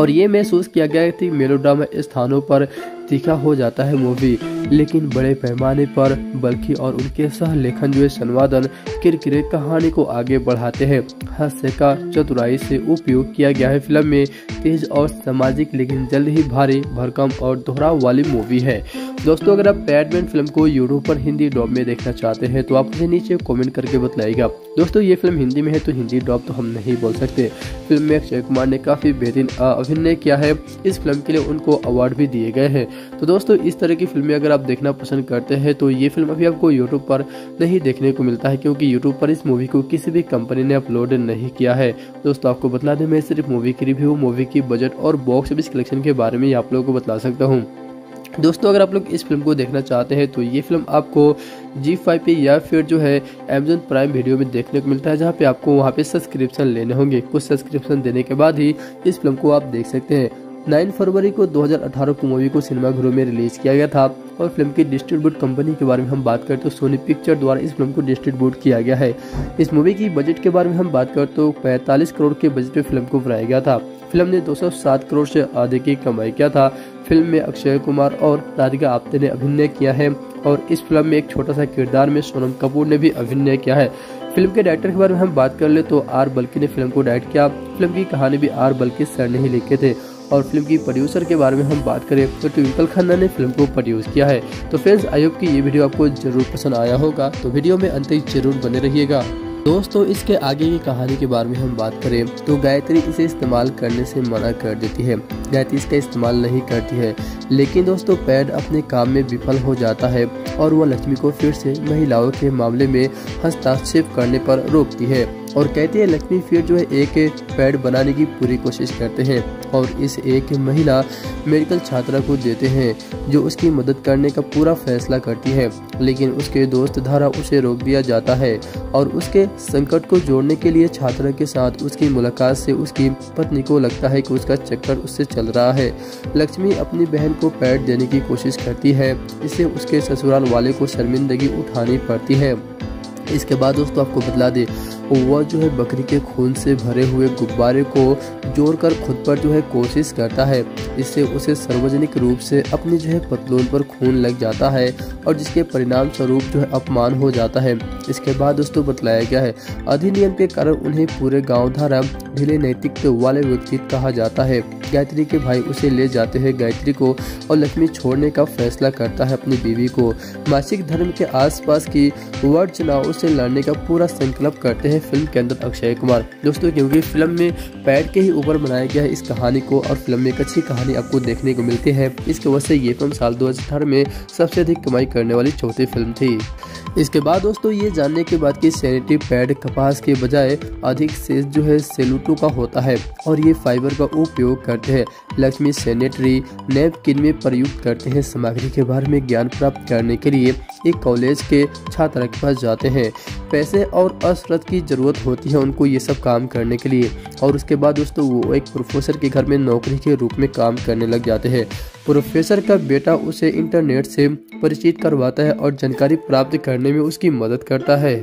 और ये महसूस किया गया कि मेलोड्रामा स्थानों पर तीखा हो जाता है मूवी, लेकिन बड़े पैमाने पर बल्कि और उनके सह लेखन जो है संवादन किरकिरे कहानी को आगे बढ़ाते हैं। हास्य का चतुराई से उपयोग किया गया है। फिल्म में तेज और सामाजिक लेकिन जल्द ही भारी भरकम और दोहराव वाली मूवी है। दोस्तों, अगर आप पैडमैन फिल्म को यूट्यूब पर हिंदी डॉब में देखना चाहते हैं तो आप मुझे नीचे कमेंट करके बताइएगा। दोस्तों, ये फिल्म हिंदी में है तो हिंदी डॉब तो हम नहीं बोल सकते। फिल्म में अक्षय कुमार ने काफी बेहतरीन अभिनय किया है। इस फिल्म के लिए उनको अवार्ड भी दिए गए हैं। तो दोस्तों, इस तरह की फिल्में अगर आप देखना पसंद करते हैं तो ये फिल्म अभी आपको यूट्यूब पर नहीं देखने को मिलता है क्योंकि यूट्यूब पर इस मूवी को किसी भी कंपनी ने अपलोड नहीं किया है। दोस्तों, आपको बता दें मैं सिर्फ मूवी की रिव्यू, मूवी की बजट और बॉक्स ऑफिस कलेक्शन के बारे में आप लोगों को बता सकता हूँ। दोस्तों, अगर आप लोग इस फिल्म को देखना चाहते हैं तो ये फिल्म आपको G5 पे या फिर जो है Amazon प्राइम वीडियो में देखने को मिलता है जहाँ पे आपको वहाँ पे सब्सक्रिप्शन लेने होंगे। कुछ सब्सक्रिप्शन देने के बाद ही इस फिल्म को आप देख सकते हैं। 9 फरवरी को 2018 को मूवी को सिनेमाघरों में रिलीज किया गया था और फिल्म की डिस्ट्रीब्यूट कंपनी के बारे में हम बात करें तो सोनी पिक्चर द्वारा इस फिल्म को डिस्ट्रीब्यूट किया गया है। इस मूवी की बजट के बारे में हम बात करें तो 45 करोड़ के बजट पे फिल्म को बनाया गया था। फिल्म ने 207 करोड़ से अधिक की कमाई किया था। फिल्म में अक्षय कुमार और राधिका आप्टे ने अभिनय किया है और इस फिल्म में एक छोटा सा किरदार में सोनम कपूर ने भी अभिनय किया है। फिल्म के डायरेक्टर के बारे में हम बात कर ले तो आर बल्की ने फिल्म को डायरेक्ट किया। फिल्म की कहानी भी आर बल्की सर ने ही लिखे थे और फिल्म की प्रोड्यूसर के बारे में हम बात करें तो ट्विंकल खन्ना ने फिल्म को प्रोड्यूस किया है। तो फ्रेंड्स, आई होप कि ये वीडियो आपको जरूर पसंद आया होगा। तो वीडियो में अंत तक जरूर बने रहिएगा। दोस्तों, इसके आगे की कहानी के बारे में हम बात करें तो गायत्री इसे इस्तेमाल करने से मना कर देती है। गायत्री इसका इस्तेमाल नहीं करती है, लेकिन दोस्तों पैड अपने काम में विफल हो जाता है और वह लक्ष्मी को फिर से महिलाओं के मामले में हस्तक्षेप करने पर रोकती है और कहती है लक्ष्मी फिर जो है एक पैड बनाने की पूरी कोशिश करते हैं और इस एक महिला मेडिकल छात्रा को देते हैं जो उसकी मदद करने का पूरा फैसला करती है, लेकिन उसके दोस्त धारा उसे रोक दिया जाता है और उसके संकट को जोड़ने के लिए छात्रा के साथ उसकी मुलाकात से उसकी पत्नी को लगता है कि उसका चक्कर उससे चल रहा है। लक्ष्मी अपनी बहन को पैड देने की कोशिश करती है, इससे उसके ससुराल वाले को शर्मिंदगी उठानी पड़ती है। इसके बाद दोस्तों आपको बतला दे वह जो है बकरी के खून से भरे हुए गुब्बारे को जोड़कर खुद पर जो है कोशिश करता है, इससे उसे सार्वजनिक रूप से अपनी जो है पतलून पर खून लग जाता है और जिसके परिणाम स्वरूप जो है अपमान हो जाता है। इसके बाद दोस्तों बतलाया गया है अधिनियम के कारण उन्हें पूरे गांव धारा ढीले नैतिकता वाले व्यक्ति कहा जाता है। गायत्री के भाई उसे ले जाते हैं। गायत्री को और लक्ष्मी छोड़ने का फैसला करता है अपनी बीवी को। मासिक धर्म के आसपास की वर्ड चुनाव से लड़ने का पूरा संकल्प करते हैं फिल्म के अंदर अक्षय कुमार। दोस्तों, क्योंकि फिल्म में पैड के ही ऊपर बनाया गया है इस कहानी को और फिल्म में एक अच्छी कहानी आपको देखने को मिलती है। इसके वजह से ये फिल्म साल 2018 में सबसे अधिक कमाई करने वाली चौथी फिल्म थी। इसके बाद दोस्तों ये जानने के बाद कि सैनिटरी पैड कपास के बजाय अधिक से जो है सेलूटो का होता है और ये फाइबर का उपयोग करते हैं। लक्ष्मी सैनिटरी नैपकिन में प्रयुक्त करते हैं। सामग्री के बारे में ज्ञान प्राप्त करने के लिए एक कॉलेज के छात्र के पास जाते हैं। पैसे और असरत की ज़रूरत होती है उनको ये सब काम करने के लिए और उसके बाद दोस्तों वो एक प्रोफेसर के घर में नौकरी के रूप में काम करने लग जाते हैं। प्रोफेसर का बेटा उसे इंटरनेट से परिचित करवाता है और जानकारी प्राप्त करने में उसकी मदद करता है।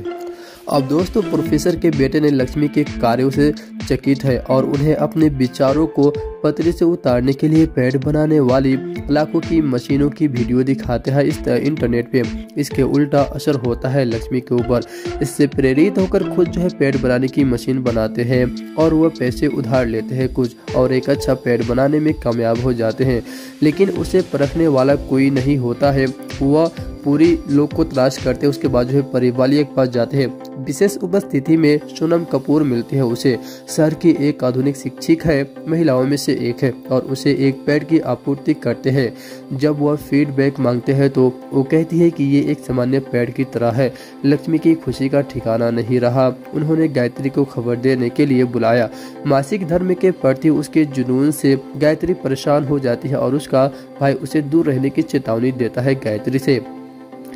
अब दोस्तों प्रोफेसर के बेटे ने लक्ष्मी के कार्यों से चकित है और उन्हें अपने विचारों को पतरे से उतारने के लिए पैड बनाने वाली लाखों की मशीनों की वीडियो दिखाते हैं इस इंटरनेट पे। इसके उल्टा असर होता है लक्ष्मी के ऊपर। इससे प्रेरित होकर खुद जो है पैड बनाने की मशीन बनाते हैं और वह पैसे उधार लेते हैं कुछ और एक अच्छा पैड बनाने में कामयाब हो जाते हैं, लेकिन उसे परखने वाला कोई नहीं होता है। वह पूरी लोक को तलाश करते हैं। उसके बाद जो है परिवालिया के पास जाते हैं। विशेष उपस्थिति में सोनम कपूर मिलती है उसे। शहर की एक आधुनिक शिक्षिक है, महिलाओं में से एक है और उसे एक पैड की आपूर्ति करते हैं। जब वह फीडबैक मांगते हैं तो वो कहती है कि ये एक सामान्य पैड की तरह है। लक्ष्मी की खुशी का ठिकाना नहीं रहा। उन्होंने गायत्री को खबर देने के लिए बुलाया। मासिक धर्म के प्रति उसके जुनून से गायत्री परेशान हो जाती है और उसका भाई उसे दूर रहने की चेतावनी देता है गायत्री से।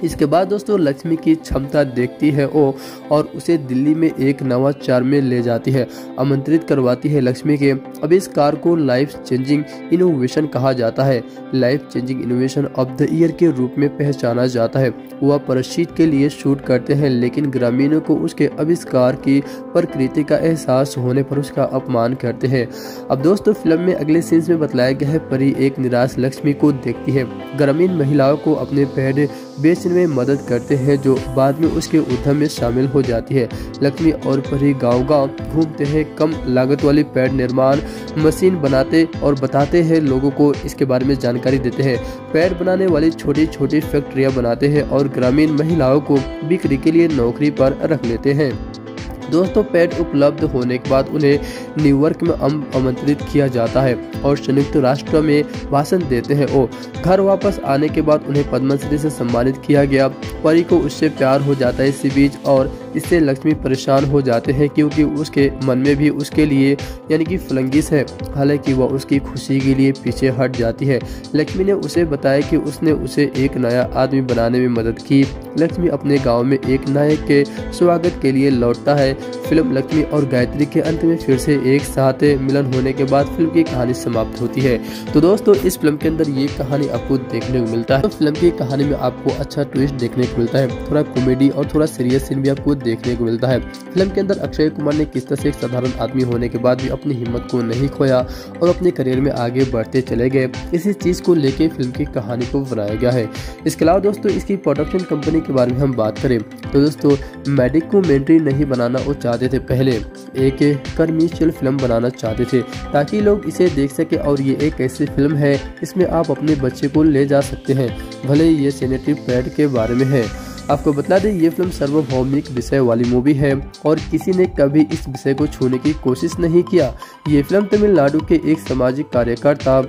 इसके बाद दोस्तों लक्ष्मी की क्षमता देखती है वो और उसे दिल्ली में एक नवाचार में ले जाती है, आमंत्रित करवाती है। लक्ष्मी के आविष्कार को लाइफ चेंजिंग इनोवेशन कहा जाता है। Life changing innovation of the year के रूप में पहचाना जाता है। वह प्रसिद्ध के लिए शूट करते हैं, लेकिन ग्रामीणों को उसके आविष्कार की प्रकृति का एहसास होने पर उसका अपमान करते हैं। अब दोस्तों फिल्म में अगले सीन्स में बताया गया है, परी एक निराश लक्ष्मी को देखती है। ग्रामीण महिलाओं को अपने पैड बेचने में मदद करते हैं, जो बाद में उसके उद्यम में शामिल हो जाती है। लक्ष्मी और परी गांव-गांव घूमते हैं, कम लागत वाली पैड निर्माण मशीन बनाते और बताते हैं, लोगों को इसके बारे में जानकारी देते हैं। पैड बनाने वाली छोटी छोटी फैक्ट्रियां बनाते हैं और ग्रामीण महिलाओं को बिक्री के लिए नौकरी पर रख लेते हैं। दोस्तों पैड उपलब्ध होने के बाद उन्हें न्यूयॉर्क में आमंत्रित किया जाता है और संयुक्त राष्ट्र में भाषण देते हैं। ओ घर वापस आने के बाद उन्हें पद्मश्री से सम्मानित किया गया। परी को उससे प्यार हो जाता है इसी बीच, और इससे लक्ष्मी परेशान हो जाते हैं क्योंकि उसके मन में भी उसके लिए यानी कि फलंगिस है। हालांकि वह उसकी खुशी के लिए पीछे हट जाती है। लक्ष्मी ने उसे बताया कि उसने उसे एक नया आदमी बनाने में मदद की। लक्ष्मी अपने गाँव में एक नायक के स्वागत के लिए लौटता है। फिल्म लक्ष्मी और गायत्री के अंत में फिर से एक साथ मिलन होने के बाद फिल्म की कहानी समाप्त होती है। तो दोस्तों इस फिल्म के अंदर ये कहानी आपको देखने को मिलता है। तो फिल्म की कहानी में आपको अच्छा ट्विस्ट देखने को मिलता है, थोड़ा कॉमेडी और थोड़ा सीरियस सीन भी आपको देखने को मिलता है। फिल्म के अंदर अक्षय कुमार ने किस तरह से एक साधारण आदमी होने के बाद भी अपनी हिम्मत को नहीं खोया और अपने करियर में आगे बढ़ते चले गए, इसी चीज को लेकर फिल्म की कहानी को बनाया गया है। इसके अलावा दोस्तों इसकी प्रोडक्शन कंपनी के बारे में हम बात करें तो दोस्तों डॉक्यूमेंट्री नहीं बनाना वो चाहते थे, पहले एक कमर्शियल फिल्म बनाना चाहते थे ताकि लोग इसे देख सके और ये एक ऐसी फिल्म है इसमें आप अपने बच्चे को ले जा सकते हैं, भले ये सैनिटरी पैड के बारे में है। आपको बता दें ये फिल्म सार्वभौमिक विषय वाली मूवी है और किसी ने कभी इस विषय को छूने की कोशिश नहीं किया। ये फिल्म तमिलनाडु के एक सामाजिक कार्यकर्ता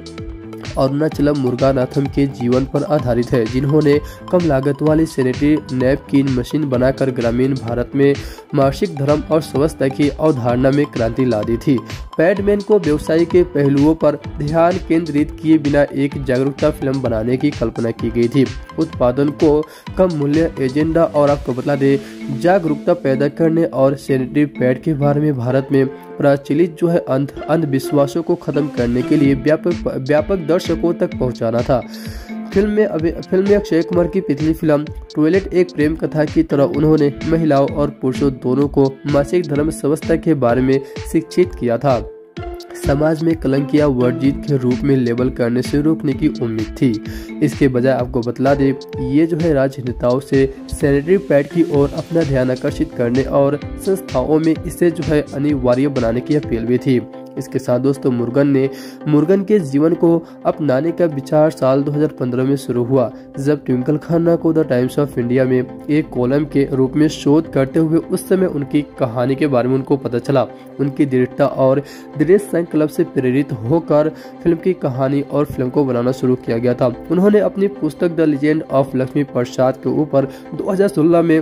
अरुणाचलम मुरुगानाथम के जीवन पर आधारित है, जिन्होंने कम लागत वाली सैनिटरी नैपकिन मशीन बनाकर ग्रामीण भारत में मासिक धर्म और स्वस्थता की अवधारणा में क्रांति ला दी थी। पैडमैन को व्यवसाय के पहलुओं पर ध्यान केंद्रित किए बिना एक जागरूकता फिल्म बनाने की कल्पना की गई थी। उत्पादन को कम मूल्य एजेंडा और आपको बता दें जागरूकता पैदा करने और सैनिटरी पैड के बारे में भारत में प्रचलित जो है अंधविश्वासों को खत्म करने के लिए व्यापक दर्शकों तक पहुंचाना था। फिल्म में अक्षय कुमार की पिछली फिल्म टॉयलेट एक प्रेम कथा की तरह उन्होंने महिलाओं और पुरुषों दोनों को मासिक धर्म स्वस्थता के बारे में शिक्षित किया था। समाज में कलंक या वर्जित के रूप में लेबल करने से रोकने की उम्मीद थी। इसके बजाय आपको बतला दे ये जो है राजनेताओं से सैनिटरी पैड की ओर अपना ध्यान आकर्षित करने और संस्थाओं में इसे जो है अनिवार्य बनाने की अपील भी थी। इसके साथ दोस्तों मुरुगन के जीवन को अपनाने का विचार साल 2015 में शुरू हुआ, जब ट्विंकल खन्ना को द टाइम्स ऑफ इंडिया में एक कॉलम के रूप में शोध करते हुए उस समय उनकी कहानी के बारे में उनको पता चला। उनकी दृढ़ता और दृढ़ संकल्प से प्रेरित होकर फिल्म की कहानी और फिल्म को बनाना शुरू किया गया था। उन्होंने अपनी पुस्तक the legend of Lakshmi Prasad के ऊपर 2016 में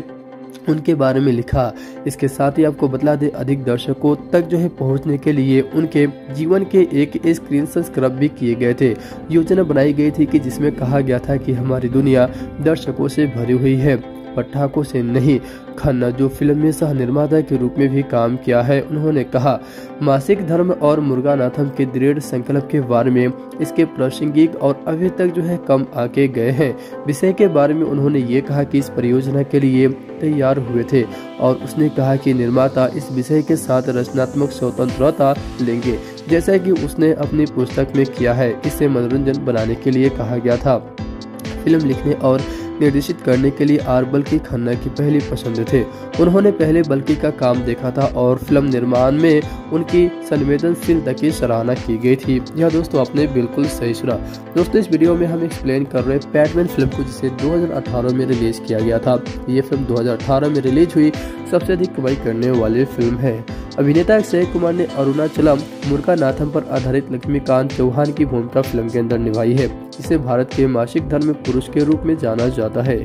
उनके बारे में लिखा। इसके साथ ही आपको बतला दे अधिक दर्शकों तक जो है पहुंचने के लिए उनके जीवन के एक स्क्रीन संस्क्रब भी किए गए थे। योजना बनाई गई थी कि जिसमें कहा गया था कि हमारी दुनिया दर्शकों से भरी हुई है, पटाखों से नहीं। खन्ना जो फिल्म में सह निर्माता के रूप में भी काम किया है, उन्होंने कहा मासिक धर्म और मुरुगानाथम के दृढ़ संकल्प के बारे में इसके प्रासंगिक और अभी तक जो है कम आके गए हैं विषय के बारे में उन्होंने ये कहा कि इस परियोजना के लिए तैयार हुए थे और उसने कहा कि निर्माता इस विषय के साथ रचनात्मक स्वतंत्रता लेंगे, जैसा कि उसने अपनी पुस्तक में किया है। इसे मनोरंजन बनाने के लिए कहा गया था। फिल्म लिखने और निर्देशित करने के लिए आर बल्की खन्ना की पहली पसंद थे। उन्होंने पहले बल्कि का काम देखा था और फिल्म निर्माण में उनकी संवेदनशीलता की सराहना की गई थी। यह दोस्तों आपने बिल्कुल सही सुना। दोस्तों इस वीडियो में हम एक्सप्लेन कर रहे हैं पैडमैन फिल्म को, जिसे 2018 में रिलीज किया गया था। ये फिल्म 2018 में रिलीज हुई सबसे अधिक कमाई करने वाली फिल्म है। अभिनेता अक्षय कुमार ने अरुणाचलम मुरुगानाथम पर आधारित लक्ष्मीकांत चौहान की भूमिका फिल्म के अंदर निभाई है। इसे भारत के मासिक धर्म पुरुष के रूप में जाना जाता है।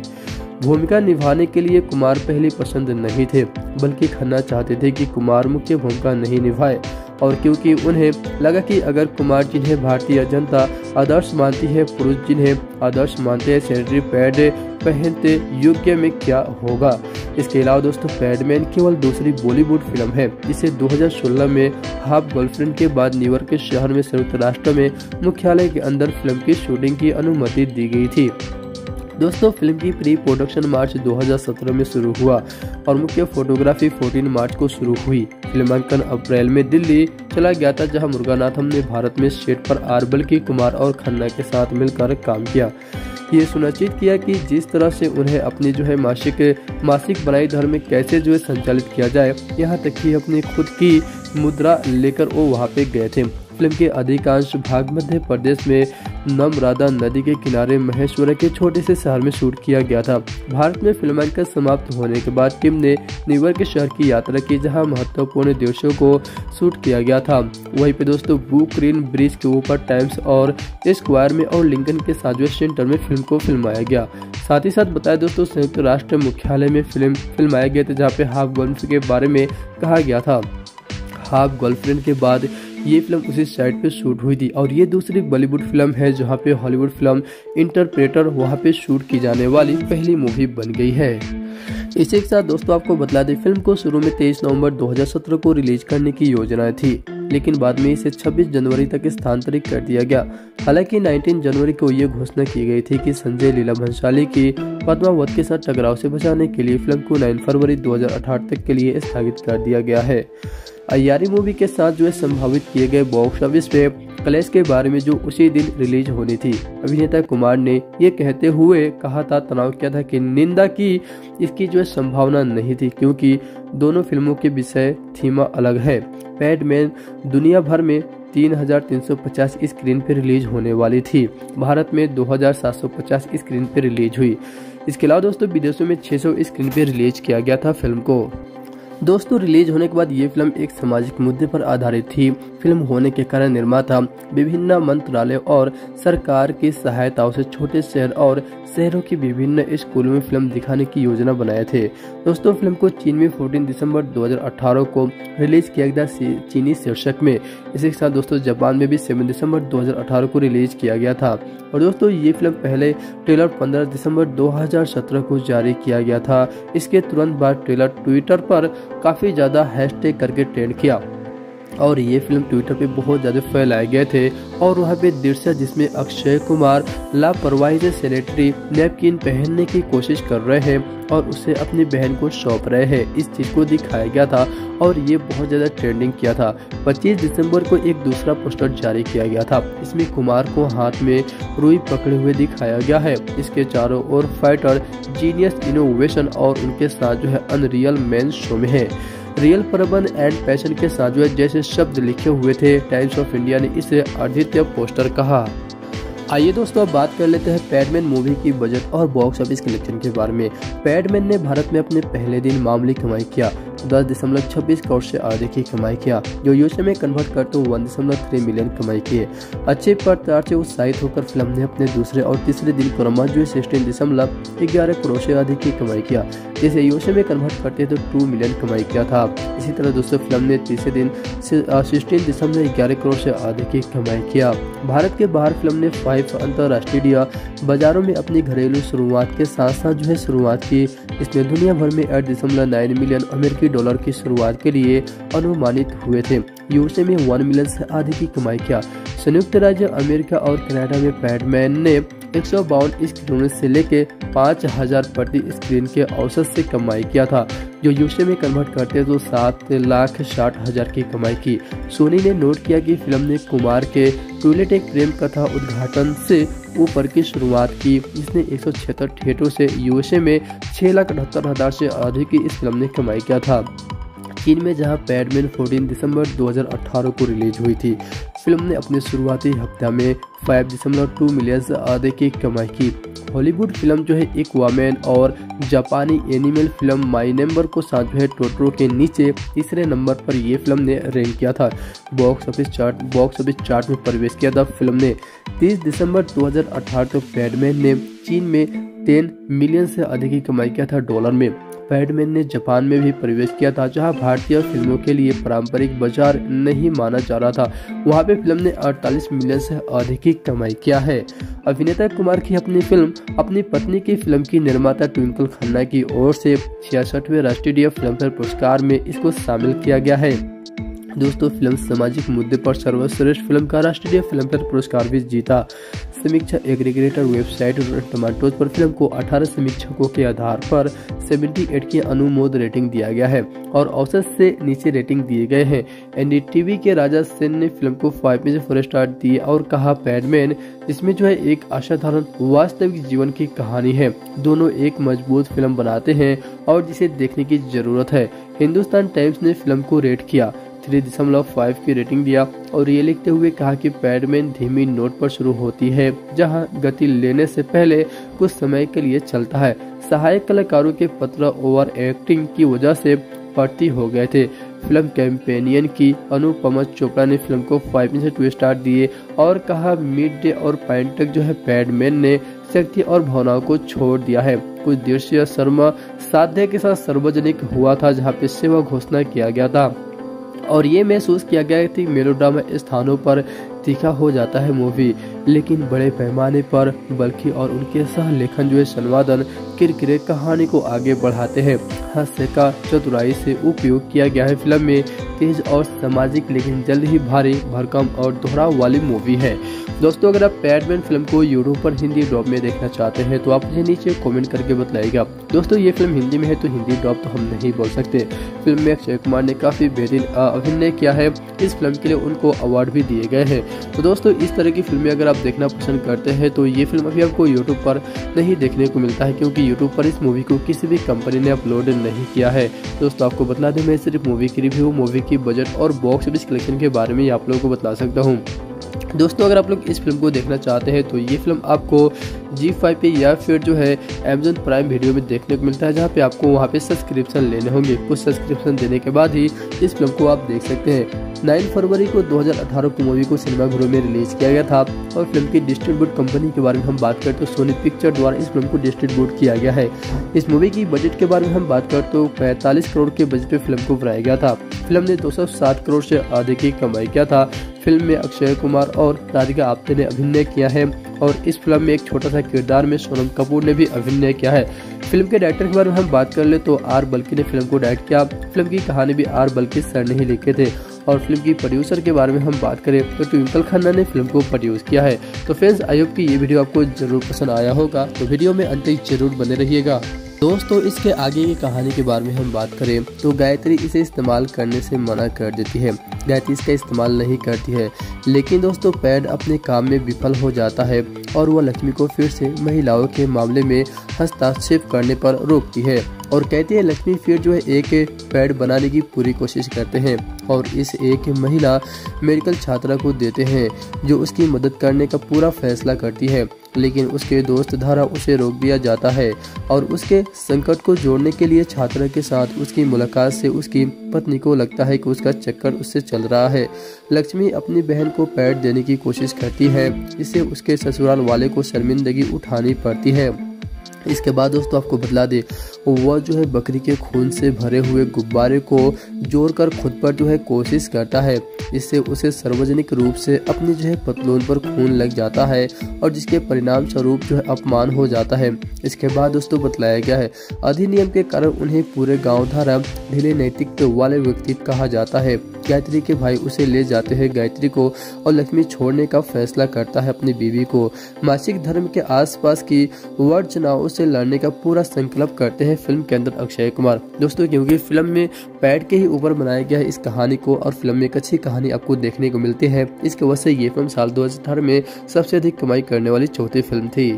भूमिका निभाने के लिए कुमार पहले पसंद नहीं थे, बल्कि खन्ना चाहते थे कि कुमार मुख्य भूमिका नहीं निभाए, और क्योंकि उन्हें लगा कि अगर कुमार जिन्हें भारतीय जनता आदर्श मानती है, पुरुष जिन्हें आदर्श मानते हैं, सैनिटरी पैड पहनते योग्य में क्या होगा। इसके अलावा दोस्तों पैडमैन केवल दूसरी बॉलीवुड फिल्म है। इसे 2016 में हाफ गर्लफ्रेंड के बाद न्यूयॉर्क के शहर में संयुक्त राष्ट्र में मुख्यालय के अंदर फिल्म की शूटिंग की अनुमति दी गई थी। दोस्तों फिल्म की प्री प्रोडक्शन मार्च 2017 में शुरू हुआ और मुख्य फोटोग्राफी 14 मार्च को शुरू हुई। फिल्मांकन अप्रैल में दिल्ली चला गया था, जहां मुरुगानाथम ने भारत में सेट पर आर बल्की, कुमार और खन्ना के साथ मिलकर काम किया। ये सुनिश्चित किया कि जिस तरह से उन्हें अपनी जो है मासिक बनाई धर्म कैसे जो है संचालित किया जाए, यहाँ तक कि अपनी खुद की मुद्रा लेकर वो वहाँ पे गए थे। फिल्म के अधिकांश भाग मध्य प्रदेश में नर्मदा नदी के किनारे महेश्वर के छोटे से शहर में शूट किया गया था। भारत में फिल्मांकन समाप्त होने के बाद टीम ने न्यूयॉर्क के शहर की यात्रा की, जहां महत्वपूर्ण दृश्यों को शूट किया गया था। वहीं पे दोस्तों ब्रुकलिन ब्रिज के ऊपर, टाइम्स और स्क्वायर में और लिंकन के साजवे सेंटर में फिल्म को फिल्माया गया। साथ ही साथ बताया दोस्तों संयुक्त राष्ट्र मुख्यालय में फिल्म फिल्माया गया था, जहाँ पे हाफ गर्लफ्रेंड के बारे में कहा गया था। हाफ गर्लफ्रेंड के बाद ये फिल्म उसी साइट पे शूट हुई थी और ये दूसरी बॉलीवुड फिल्म है जहाँ पे हॉलीवुड फिल्म इंटरप्रेटर वहाँ पे शूट की जाने वाली पहली मूवी बन गई है। इसी के साथ दोस्तों आपको बतला दें, फिल्म को शुरू में 23 नवंबर 2017 को रिलीज करने की योजना थी, लेकिन बाद में इसे 26 जनवरी तक स्थानांतरित कर दिया गया। हालांकि 19 जनवरी को ये घोषणा की गई थी कि संजय लीला भंसाली की पद्मावत के साथ टकराव से बचाने के लिए फिल्म को 9 फरवरी 2018 तक के लिए स्थगित कर दिया गया है। अय्यारी मूवी के साथ जो है संभावित किए गए बॉक्स ऑफिस पे क्लैश के बारे में जो उसी दिन रिलीज होनी थी, अभिनेता कुमार ने ये कहते हुए कहा था, तनाव किया था कि निंदा की इसकी जो है संभावना नहीं थी, क्योंकि दोनों फिल्मों के विषय थीमा अलग है। पैडमैन दुनिया भर में 3,350 स्क्रीन पर रिलीज होने वाली थी, भारत में 2,750 स्क्रीन पर रिलीज हुई। इसके अलावा दोस्तों विदेशों में 600 स्क्रीन पर रिलीज किया गया था फिल्म को। दोस्तों रिलीज होने के बाद ये फिल्म एक सामाजिक मुद्दे पर आधारित थी। फिल्म होने के कारण निर्माता विभिन्न मंत्रालय और सरकार की सहायताओं से छोटे शहर और शहरों के विभिन्न स्कूलों में फिल्म दिखाने की योजना बनाए थे। दोस्तों फिल्म को चीन में 14 दिसंबर 2018 को रिलीज किया गया चीनी शीर्षक में। इसी के साथ दोस्तों जापान में भी 7 दिसंबर 2018 को रिलीज किया गया था। और दोस्तों ये फिल्म पहले ट्रेलर 15 दिसंबर 2017 को जारी किया गया था। इसके तुरंत बाद ट्रेलर ट्विटर पर काफ़ी ज़्यादा हैशटैग करके ट्रेंड किया और ये फिल्म ट्विटर पे बहुत ज़्यादा फैलाए गए थे। और वहाँ पे दृश्य जिसमें अक्षय कुमार लापरवाही से सैनिटरी नैपकिन पहनने की कोशिश कर रहे हैं और उसे अपनी बहन को सौंप रहे हैं, इस चीज़ को दिखाया गया था और ये बहुत ज़्यादा ट्रेंडिंग किया था। 25 दिसंबर को एक दूसरा पोस्टर जारी किया गया था, इसमें कुमार को हाथ में रुई पकड़े हुए दिखाया गया है। इसके चारों ओर फाइटर, जीनियस, इनोवेशन और उनके साथ जो है अनरियल मैन शो में है। रियल परबन एंड पैशन के साथ जो है जैसे शब्द लिखे हुए थे, टाइम्स ऑफ इंडिया ने इसे अद्वितीय पोस्टर कहा। आइए दोस्तों अब बात कर लेते हैं पैडमैन मूवी की बजट और बॉक्स ऑफिस कलेक्शन के बारे में। पैडमैन ने भारत में अपने पहले दिन मामूली कमाई किया, 10.26 करोड़ से आधे की कमाई किया, जो यूएसए में कन्वर्ट करते 1.3 मिलियन कमाई किए। अच्छे प्रचार से उत्साहित होकर फिल्म ने अपने दूसरे और तीसरे दिन क्रमशः जो 16.11 करोड़ से अधिक की कमाई किया, जिसे यूएसए में कन्वर्ट करते तो 2 मिलियन कमाई किया था। इसी तरह दोस्तों फिल्म ने तीसरे दिन 16.11 करोड़ से आधे की कमाई किया। भारत के बाहर फिल्म ने 5 अंतर्राष्ट्रीय बाजारों में अपनी घरेलू शुरुआत के साथ साथ जो है शुरुआत की। इसने दुनिया भर में 8.9 मिलियन अमेरिकी डॉलर की शुरुआत के लिए अनुमानित हुए थे, यूएसए में 1 मिलियन से आधी की कमाई किया। संयुक्त राज्य अमेरिका और कनाडा में पैडमैन ने 152 स्क्रीनों से लेकर 5,000 प्रति स्क्रीन के औसत से कमाई किया था। जो यूके में कन्वर्ट करते तो 7,60,000 की कमाई की। सोनी ने नोट किया कि फिल्म ने कुमार के टॉयलेट एक प्रेम कथा उद्घाटन से ऊपर की शुरुआत की, जिसने 176 थिएटरों से यूएसए में 6,78,000 से अधिक की इस फिल्म ने कमाई किया था। चीन में जहां पैडमैन 14 दिसंबर 2018 को रिलीज हुई थी, फिल्म ने अपने शुरुआती हफ्ते में 5.2 मिलियन से अधिक की कमाई की। हॉलीवुड फिल्म जो है एक वॉमेन और जापानी एनिमल फिल्म माई नंबर को साथ जो है टोटरो के नीचे तीसरे नंबर पर ये फिल्म ने रैंक किया था। बॉक्स ऑफिस चार्ट में प्रवेश किया था फिल्म ने। 30 दिसंबर 2018 को पैडमैन ने चीन में 10 मिलियन से अधिक की कमाई किया था डॉलर में। पैडमैन ने जापान में भी प्रवेश किया था, जहां भारतीय फिल्मों के लिए पारंपरिक बाजार नहीं माना जा रहा था। वहां पे फिल्म ने 48 मिलियन से अधिक की कमाई किया है। अभिनेता कुमार की अपनी फिल्म अपनी पत्नी की फिल्म की निर्माता ट्विंकल खन्ना की ओर से 66वें राष्ट्रीय फिल्म फेयर पुरस्कार में इसको शामिल किया गया है। दोस्तों, फिल्म सामाजिक मुद्दे पर सर्वश्रेष्ठ फिल्म का राष्ट्रीय फिल्म फेयर पुरस्कार भी जीता। समीक्षा एग्रीगेटर वेबसाइट टमाटोज पर फिल्म को 18 समीक्षकों के आधार पर 78 की अनुमोद रेटिंग दिया गया है और औसत से नीचे रेटिंग दिए गए हैं। एनडीटीवी के राजा सेन ने फिल्म को 5 में से 4 स्टार दिए और कहा, पैडमैन इसमें जो है एक असाधारण वास्तविक जीवन की कहानी है, दोनों एक मजबूत फिल्म बनाते हैं और जिसे देखने की जरूरत है। हिंदुस्तान टाइम्स ने फिल्म को रेट किया 3.5 की रेटिंग दिया और ये लिखते हुए कहा कि पैडमैन धीमी नोट पर शुरू होती है, जहां गति लेने से पहले कुछ समय के लिए चलता है। सहायक कलाकारों के पत्र ओवर एक्टिंग की वजह से पड़ती हो गए थे। फिल्म कैंपेनियन की अनुपमा चोपड़ा ने फिल्म को 5 में से 2 स्टार दिए और कहा, मिड डे और पॉइंट तक जो है पैडमैन ने शक्ति और भावनाओं को छोड़ दिया है। कुछ दृश्य शर्मा साध्य के साथ सार्वजनिक हुआ था, जहाँ पे सेवा घोषणा किया गया था और ये महसूस किया गया कि मेलोड्रामा स्थानों पर तीखा हो जाता है मूवी, लेकिन बड़े पैमाने पर बल्कि और उनके सह लेखन जो है संवादन किरकिरे कहानी को आगे बढ़ाते हैं। हास्य का चतुराई से उपयोग किया गया है। फिल्म में तेज और सामाजिक लेकिन जल्द ही भारी भरकम और दोहराव वाली मूवी है। दोस्तों, अगर आप पैडमैन फिल्म को यूट्यूब पर हिंदी डॉब में देखना चाहते हैं तो आप मुझे नीचे कमेंट करके बताइएगा। दोस्तों, ये फिल्म हिंदी में है तो हिंदी डॉब तो हम नहीं बोल सकते। फिल्म में अक्षय कुमार ने काफी बेहतरीन अभिनय किया है। इस फिल्म के लिए उनको अवार्ड भी दिए गए हैं। तो दोस्तों, इस तरह की फिल्में अगर आप देखना पसंद करते हैं तो ये फिल्म अभी आपको यूट्यूब पर नहीं देखने को मिलता है, क्योंकि यूट्यूब पर इस मूवी को किसी भी कंपनी ने अपलोड नहीं किया है। दोस्तों, आपको बता दें, मैं सिर्फ मूवी की रिव्यू, मूवी की बजट और बॉक्स ऑफिस कलेक्शन के बारे में आप लोगों को बता सकता हूँ। दोस्तों, अगर आप लोग इस फिल्म को देखना चाहते हैं तो ये फिल्म आपको G5 पे या फिर जो है Amazon प्राइम वीडियो में देखने को मिलता है, जहाँ पे आपको वहाँ पे सब्सक्रिप्शन लेने होंगे। कुछ सब्सक्रिप्शन देने के बाद ही इस फिल्म को आप देख सकते हैं। 9 फरवरी को 2018 को मूवी को सिनेमाघरों में रिलीज किया गया था और फिल्म की डिस्ट्रीब्यूट कंपनी के बारे में हम बात करें तो सोनी पिक्चर द्वारा इस फिल्म को डिस्ट्रीब्यूट किया गया है। इस मूवी की बजट के बारे में हम बात करें तो 45 करोड़ के बजट पे फिल्म को बनाया गया था। फिल्म ने 207 करोड़ से अधिक की कमाई किया था। फिल्म में अक्षय कुमार और राधिका आप्टे ने अभिनय किया है और इस फिल्म में एक छोटा सा किरदार में सोनम कपूर ने भी अभिनय किया है। फिल्म के डायरेक्टर के बारे में हम बात कर ले तो आर बल्की ने फिल्म को डायरेक्ट किया। फिल्म की कहानी भी आर बल्की सर ने ही लिखे थे और फिल्म की प्रोड्यूसर के बारे में हम बात करें तो ट्विंकल खन्ना ने फिल्म को प्रोड्यूस किया है। तो फ्रेंड्स, आई होप कि ये वीडियो आपको जरूर पसंद आया होगा, तो वीडियो में अंत तक जरूर बने रहिएगा। दोस्तों, इसके आगे की कहानी के बारे में हम बात करें तो गायत्री इसे इस्तेमाल करने से मना कर देती है। गायत्री इसका इस्तेमाल नहीं करती है, लेकिन दोस्तों पैड अपने काम में विफल हो जाता है और वह लक्ष्मी को फिर से महिलाओं के मामले में हस्तक्षेप करने पर रोकती है और कहती है लक्ष्मी फिर जो है एक पैड बनाने की पूरी कोशिश करते हैं और इस एक महिला मेडिकल छात्रा को देते हैं जो उसकी मदद करने का पूरा फैसला करती है, लेकिन उसके दोस्त द्वारा उसे रोक दिया जाता है और उसके संकट को जोड़ने के लिए छात्रा के साथ उसकी मुलाकात से उसकी पत्नी को लगता है कि उसका चक्कर उससे चल रहा है। लक्ष्मी अपनी बहन को पैड देने की कोशिश करती है, इससे उसके ससुराल वाले को शर्मिंदगी उठानी पड़ती है। इसके बाद दोस्तों आपको बतला दे, वह जो है बकरी के खून से भरे हुए गुब्बारे को जोड़ कर खुद पर जो है कोशिश करता है, इससे उसे सार्वजनिक रूप से अपनी जो है पतलून पर खून लग जाता है और जिसके परिणाम स्वरूप जो है अपमान हो जाता है। इसके बाद दोस्तों बतलाया गया है अधिनियम के कारण उन्हें पूरे गाँव द्वारा ढीले नैतिकता वाले व्यक्ति कहा जाता है। गायत्री के भाई उसे ले जाते हैं। गायत्री को और लक्ष्मी छोड़ने का फैसला करता है अपनी बीवी को। मासिक धर्म के आसपास की वर्चना से लड़ने का पूरा संकल्प करते हैं फिल्म के अंदर अक्षय कुमार। दोस्तों क्योंकि फिल्म में पैड के ही ऊपर बनाया गया है इस कहानी को और फिल्म में एक अच्छी कहानी आपको देखने को मिलती है। इसकी वजह से ये फिल्म साल 2018 में सबसे अधिक कमाई करने वाली चौथी फिल्म थी।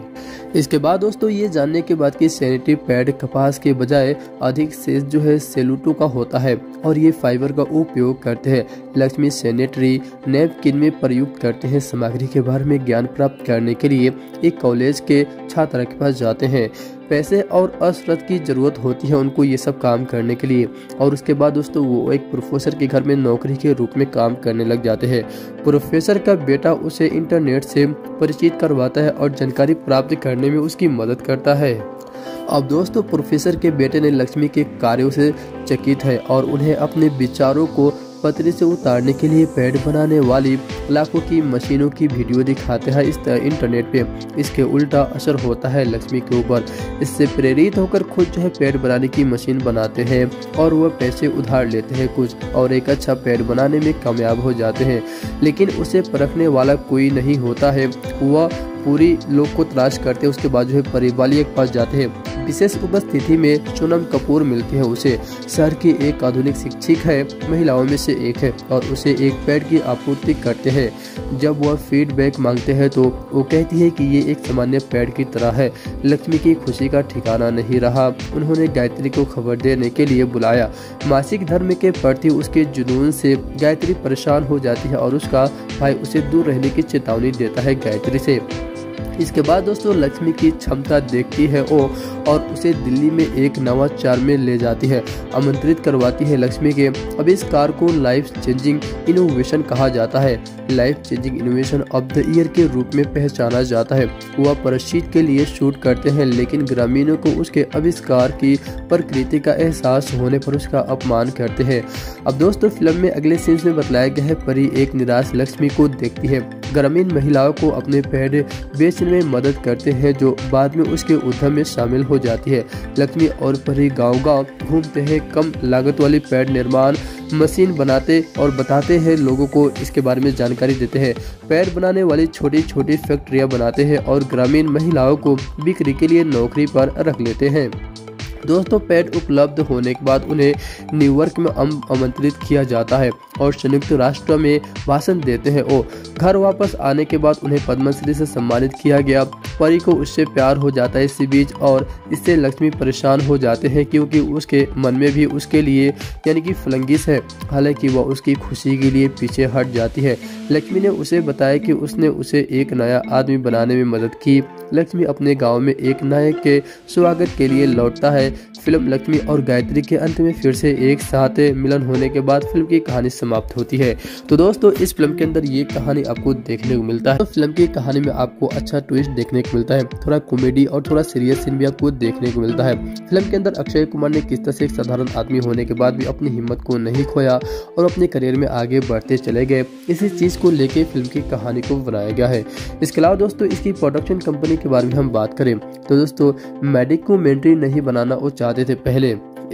इसके बाद दोस्तों ये जानने के बाद कि सैनिटरी पैड कपास के बजाय अधिक से जो है सेलुटो का होता है और ये फाइबर का उपयोग करते हैं। लक्ष्मी सैनिटरी नैपकिन में प्रयुक्त करते हैं। सामग्री के बारे में ज्ञान प्राप्त करने के लिए एक कॉलेज के छात्र के पास जाते हैं। पैसे और असरत की जरूरत होती है उनको ये सब काम करने के लिए और उसके बाद दोस्तों वो एक प्रोफेसर के घर में नौकरी के रूप में काम करने लग जाते हैं। प्रोफेसर का बेटा उसे इंटरनेट से परिचित करवाता है और जानकारी प्राप्त करने में उसकी मदद करता है। अब दोस्तों प्रोफेसर के बेटे ने लक्ष्मी के कार्यों से चकित है और उन्हें अपने विचारों को पतरे से उतारने के लिए पैड बनाने वाली लाखों की मशीनों की वीडियो दिखाते हैं इस इंटरनेट पे। इसके उल्टा असर होता है लक्ष्मी के ऊपर। इससे प्रेरित होकर खुद जो है पैड बनाने की मशीन बनाते हैं और वह पैसे उधार लेते हैं कुछ और एक अच्छा पैड बनाने में कामयाब हो जाते हैं, लेकिन उसे परखने वाला कोई नहीं होता है। वह पूरी लोग को तलाश करते हैं। उसके बाद जो है परिवालिया के पास जाते हैं। विशेष उपस्थिति में सोनम कपूर मिलती है उसे। शहर की एक आधुनिक शिक्षिका है, महिलाओं में से एक है और उसे एक पैड की आपूर्ति करते हैं। जब वह फीडबैक मांगते हैं तो वो कहती है कि ये एक सामान्य पैड की तरह है। लक्ष्मी की खुशी का ठिकाना नहीं रहा। उन्होंने गायत्री को खबर देने के लिए बुलाया। मासिक धर्म के प्रति उसके जुनून से गायत्री परेशान हो जाती है और उसका भाई उसे दूर रहने की चेतावनी देता है गायत्री से। इसके बाद दोस्तों लक्ष्मी की क्षमता देखती है वो और उसे दिल्ली में एक नवाचार में ले जाती है, आमंत्रित करवाती है लक्ष्मी के। अब इस कार को लाइफ चेंजिंग इनोवेशन कहा जाता है। Life changing innovation of the year के रूप में पहचाना जाता है। वह प्रसिद्ध के लिए शूट करते हैं, लेकिन ग्रामीणों को उसके आविष्कार की प्रकृति का एहसास होने पर उसका अपमान करते हैं। अब दोस्तों फिल्म में अगले सीन्स में बताया गया है परी एक निराश लक्ष्मी को देखती है। ग्रामीण महिलाओं को अपने पैड बेचने में मदद करते हैं जो बाद में उसके उद्यम में शामिल हो जाती है। लक्ष्मी और परी गांव-गांव घूमते हैं, कम लागत वाली पैड निर्माण मशीन बनाते और बताते हैं, लोगों को इसके बारे में जानकारी देते हैं। पैड बनाने वाली छोटी छोटी फैक्ट्रियां बनाते हैं और ग्रामीण महिलाओं को बिक्री के लिए नौकरी पर रख लेते हैं। दोस्तों पैड उपलब्ध होने के बाद उन्हें न्यूयॉर्क में आमंत्रित किया जाता है और संयुक्त राष्ट्र में भाषण देते हैं। वो घर वापस आने के बाद उन्हें पद्मश्री से सम्मानित किया गया। परी को उससे प्यार हो जाता है इसी बीच और इससे लक्ष्मी परेशान हो जाते हैं क्योंकि उसके मन में भी उसके लिए यानी कि फलंगिस है। हालांकि वह उसकी खुशी के लिए पीछे हट जाती है। लक्ष्मी ने उसे बताया कि उसने उसे एक नया आदमी बनाने में मदद की। लक्ष्मी अपने गाँव में एक नायक के स्वागत के लिए लौटता है। फिल्म लक्ष्मी और गायत्री के अंत में फिर से एक साथ मिलन होने के बाद फिल्म की कहानी समाप्त होती है। तो दोस्तों इस फिल्म के अंदर ये कहानी आपको देखने को मिलता है। तो फिल्म की कहानी में आपको अच्छा ट्विस्ट देखने को मिलता है, थोड़ा कॉमेडी और थोड़ा सीरियस सीन भी आपको देखने को मिलता है। फिल्म के अंदर अक्षय कुमार ने किस तरह से एक साधारण आदमी होने के बाद भी अपनी हिम्मत को नहीं खोया और अपने करियर में आगे बढ़ते चले गए, इसी चीज को लेकर फिल्म की कहानी को बनाया गया है। इसके अलावा दोस्तों इसकी प्रोडक्शन कंपनी के बारे में हम बात करें तो दोस्तों डॉक्यूमेंट्री नहीं बनाना वो चाहते थे, पहले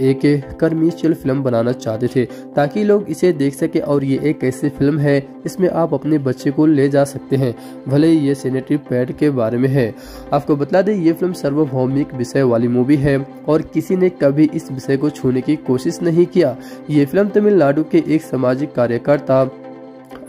एक कमर्शियल फिल्म बनाना चाहते थे ताकि लोग इसे देख सके और ये एक ऐसी फिल्म है इसमें आप अपने बच्चे को ले जा सकते हैं, भले ही ये सैनिटरी पैड के बारे में है। आपको बता दें ये फिल्म सार्वभौमिक विषय वाली मूवी है और किसी ने कभी इस विषय को छूने की कोशिश नहीं किया। ये फिल्म तमिलनाडु के एक सामाजिक कार्यकर्ता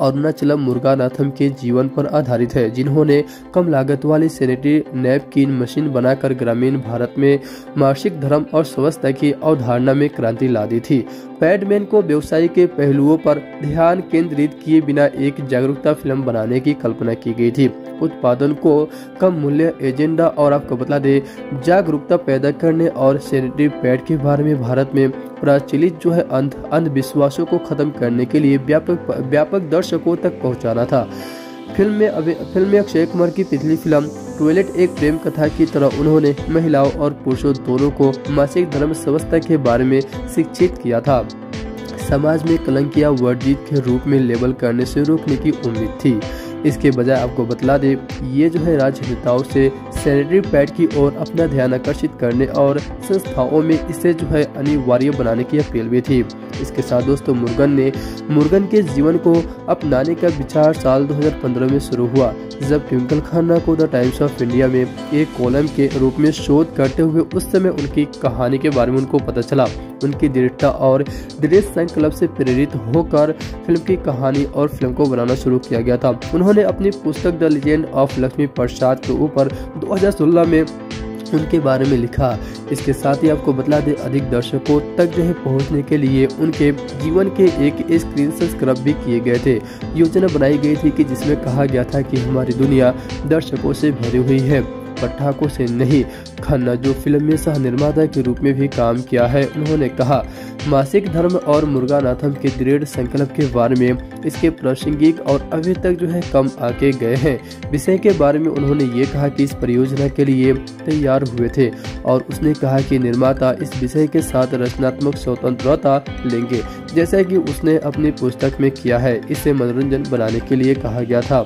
अरुणाचलम मुरुगानाथम के जीवन पर आधारित है, जिन्होंने कम लागत वाली सैनिटरी नैपकिन मशीन बनाकर ग्रामीण भारत में मासिक धर्म और स्वच्छता की अवधारणा में क्रांति ला दी थी। पैडमैन को व्यवसाय के पहलुओं पर ध्यान केंद्रित किए बिना एक जागरूकता फिल्म बनाने की कल्पना की गई थी। उत्पादन को कम मूल्य एजेंडा और आपको बता दें जागरूकता पैदा करने और सैनिटरी पैड के बारे में भारत में प्रचलित जो है अंधविश्वासों को खत्म करने के लिए व्यापक दर्शकों तक पहुंचाना था। फिल्म में अक्षय कुमार की पिछली फिल्म टॉयलेट एक प्रेम कथा की तरह उन्होंने महिलाओं और पुरुषों दोनों को मासिक धर्म समस्या के बारे में शिक्षित किया था। समाज में कलंक या वर्जित के रूप में लेबल करने से रोकने की उम्मीद थी। इसके बजाय आपको बतला दे ये जो है राजनेताओं से सैनिटरी पैड की ओर अपना ध्यान आकर्षित करने और संस्थाओं में इसे जो है अनिवार्य बनाने की अपील भी थी। इसके साथ दोस्तों मुरुगन ने मुरुगन के जीवन को अपनाने का विचार साल 2015 में शुरू हुआ, जब ट्विंकल खन्ना को द टाइम्स ऑफ इंडिया में एक कॉलम के रूप में शोध करते हुए उस समय उनकी कहानी के बारे में उनको पता चला। उनकी दृढ़ता और दृढ़ संकल्प से प्रेरित होकर फिल्म की कहानी और फिल्म को बनाना शुरू किया गया था। उन्होंने अपनी पुस्तक the legend of Lakshmi Prasad के ऊपर 2016 में उनके बारे में लिखा। इसके साथ ही आपको बतला दें, अधिक दर्शकों तक जो है पहुँचने के लिए उनके जीवन के एक स्क्रीन सब्सक्राइब भी किए गए थे। योजना बनाई गई थी कि जिसमें कहा गया था कि हमारी दुनिया दर्शकों से भरी हुई है, पटाखों से नहीं। खन्ना, जो फिल्म में सह निर्माता के रूप में भी काम किया है, उन्होंने कहा, मासिक धर्म और मुरुगानाथम के दृढ़ संकल्प के बारे में इसके प्रासंगिक और अभी तक जो है कम आके गए हैं। विषय के बारे में उन्होंने ये कहा कि इस परियोजना के लिए तैयार हुए थे और उसने कहा कि निर्माता इस विषय के साथ रचनात्मक स्वतंत्रता लेंगे, जैसा कि उसने अपनी पुस्तक में किया है। इसे मनोरंजन बनाने के लिए कहा गया था।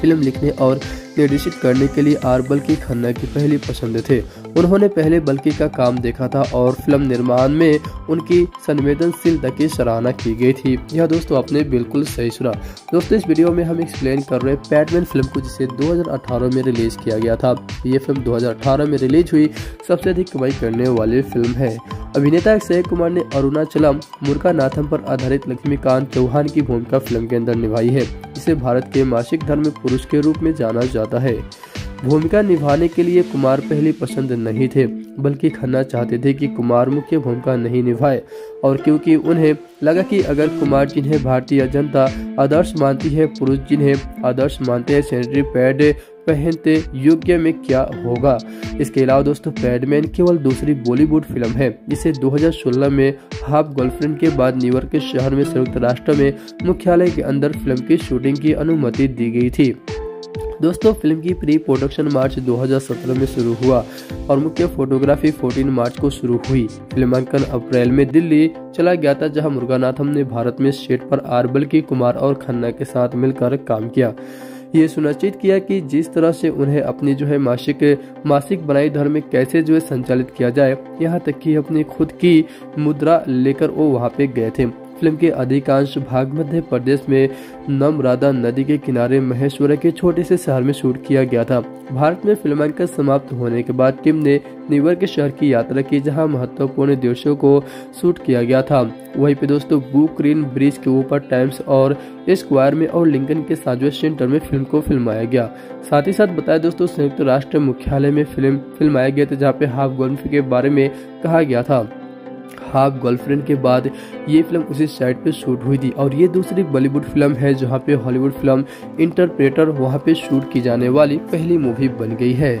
फिल्म लिखने और निर्देशित करने के लिए आर बल्कि खन्ना की पहली पसंद थे। उन्होंने पहले बल्कि का काम देखा था और फिल्म निर्माण में उनकी संवेदनशीलता की सराहना की गई थी। यह दोस्तों आपने बिल्कुल सही सुना। दोस्तों इस वीडियो में हम एक्सप्लेन कर रहे हैं पैडमैन फिल्म को, जिसे 2018 में रिलीज किया गया था। ये फिल्म 2018 में रिलीज हुई सबसे अधिक कमाई करने वाली फिल्म है। अभिनेता अक्षय कुमार ने अरुणाचलम मुरुगानाथम पर आधारित लक्ष्मीकांत चौहान की भूमिका फिल्म के अंदर निभाई है। इसे भारत के मासिक धर्म पुरुष के रूप में जाना जाता है। भूमिका निभाने के लिए कुमार पहली पसंद नहीं थे, बल्कि खन्ना चाहते थे कि कुमार मुख्य भूमिका नहीं निभाए, और क्योंकि उन्हें लगा कि अगर कुमार, जिन्हें भारतीय जनता आदर्श मानती है, पुरुष जिन्हें आदर्श मानते हैं, सैनिटरी पैड पहनते योग्य में क्या होगा। इसके अलावा दोस्तों पैडमैन केवल दूसरी बॉलीवुड फिल्म है जिसे 2016 में हाफ गर्लफ्रेंड के बाद न्यूयॉर्क के शहर में संयुक्त राष्ट्र में मुख्यालय के अंदर फिल्म की शूटिंग की अनुमति दी गई थी। दोस्तों फिल्म की प्री प्रोडक्शन मार्च 2017 में शुरू हुआ और मुख्य फोटोग्राफी 14 मार्च को शुरू हुई। फिल्मांकन अप्रैल में दिल्ली चला गया था, जहां मुरुगानाथम ने भारत में सेट पर आर बल्कि, कुमार और खन्ना के साथ मिलकर काम किया। ये सुनिश्चित किया कि जिस तरह से उन्हें अपनी जो है मासिक बनाई धर्म कैसे जो है संचालित किया जाए, यहाँ तक कि अपनी खुद की मुद्रा लेकर वो वहाँ पे गए थे। फिल्म के अधिकांश भाग मध्य प्रदेश में नर्मदा नदी के किनारे महेश्वर के छोटे से शहर में शूट किया गया था। भारत में फिल्मांकन समाप्त होने के बाद टीम ने न्यूयॉर्क के शहर की यात्रा की, जहां महत्वपूर्ण दृश्यों को शूट किया गया था। वहीं पे दोस्तों ब्रुकलिन ब्रिज के ऊपर, टाइम्स और स्क्वायर में और लिंकन के साझा सेंटर में फिल्म को फिल्माया गया। साथ ही साथ बताया दोस्तों संयुक्त राष्ट्र मुख्यालय में फिल्म फिल्माया गया था, जहाँ पे हाफ गर्लफ्रेंड के बारे में कहा गया था। हाफ गर्लफ्रेंड के बाद ये फिल्म उसी साइट पे शूट हुई थी और ये दूसरी बॉलीवुड फिल्म है जहाँ पे हॉलीवुड फिल्म इंटरप्रेटर वहाँ पे शूट की जाने वाली पहली मूवी बन गई है।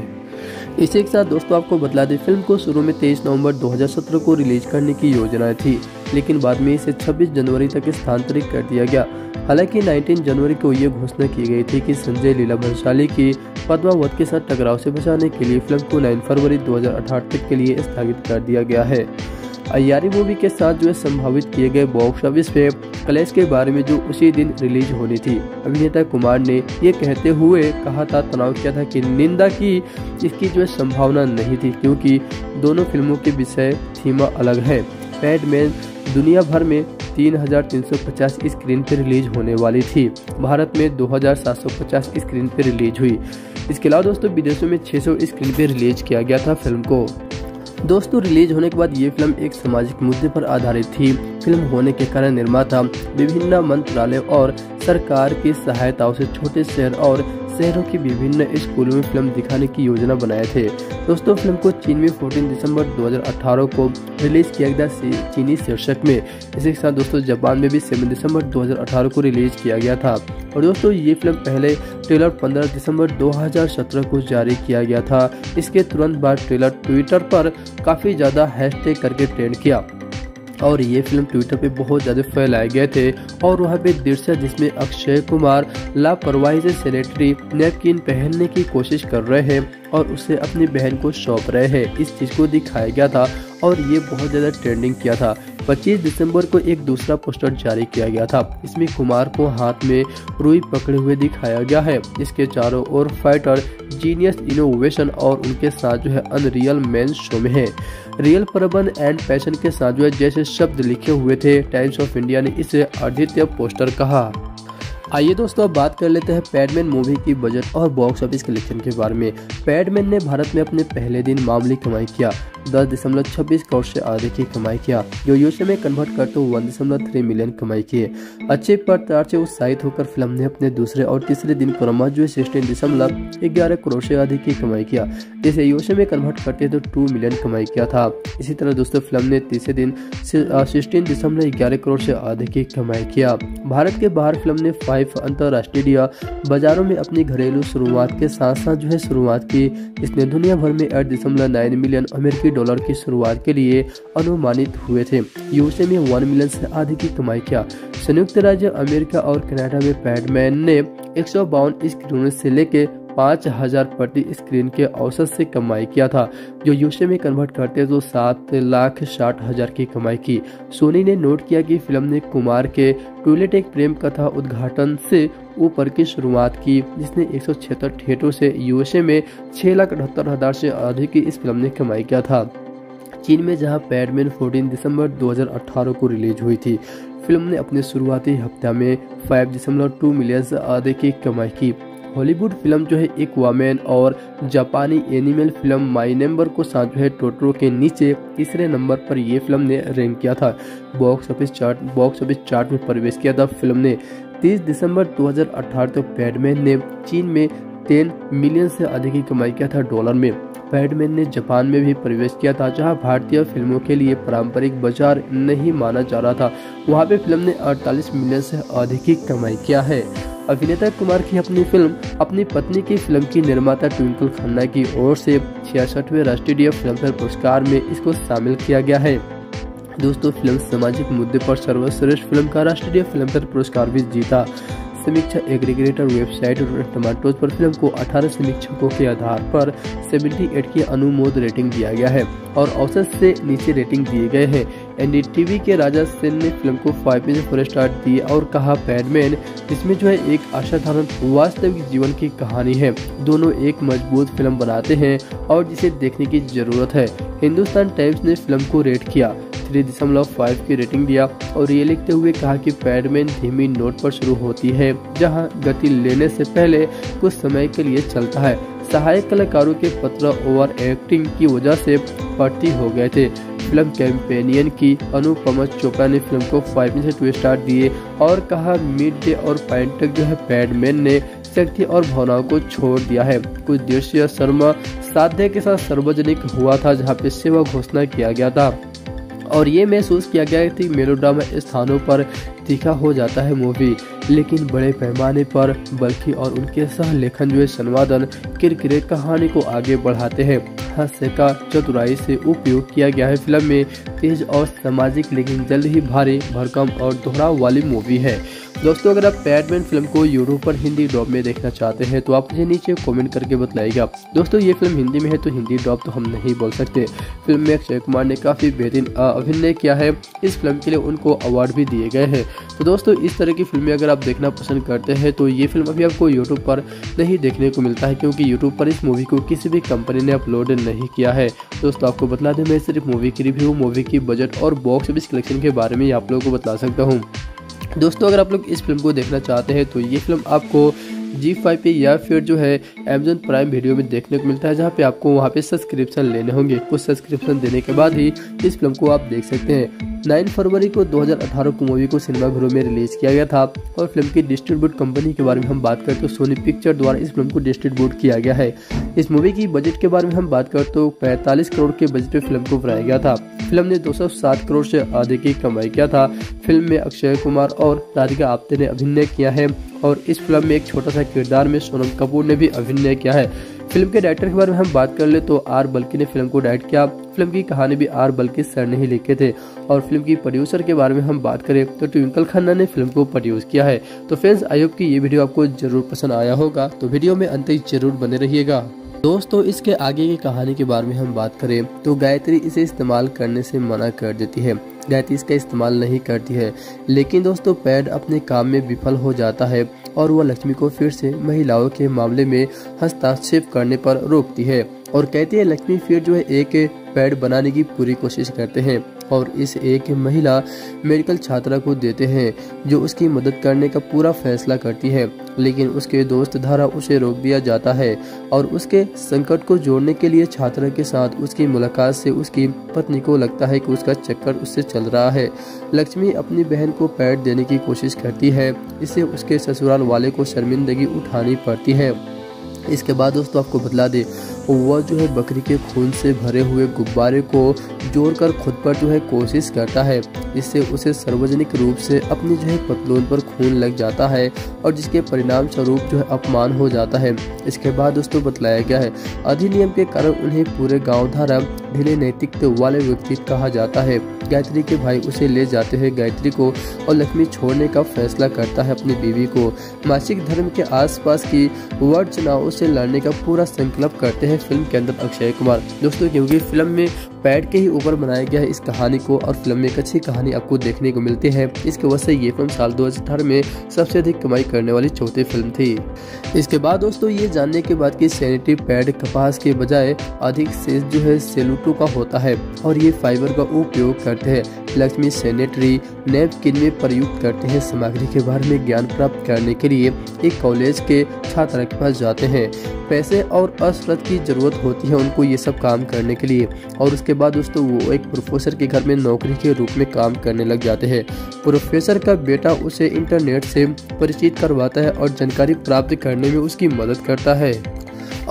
इसी के साथ दोस्तों आपको बतला दें, फिल्म को शुरू में 23 नवंबर 2017 को रिलीज करने की योजना थी, लेकिन बाद में इसे 26 जनवरी तक स्थानांतरित कर दिया गया। हालांकि 19 जनवरी को ये घोषणा की गई थी कि संजय लीला भंसाली की पद्मावत के साथ टकराव से बचाने के लिए फिल्म को 9 फरवरी 2018 तक के लिए स्थगित कर दिया गया है। अय्यारी मूवी के साथ जो है संभावित किए गए बॉक्स ऑफिस पे कलेश के बारे में, जो उसी दिन रिलीज होनी थी, अभिनेता कुमार ने ये कहते हुए कहा था, तनाव किया था कि निंदा की इसकी जो है संभावना नहीं थी, क्योंकि दोनों फिल्मों के विषय थीमा अलग है। पैडमैन दुनिया भर में 3,350 स्क्रीन पर रिलीज होने वाली थी, भारत में 2,750 स्क्रीन पर रिलीज हुई। इसके अलावा दोस्तों विदेशों में 600 स्क्रीन पर रिलीज किया गया था। फिल्म को दोस्तों रिलीज होने के बाद ये फिल्म एक सामाजिक मुद्दे पर आधारित थी। फिल्म होने के कारण निर्माता विभिन्न मंत्रालय और सरकार की सहायताओं से छोटे शहर और शहरों के विभिन्न स्कूलों में फिल्म दिखाने की योजना बनाए थे। दोस्तों फिल्म को चीन में 14 दिसंबर 2018 को रिलीज किया गया चीनी शीर्षक में। इसी के साथ दोस्तों जापान में भी 7 दिसंबर 2018 को रिलीज किया गया था। और दोस्तों ये फिल्म पहले ट्रेलर 15 दिसंबर 2017 को जारी किया गया था। इसके तुरंत बाद ट्रेलर ट्विटर पर काफ़ी ज़्यादा हैशटैग करके ट्रेंड किया और ये फिल्म ट्विटर पे बहुत ज़्यादा फैलाए गए थे। और वहाँ पे दृश्य जिसमें अक्षय कुमार लापरवाही से सैनिटरी नैपकिन पहनने की कोशिश कर रहे हैं और उसे अपनी बहन को सौंप रहे हैं, इस चीज़ को दिखाया गया था और ये बहुत ज़्यादा ट्रेंडिंग किया था। 25 दिसंबर को एक दूसरा पोस्टर जारी किया गया था। इसमें कुमार को हाथ में रुई पकड़े हुए दिखाया गया है। इसके चारों ओर फाइटर जीनियस इनोवेशन और उनके साथ जो है अनरियल मेन शो में है। रियल परबन एंड पैशन के साथ जो है जैसे शब्द लिखे हुए थे, टाइम्स ऑफ इंडिया ने इसे अद्वितीय पोस्टर कहा। आइए दोस्तों अब बात कर लेते हैं पैडमैन मूवी की बजट और बॉक्स ऑफिस कलेक्शन के बारे में। पैडमैन ने भारत में अपने पहले दिन मामूली कमाई किया, 10.26 करोड़ से आधे की कमाई किया, जो यूएसए में कन्वर्ट करते हुए 1.3 मिलियन कमाई किए। अच्छे प्रचार से उत्साहित होकर फिल्म ने अपने दूसरे और तीसरे दिन क्रमशः जो 16.11 करोड़ से आधे की कमाई किया, जिसे यूएसए में कन्वर्ट करते तो 2 मिलियन कमाई किया था। इसी तरह दोस्तों फिल्म ने तीसरे दिन 16.11 करोड़ से आधे की कमाई किया। भारत के बाहर फिल्म ने 5 अंतरराष्ट्रीय बाजारों में अपनी घरेलू शुरुआत के साथ साथ जो है शुरुआत की। इसने दुनिया भर में 8.9 मिलियन अमेरिकी डॉलर की शुरुआत के लिए अनुमानित हुए थे। यूएसए में 1 मिलियन से अधिक की कमाई किया। संयुक्त राज्य अमेरिका और कनाडा में पैडमैन ने 152 स्क्रीनों से लेके 5000 प्रति स्क्रीन के औसत से कमाई किया था, जो यूएसए में कन्वर्ट करते तो 7,60,000 की कमाई की। सोनी ने नोट किया कि फिल्म ने कुमार के टॉयलेट एक प्रेम कथा उद्घाटन से ऊपर की शुरुआत की, जिसने 176 थिएटरों से यूएसए में 6,78,000 से अधिक की इस फिल्म ने कमाई किया था। चीन में जहां पैडमैन 14 दिसंबर 2018 को रिलीज हुई थी, फिल्म ने अपने शुरुआती हफ्ते में 5.2 मिलियन से अधिक की कमाई की। हॉलीवुड फिल्म जो है एक वॉमेन और जापानी एनिमल फिल्म माई नंबर को साथ जो है टोटरो के नीचे तीसरे नंबर पर यह फिल्म ने रैंक किया था। बॉक्स ऑफिस चार्ट में प्रवेश किया था फिल्म ने। 30 दिसंबर 2018 तक पैडमैन ने चीन में 10 मिलियन से अधिक की कमाई किया था डॉलर में। पैडमैन ने जापान में भी प्रवेश किया था, जहां भारतीय फिल्मों के लिए पारंपरिक बाजार नहीं माना जा रहा था। वहां पे फिल्म ने 48 मिलियन से अधिक की कमाई किया है। अभिनेता कुमार की अपनी फिल्म अपनी पत्नी की फिल्म की निर्माता ट्विंकल खन्ना की ओर से 66वें राष्ट्रीय फिल्म फेयर पुरस्कार में इसको शामिल किया गया है। दोस्तों फिल्म सामाजिक मुद्दे पर सर्वश्रेष्ठ फिल्म का राष्ट्रीय फिल्म फेयर पुरस्कार भी जीता। समीक्षा एग्रीगेटर वेबसाइट रोटेन टोमेटोज पर फिल्म को 18 समीक्षकों के आधार पर 78 की अनुमोद रेटिंग दिया गया है और औसत से नीचे रेटिंग दिए गए हैं। एनडीटीवी के राजा सेन ने फिल्म को 5 स्टार दिए और कहा, पैडमैन इसमें जो है एक असाधारण वास्तविक जीवन की कहानी है, दोनों एक मजबूत फिल्म बनाते हैं और जिसे देखने की जरूरत है। हिंदुस्तान टाइम्स ने फिल्म को रेट किया 3.5 की रेटिंग दिया और ये लिखते हुए कहा कि पैडमैन धीमी नोट पर शुरू होती है, जहां गति लेने से पहले कुछ समय के लिए चलता है। सहायक कलाकारों के पत्र ओवर एक्टिंग की वजह से भर्ती हो गए थे। फिल्म कैंपेनियन की अनुपमा चोपड़ा ने फिल्म को 5.2 स्टार दिए और कहा, मिड डे और पॉइंट तक जो है पैडमैन ने शक्ति और भावनाओं को छोड़ दिया है। कुछ दृश्य शर्मा साध्य के साथ सार्वजनिक हुआ था, जहाँ पे सेवा घोषणा किया गया था और ये महसूस किया गया कि मेलोड्रामा स्थानों पर तीखा हो जाता है मूवी, लेकिन बड़े पैमाने पर बल्कि और उनके सह लेखन जो है संवादन किरकिरे कहानी को आगे बढ़ाते हैं। हास्य का चतुराई से उपयोग किया गया है। फिल्म में तेज और सामाजिक लेकिन जल्द ही भारी भरकम और दोहराव वाली मूवी है। दोस्तों अगर आप पैडमैन फिल्म को यूट्यूब पर हिंदी डॉब में देखना चाहते हैं तो आप मुझे नीचे कमेंट करके बताइएगा। दोस्तों ये फिल्म हिंदी में है तो हिंदी डॉब तो हम नहीं बोल सकते। फिल्म में अक्षय कुमार ने काफ़ी बेहतरीन अभिनय किया है। इस फिल्म के लिए उनको अवार्ड भी दिए गए हैं। तो दोस्तों इस तरह की फिल्में अगर आप देखना पसंद करते हैं तो ये फिल्म अभी आपको यूट्यूब पर नहीं देखने को मिलता है, क्योंकि यूट्यूब पर इस मूवी को किसी भी कंपनी ने अपलोड नहीं किया है। दोस्तों आपको बता दें, मैं सिर्फ मूवी की रिव्यू, मूवी की बजट और बॉक्स ऑफिस कलेक्शन के बारे में आप लोगों को बता सकता हूँ। दोस्तों अगर आप लोग इस फिल्म को देखना चाहते हैं तो ये फिल्म आपको G5 पे या फिर जो है Amazon प्राइम वीडियो में देखने को मिलता है, जहाँ पे आपको वहाँ पे सब्सक्रिप्शन लेने होंगे। कुछ सब्सक्रिप्शन देने के बाद ही इस फिल्म को आप देख सकते हैं। 9 फरवरी को 2018 को मूवी को सिनेमाघरों में रिलीज किया गया था और फिल्म की डिस्ट्रीब्यूट कंपनी के बारे में हम बात करते तो सोनी पिक्चर द्वारा इस फिल्म को डिस्ट्रीब्यूट किया गया है। इस मूवी की बजट के बारे में हम बात करते तो 45 करोड़ के बजट में फिल्म को बनाया गया था। फिल्म ने 207 करोड़ से आधे की कमाई किया था। फिल्म में अक्षय कुमार और राधिका आप्टे ने अभिनय किया है और इस फिल्म में एक छोटा सा किरदार में सोनम कपूर ने भी अभिनय किया है। फिल्म के डायरेक्टर के बारे में हम बात कर ले तो आर बल्की ने फिल्म को डायरेक्ट किया। फिल्म की कहानी भी आर बल्की सर ने ही लिखे थे और फिल्म की प्रोड्यूसर के बारे में हम बात करें तो ट्विंकल खन्ना ने फिल्म को प्रोड्यूस किया है। तो फ्रेंड्स आई होप कि ये वीडियो आपको जरूर पसंद आया होगा, तो वीडियो में अंत तक जरूर बने रहिएगा। दोस्तों इसके आगे की कहानी के बारे में हम बात करें तो गायत्री इसे इस्तेमाल करने से मना कर देती है। गायत्री इसका इस्तेमाल नहीं करती है, लेकिन दोस्तों पैड अपने काम में विफल हो जाता है और वह लक्ष्मी को फिर से महिलाओं के मामले में हस्तक्षेप करने पर रोकती है और कहती है लक्ष्मी फिर जो है एक पैड बनाने की पूरी कोशिश करते हैं और इस एक महिला मेडिकल छात्रा को देते हैं जो उसकी मदद करने का पूरा फैसला करती है, लेकिन उसके दोस्त द्वारा उसे रोक दिया जाता है और उसके संकट को जोड़ने के लिए छात्रा के साथ उसकी मुलाकात से उसकी पत्नी को लगता है कि उसका चक्कर उससे चल रहा है। लक्ष्मी अपनी बहन को पैड देने की कोशिश करती है, इससे उसके ससुराल वाले को शर्मिंदगी उठानी पड़ती है। इसके बाद दोस्तों आपको बतला दे वह जो है बकरी के खून से भरे हुए गुब्बारे को जोड़कर खुद पर जो है कोशिश करता है, इससे उसे सार्वजनिक रूप से अपनी जो है पतलून पर खून लग जाता है और जिसके परिणाम स्वरूप जो है अपमान हो जाता है। इसके बाद दोस्तों बताया गया है अधिनियम के कारण उन्हें पूरे गाँव द्वारा ढीले नैतिकता वाले व्यक्ति कहा जाता है। गायत्री के भाई उसे ले जाते हैं गायत्री को और लक्ष्मी छोड़ने का फैसला करता है अपनी बीवी को। मासिक धर्म के आसपास की वार्ड चुनावों से लड़ने का पूरा संकल्प करते हैं फिल्म के अंदर अक्षय कुमार। दोस्तों क्योंकि फिल्म में पैड के ही ऊपर बनाया गया है इस कहानी को और फिल्म में एक अच्छी कहानी आपको देखने को मिलती है, इसकी वजह से ये फिल्म साल 2018 में सबसे अधिक कमाई करने वाली चौथी फिल्म थी। इसके बाद दोस्तों ये जानने के बाद कि सैनिटरी पैड कपास के बजाय अधिक से जो है सेलुटो का होता है और ये फाइबर का उपयोग करते हैं। लक्ष्मी सैनिटरी नैपकिन में प्रयुक्त करते हैं सामग्री के बारे में ज्ञान प्राप्त करने के लिए एक कॉलेज के छात्रा के पास जाते हैं। पैसे और असरत की जरूरत होती है उनको ये सब काम करने के लिए और उसके बाद दोस्तों वो एक प्रोफेसर के घर में नौकरी के रूप में काम करने लग जाते हैं। प्रोफेसर का बेटा उसे इंटरनेट से परिचित करवाता है और जानकारी प्राप्त करने में उसकी मदद करता है।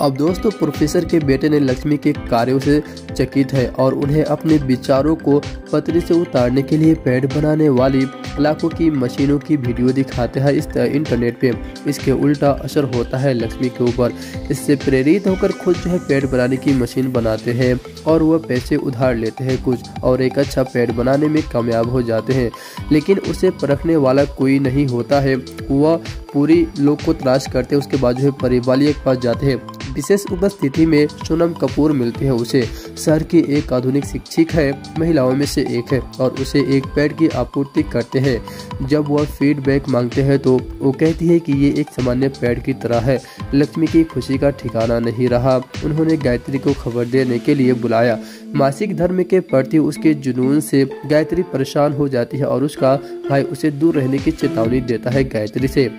अब दोस्तों प्रोफेसर के बेटे ने लक्ष्मी के कार्यों से चकित है और उन्हें अपने विचारों को पत्र से उतारने के लिए पैड बनाने वाली लाखों की मशीनों की वीडियो दिखाते हैं इस इंटरनेट पे। इसके उल्टा असर होता है लक्ष्मी के ऊपर, इससे प्रेरित होकर खुद जो है पैड बनाने की मशीन बनाते हैं और वह पैसे उधार लेते हैं कुछ और एक अच्छा पैड बनाने में कामयाब हो जाते हैं, लेकिन उसे परखने वाला कोई नहीं होता है। वह पूरी लोग को तलाश करते उसके बाद जो है परिवाली के पास जाते हैं। विशेष उपस्थिति में सोनम कपूर मिलती है उसे, शहर की एक आधुनिक शिक्षिक है महिलाओं में से एक है और उसे एक पैड की आपूर्ति करते हैं। जब वह फीडबैक मांगते हैं तो वो कहती है कि ये एक सामान्य पैड की तरह है। लक्ष्मी की खुशी का ठिकाना नहीं रहा, उन्होंने गायत्री को खबर देने के लिए बुलाया। मासिक धर्म के प्रति उसके जुनून से गायत्री परेशान हो जाती है और उसका भाई उसे दूर रहने की चेतावनी देता है गायत्री से।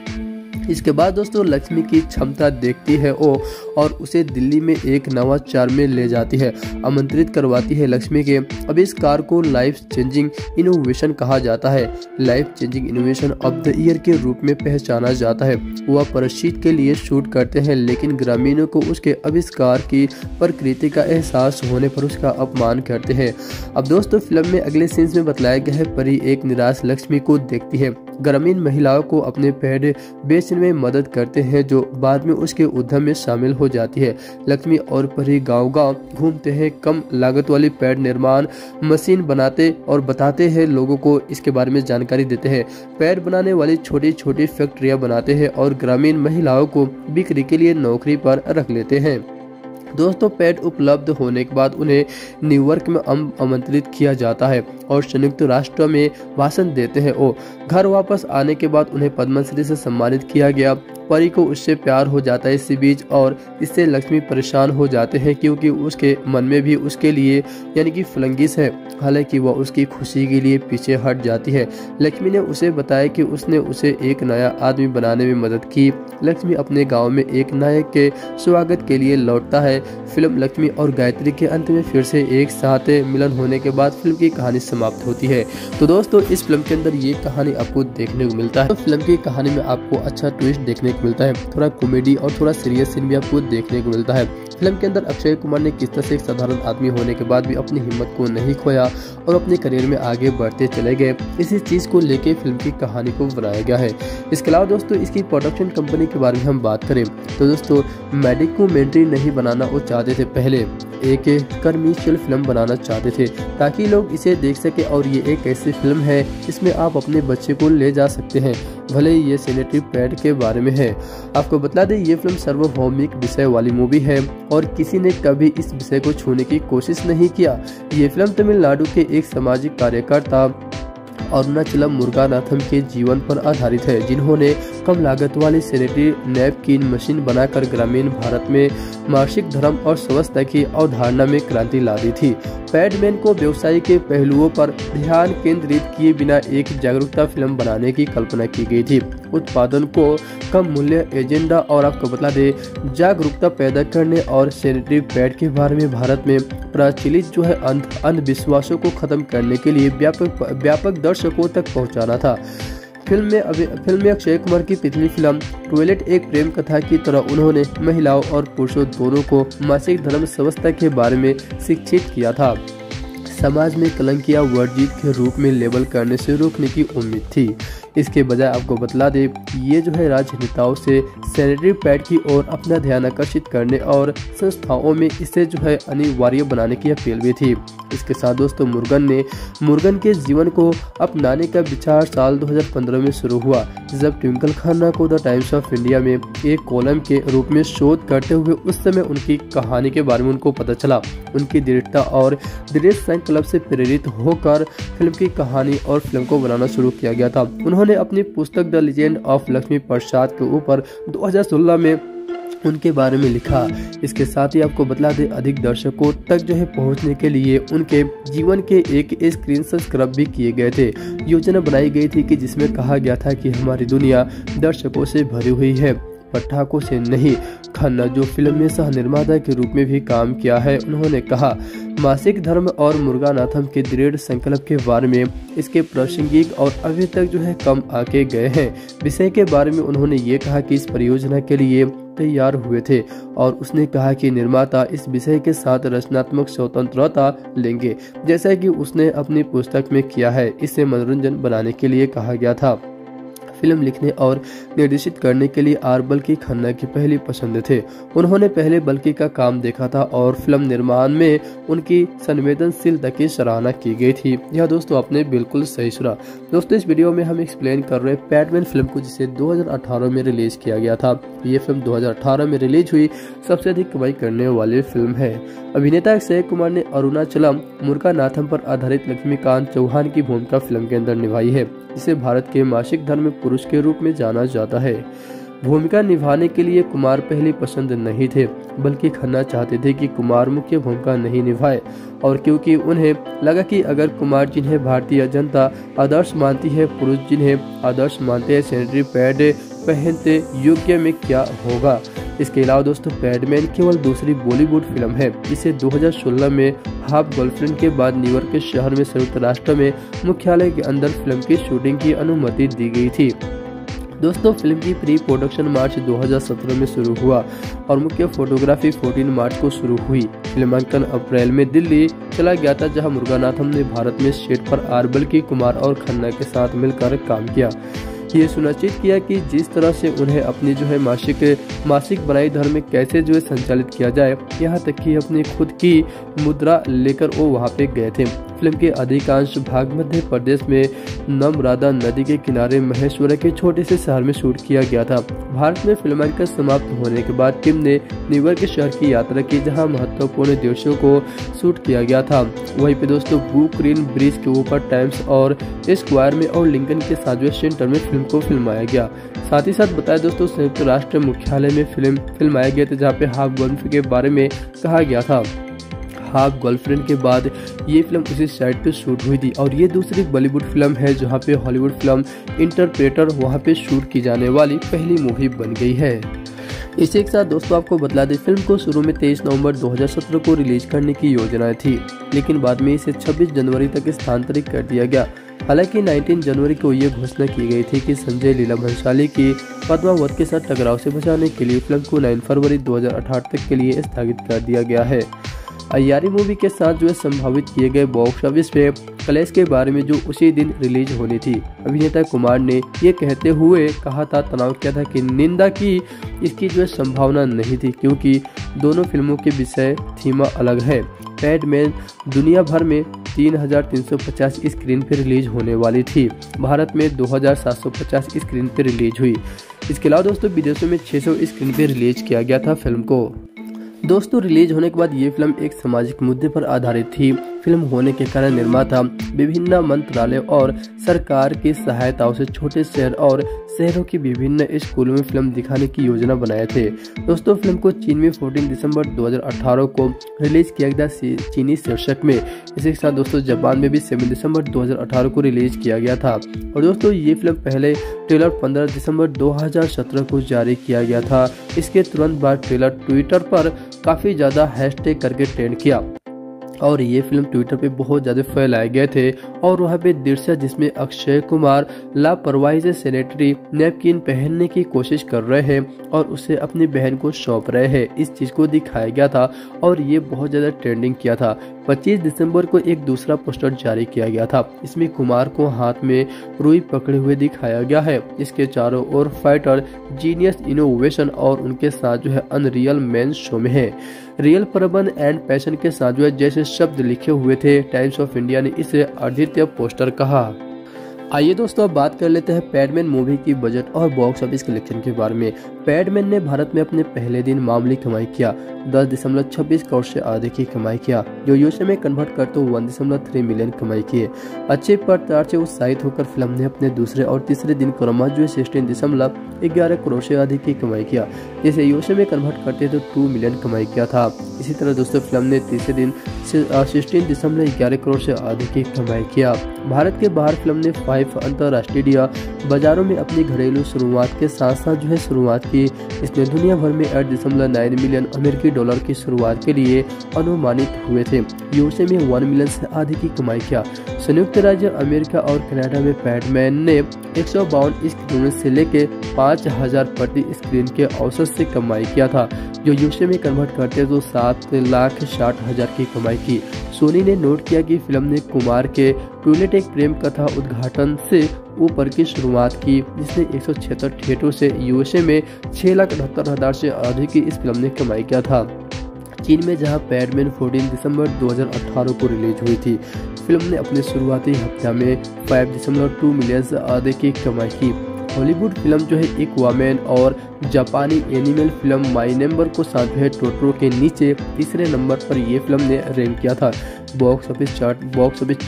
इसके बाद दोस्तों लक्ष्मी की क्षमता देखती है वो और उसे दिल्ली में एक नवाचार में ले जाती है, आमंत्रित करवाती है लक्ष्मी के आविष्कार को लाइफ चेंजिंग इनोवेशन कहा जाता है। Life changing innovation of the year के रूप में पहचाना जाता है। वह प्रशिक्षण के लिए शूट करते हैं, लेकिन ग्रामीणों को उसके आविष्कार की प्रकृति का एहसास होने पर उसका अपमान करते हैं। अब दोस्तों फिल्म में अगले सीन्स में बताया गया है परी एक निराश लक्ष्मी को देखती है, ग्रामीण महिलाओं को अपने पैड बेचने में मदद करते हैं जो बाद में उसके उद्यम में शामिल हो जाती है। लक्ष्मी और परी गांव-गांव घूमते हैं, कम लागत वाली पैड निर्माण मशीन बनाते और बताते हैं लोगों को, इसके बारे में जानकारी देते हैं। पैड बनाने वाली छोटी छोटी फैक्ट्रियां बनाते हैं और ग्रामीण महिलाओं को बिक्री के लिए नौकरी पर रख लेते हैं। दोस्तों पैड उपलब्ध होने के बाद उन्हें न्यूयॉर्क में आमंत्रित किया जाता है और संयुक्त राष्ट्र में भाषण देते हैं। ओ घर वापस आने के बाद उन्हें पद्मश्री से सम्मानित किया गया। परी को उससे प्यार हो जाता है इसी बीच और इससे लक्ष्मी परेशान हो जाते हैं क्योंकि उसके मन में भी उसके लिए यानी कि फलंगिस है, हालांकि वह उसकी खुशी के लिए पीछे हट जाती है। लक्ष्मी ने उसे बताया कि उसने उसे एक नया आदमी बनाने में मदद की। लक्ष्मी अपने गांव में एक नायक के स्वागत के लिए लौटता है। फिल्म लक्ष्मी और गायत्री के अंत में फिर से एक साथ मिलन होने के बाद फिल्म की कहानी समाप्त होती है। तो दोस्तों इस फिल्म के अंदर ये कहानी आपको देखने को मिलता है। तो फिल्म की कहानी में आपको अच्छा ट्विस्ट देखने मिलता है, थोड़ा कॉमेडी और थोड़ा सीरियस सीन भी आपको देखने को मिलता है। फिल्म के अंदर अक्षय कुमार ने किस तरह से एक साधारण आदमी होने के बाद भी अपनी हिम्मत को नहीं खोया और अपने करियर में आगे बढ़ते चले गए, इसी चीज को लेके फिल्म की कहानी को बनाया गया है। इसके अलावा दोस्तों इसकी प्रोडक्शन कंपनी के बारे में हम बात करें तो दोस्तों डॉक्यूमेंट्री नहीं बनाना वो चाहते थे पहले, एक कमर्शियल फिल्म बनाना चाहते थे ताकि लोग इसे देख सकें और ये एक ऐसी फिल्म है जिसमें आप अपने बच्चे को ले जा सकते हैं, भले ही ये सैनिटरी पैड के बारे में है। आपको बता दें ये फिल्म सार्वभौमिक विषय वाली मूवी है और किसी ने कभी इस विषय को छूने की कोशिश नहीं किया। ये फिल्म तमिलनाडु के एक सामाजिक कार्यकर्ता अरुणाचलम मुरुगानाथम के जीवन पर आधारित है, जिन्होंने कम लागत वाली सैनिटरी नैपकिन मशीन बनाकर ग्रामीण भारत में मासिक धर्म और स्वस्थता की अवधारणा में क्रांति ला दी थी। पैडमैन को व्यवसाय के पहलुओं पर ध्यान केंद्रित किए बिना एक जागरूकता फिल्म बनाने की कल्पना की गई थी। उत्पादन को कम मूल्य एजेंडा और आपको बता दें जागरूकता पैदा करने और सैनिटरी पैड के बारे में भारत में प्रचलित जो है अंधविश्वासों को खत्म करने के लिए व्यापक दर्शकों तक पहुंचाना था। फिल्म में अक्षय कुमार की पिछली फिल्म टॉयलेट एक प्रेम कथा की तरह उन्होंने महिलाओं और पुरुषों दोनों को मासिक धर्म स्वस्थता के बारे में शिक्षित किया था। समाज में कलंक या वर्जित के रूप में लेबल करने से रोकने की उम्मीद थी। इसके बजाय आपको बतला दे ये जो है राजनेताओं से सैनिटरी पैड की ओर अपना ध्यान आकर्षित करने और संस्थाओं में इसे जो है अनिवार्य बनाने की अपील भी थी। इसके साथ दोस्तों मुर्गन के जीवन को अपनाने का विचार साल 2015 में शुरू हुआ, जब ट्विंकल खन्ना को द टाइम्स ऑफ इंडिया में एक कॉलम के रूप में शोध करते हुए उस समय उनकी कहानी के बारे में उनको पता चला। उनकी दृढ़ता और दृढ़ संकल्प से प्रेरित होकर फिल्म की कहानी और फिल्म को बनाना शुरू किया गया था। उन्होंने अपनी पुस्तक the legend of Lakshmi Prasad के ऊपर 2016 में उनके बारे में लिखा। इसके साथ ही आपको बतला दें अधिक दर्शकों तक जो है पहुंचने के लिए उनके जीवन के एक स्क्रीन सब्सक्राइब भी किए गए थे। योजना बनाई गई थी कि जिसमें कहा गया था कि हमारी दुनिया दर्शकों से भरी हुई है, पटाखों से नहीं। खन्ना जो फिल्म में सह निर्माता के रूप में भी काम किया है, उन्होंने कहा मासिक धर्म और मुरुगानाथम के दृढ़ संकल्प के बारे में इसके प्रासंगिक और अभी तक जो है कम आके गए हैं विषय के बारे में उन्होंने ये कहा कि इस परियोजना के लिए तैयार हुए थे और उसने कहा कि निर्माता इस विषय के साथ रचनात्मक स्वतंत्रता लेंगे जैसा कि उसने अपनी पुस्तक में किया है। इसे मनोरंजन बनाने के लिए कहा गया था। फिल्म लिखने और निर्देशित करने के लिए आर बल्की खन्ना की पहली पसंद थे। उन्होंने पहले बल्कि का काम देखा था और फिल्म निर्माण में उनकी संवेदनशीलता की सराहना की गई थी। यह दोस्तों आपने बिल्कुल सही सुना। दोस्तों इस वीडियो में हम एक्सप्लेन कर रहे हैं पैडमैन फिल्म को, जिसे 2018 में रिलीज किया गया था। ये फिल्म 2018 में रिलीज हुई सबसे अधिक कमाई करने वाली फिल्म है। अभिनेता अक्षय कुमार ने अरुणाचलम मुरुगानाथम पर आधारित लक्ष्मीकांत चौहान की भूमिका फिल्म के अंदर निभाई है, जिसे भारत के मासिक धर्म पुरुष के रूप में जाना जाता है। भूमिका निभाने के लिए कुमार पहले पसंद नहीं थे, बल्कि खन्ना चाहते थे कि कुमार मुख्य भूमिका नहीं निभाए, और क्योंकि उन्हें लगा कि अगर कुमार जिन्हें भारतीय जनता आदर्श मानती है, पुरुष जिन्हें आदर्श मानते हैं, सैनिटरी पैड पहनते योग्य में क्या होगा। इसके अलावा दोस्तों पैडमैन केवल दूसरी बॉलीवुड फिल्म है। इसे 2016 में हाफ गर्लफ्रेंड के बाद न्यूयॉर्क के शहर में संयुक्त राष्ट्र में मुख्यालय के अंदर फिल्म की शूटिंग की अनुमति दी गई थी। दोस्तों फिल्म की प्री प्रोडक्शन मार्च 2017 में शुरू हुआ और मुख्य फोटोग्राफी 14 मार्च को शुरू हुई। फिल्मांकन अप्रैल में दिल्ली चला गया था, जहां मुरुगानाथम ने भारत में सेट पर आर बल्की, कुमार और खन्ना के साथ मिलकर काम किया। ये सुनिश्चित किया कि जिस तरह से उन्हें अपनी जो है मासिक बनाई धर्म कैसे जो है संचालित किया जाए, यहाँ तक कि अपनी खुद की मुद्रा लेकर वो वहाँ पे गए थे। फिल्म के अधिकांश भाग मध्य प्रदेश में नर्मदा नदी के किनारे महेश्वर के छोटे से शहर में शूट किया गया था। भारत में फिल्मांकन समाप्त होने के बाद टीम ने न्यूयॉर्क के शहर की यात्रा की, जहां महत्वपूर्ण दृश्यों को शूट किया गया था। वहीं पे दोस्तों ब्लू ग्रीन ब्रिज के ऊपर, टाइम्स और स्क्वायर में और लिंकन के साझवे सेंटर में फिल्म को फिल्माया गया। साथ ही साथ बताया दोस्तों संयुक्त राष्ट्र मुख्यालय में फिल्म फिल्माया गया था, जहाँ पे हाफ गर्लफ्रेंड के बारे में कहा गया था। हाफ गर्लफ्रेंड के बाद ये फिल्म उसी साइट पे शूट हुई थी और ये दूसरी बॉलीवुड फिल्म है जहाँ पे हॉलीवुड फिल्म इंटरप्रेटर वहाँ पे शूट की जाने वाली पहली मूवी बन गई है। इसी के साथ दोस्तों आपको बतला दें फिल्म को शुरू में 23 नवंबर 2017 को रिलीज करने की योजना थी, लेकिन बाद में इसे 26 जनवरी तक स्थानांतरित कर दिया गया। हालांकि 19 जनवरी को ये घोषणा की गई थी कि संजय लीला भंसाली की पद्मावत के साथ टकराव से बचाने के लिए फिल्म को 9 फरवरी 2018 तक के लिए स्थगित कर दिया गया है। अय्यारी मूवी के साथ जो है संभावित किए गए बॉक्स ऑफिस पे क्लैश के बारे में जो उसी दिन रिलीज होनी थी। अभिनेता कुमार ने ये कहते हुए कहा था, तनाव किया था कि निंदा की इसकी जो है संभावना नहीं थी क्योंकि दोनों फिल्मों के विषय थीमा अलग है। पैडमैन दुनिया भर में 3,350 स्क्रीन पर रिलीज होने वाली थी, भारत में 2,750 स्क्रीन पर रिलीज हुई। इसके अलावा दोस्तों विदेशों में 600 स्क्रीन पर रिलीज किया गया था फिल्म को। दोस्तों रिलीज होने के बाद ये फिल्म एक सामाजिक मुद्दे पर आधारित थी। फिल्म होने के कारण निर्माता विभिन्न मंत्रालय और सरकार की सहायताओं से छोटे शहर और शहरों की विभिन्न स्कूलों में फिल्म दिखाने की योजना बनाए थे। दोस्तों फिल्म को चीन में 14 दिसंबर 2018 को रिलीज किया गया चीनी शीर्षक में। इसी के साथ दोस्तों जापान में भी 7 दिसंबर 2018 को रिलीज किया गया था। और दोस्तों ये फिल्म पहले ट्रेलर 15 दिसंबर 2017 को जारी किया गया था। इसके तुरंत बाद ट्रेलर ट्विटर पर काफ़ी ज़्यादा हैशटैग करके ट्रेंड किया और ये फिल्म ट्विटर पे बहुत ज़्यादा फैलाए गए थे। और वहाँ पे दृश्य जिसमें अक्षय कुमार लापरवाही से सैनिटरी नैपकिन पहनने की कोशिश कर रहे हैं और उसे अपनी बहन को सौंप रहे हैं, इस चीज़ को दिखाया गया था और ये बहुत ज़्यादा ट्रेंडिंग किया था। 25 दिसंबर को एक दूसरा पोस्टर जारी किया गया था, इसमें कुमार को हाथ में रुई पकड़े हुए दिखाया गया है। इसके चारों ओर फाइटर, जीनियस, इनोवेशन और उनके साथ जो है अनरियल मैन शो में है। रियल प्रबंध एंड पैशन के साथ जो है जैसे शब्द लिखे हुए थे, टाइम्स ऑफ इंडिया ने इसे अद्वितीय पोस्टर कहा। आइए दोस्तों अब बात कर लेते हैं पैडमैन मूवी की बजट और बॉक्स ऑफिस कलेक्शन के बारे में। पैडमैन ने भारत में अपने पहले दिन मामूली कमाई किया, 10.26 करोड़ से आधे की कमाई किया, जो यूएसए में कन्वर्ट कर तो 1.3 मिलियन कमाई किए। अच्छे प्रचार से उत्साहित होकर फिल्म ने अपने दूसरे और तीसरे दिन क्रमश जो 16.11 करोड़ से आधे की कमाई किया, जिसे यूएसए में कन्वर्ट करते तो 2 मिलियन कमाई किया था। इसी तरह दोस्तों फिल्म ने तीसरे दिन 16.11 करोड़ से आधे की कमाई किया। भारत के बाहर फिल्म ने 5 अंतर्राष्ट्रीय बाजारों में अपनी घरेलू शुरुआत के साथ साथ जो है शुरुआत की। इसने दुनिया भर में 8.9 मिलियन अमेरिकी डॉलर की शुरुआत के लिए अनुमानित हुए थे। यूएसए में 1 मिलियन से आधी की कमाई किया। संयुक्त राज्य अमेरिका और कनाडा में पैडमैन ने 152 स्क्रीन से लेके 5,000 प्रति स्क्रीन के औसत से कमाई किया था, जो यूएसए में कन्वर्ट करते तो 7,60,000 की कमाई की। सोनी ने नोट किया कि फिल्म ने कुमार के टूलेट एक प्रेम कथा उद्घाटन से ऊपर की शुरुआत की, जिसने 176 थिएटरों से यूएसए में 6,78,000 से अधिक की इस फिल्म ने कमाई किया था। चीन में जहां पैडमैन 14 दिसंबर 2018 को रिलीज हुई थी, फिल्म ने अपने शुरुआती हफ्ते में 5.2 मिलियन से आधे की कमाई की। हॉलीवुड फिल्म जो है एक वामेन और जापानी एनिमल फिल्म माई नंबर को साथ है टोटो के नीचे तीसरे नंबर पर ये फिल्म ने रैंक किया था। बॉक्स ऑफिस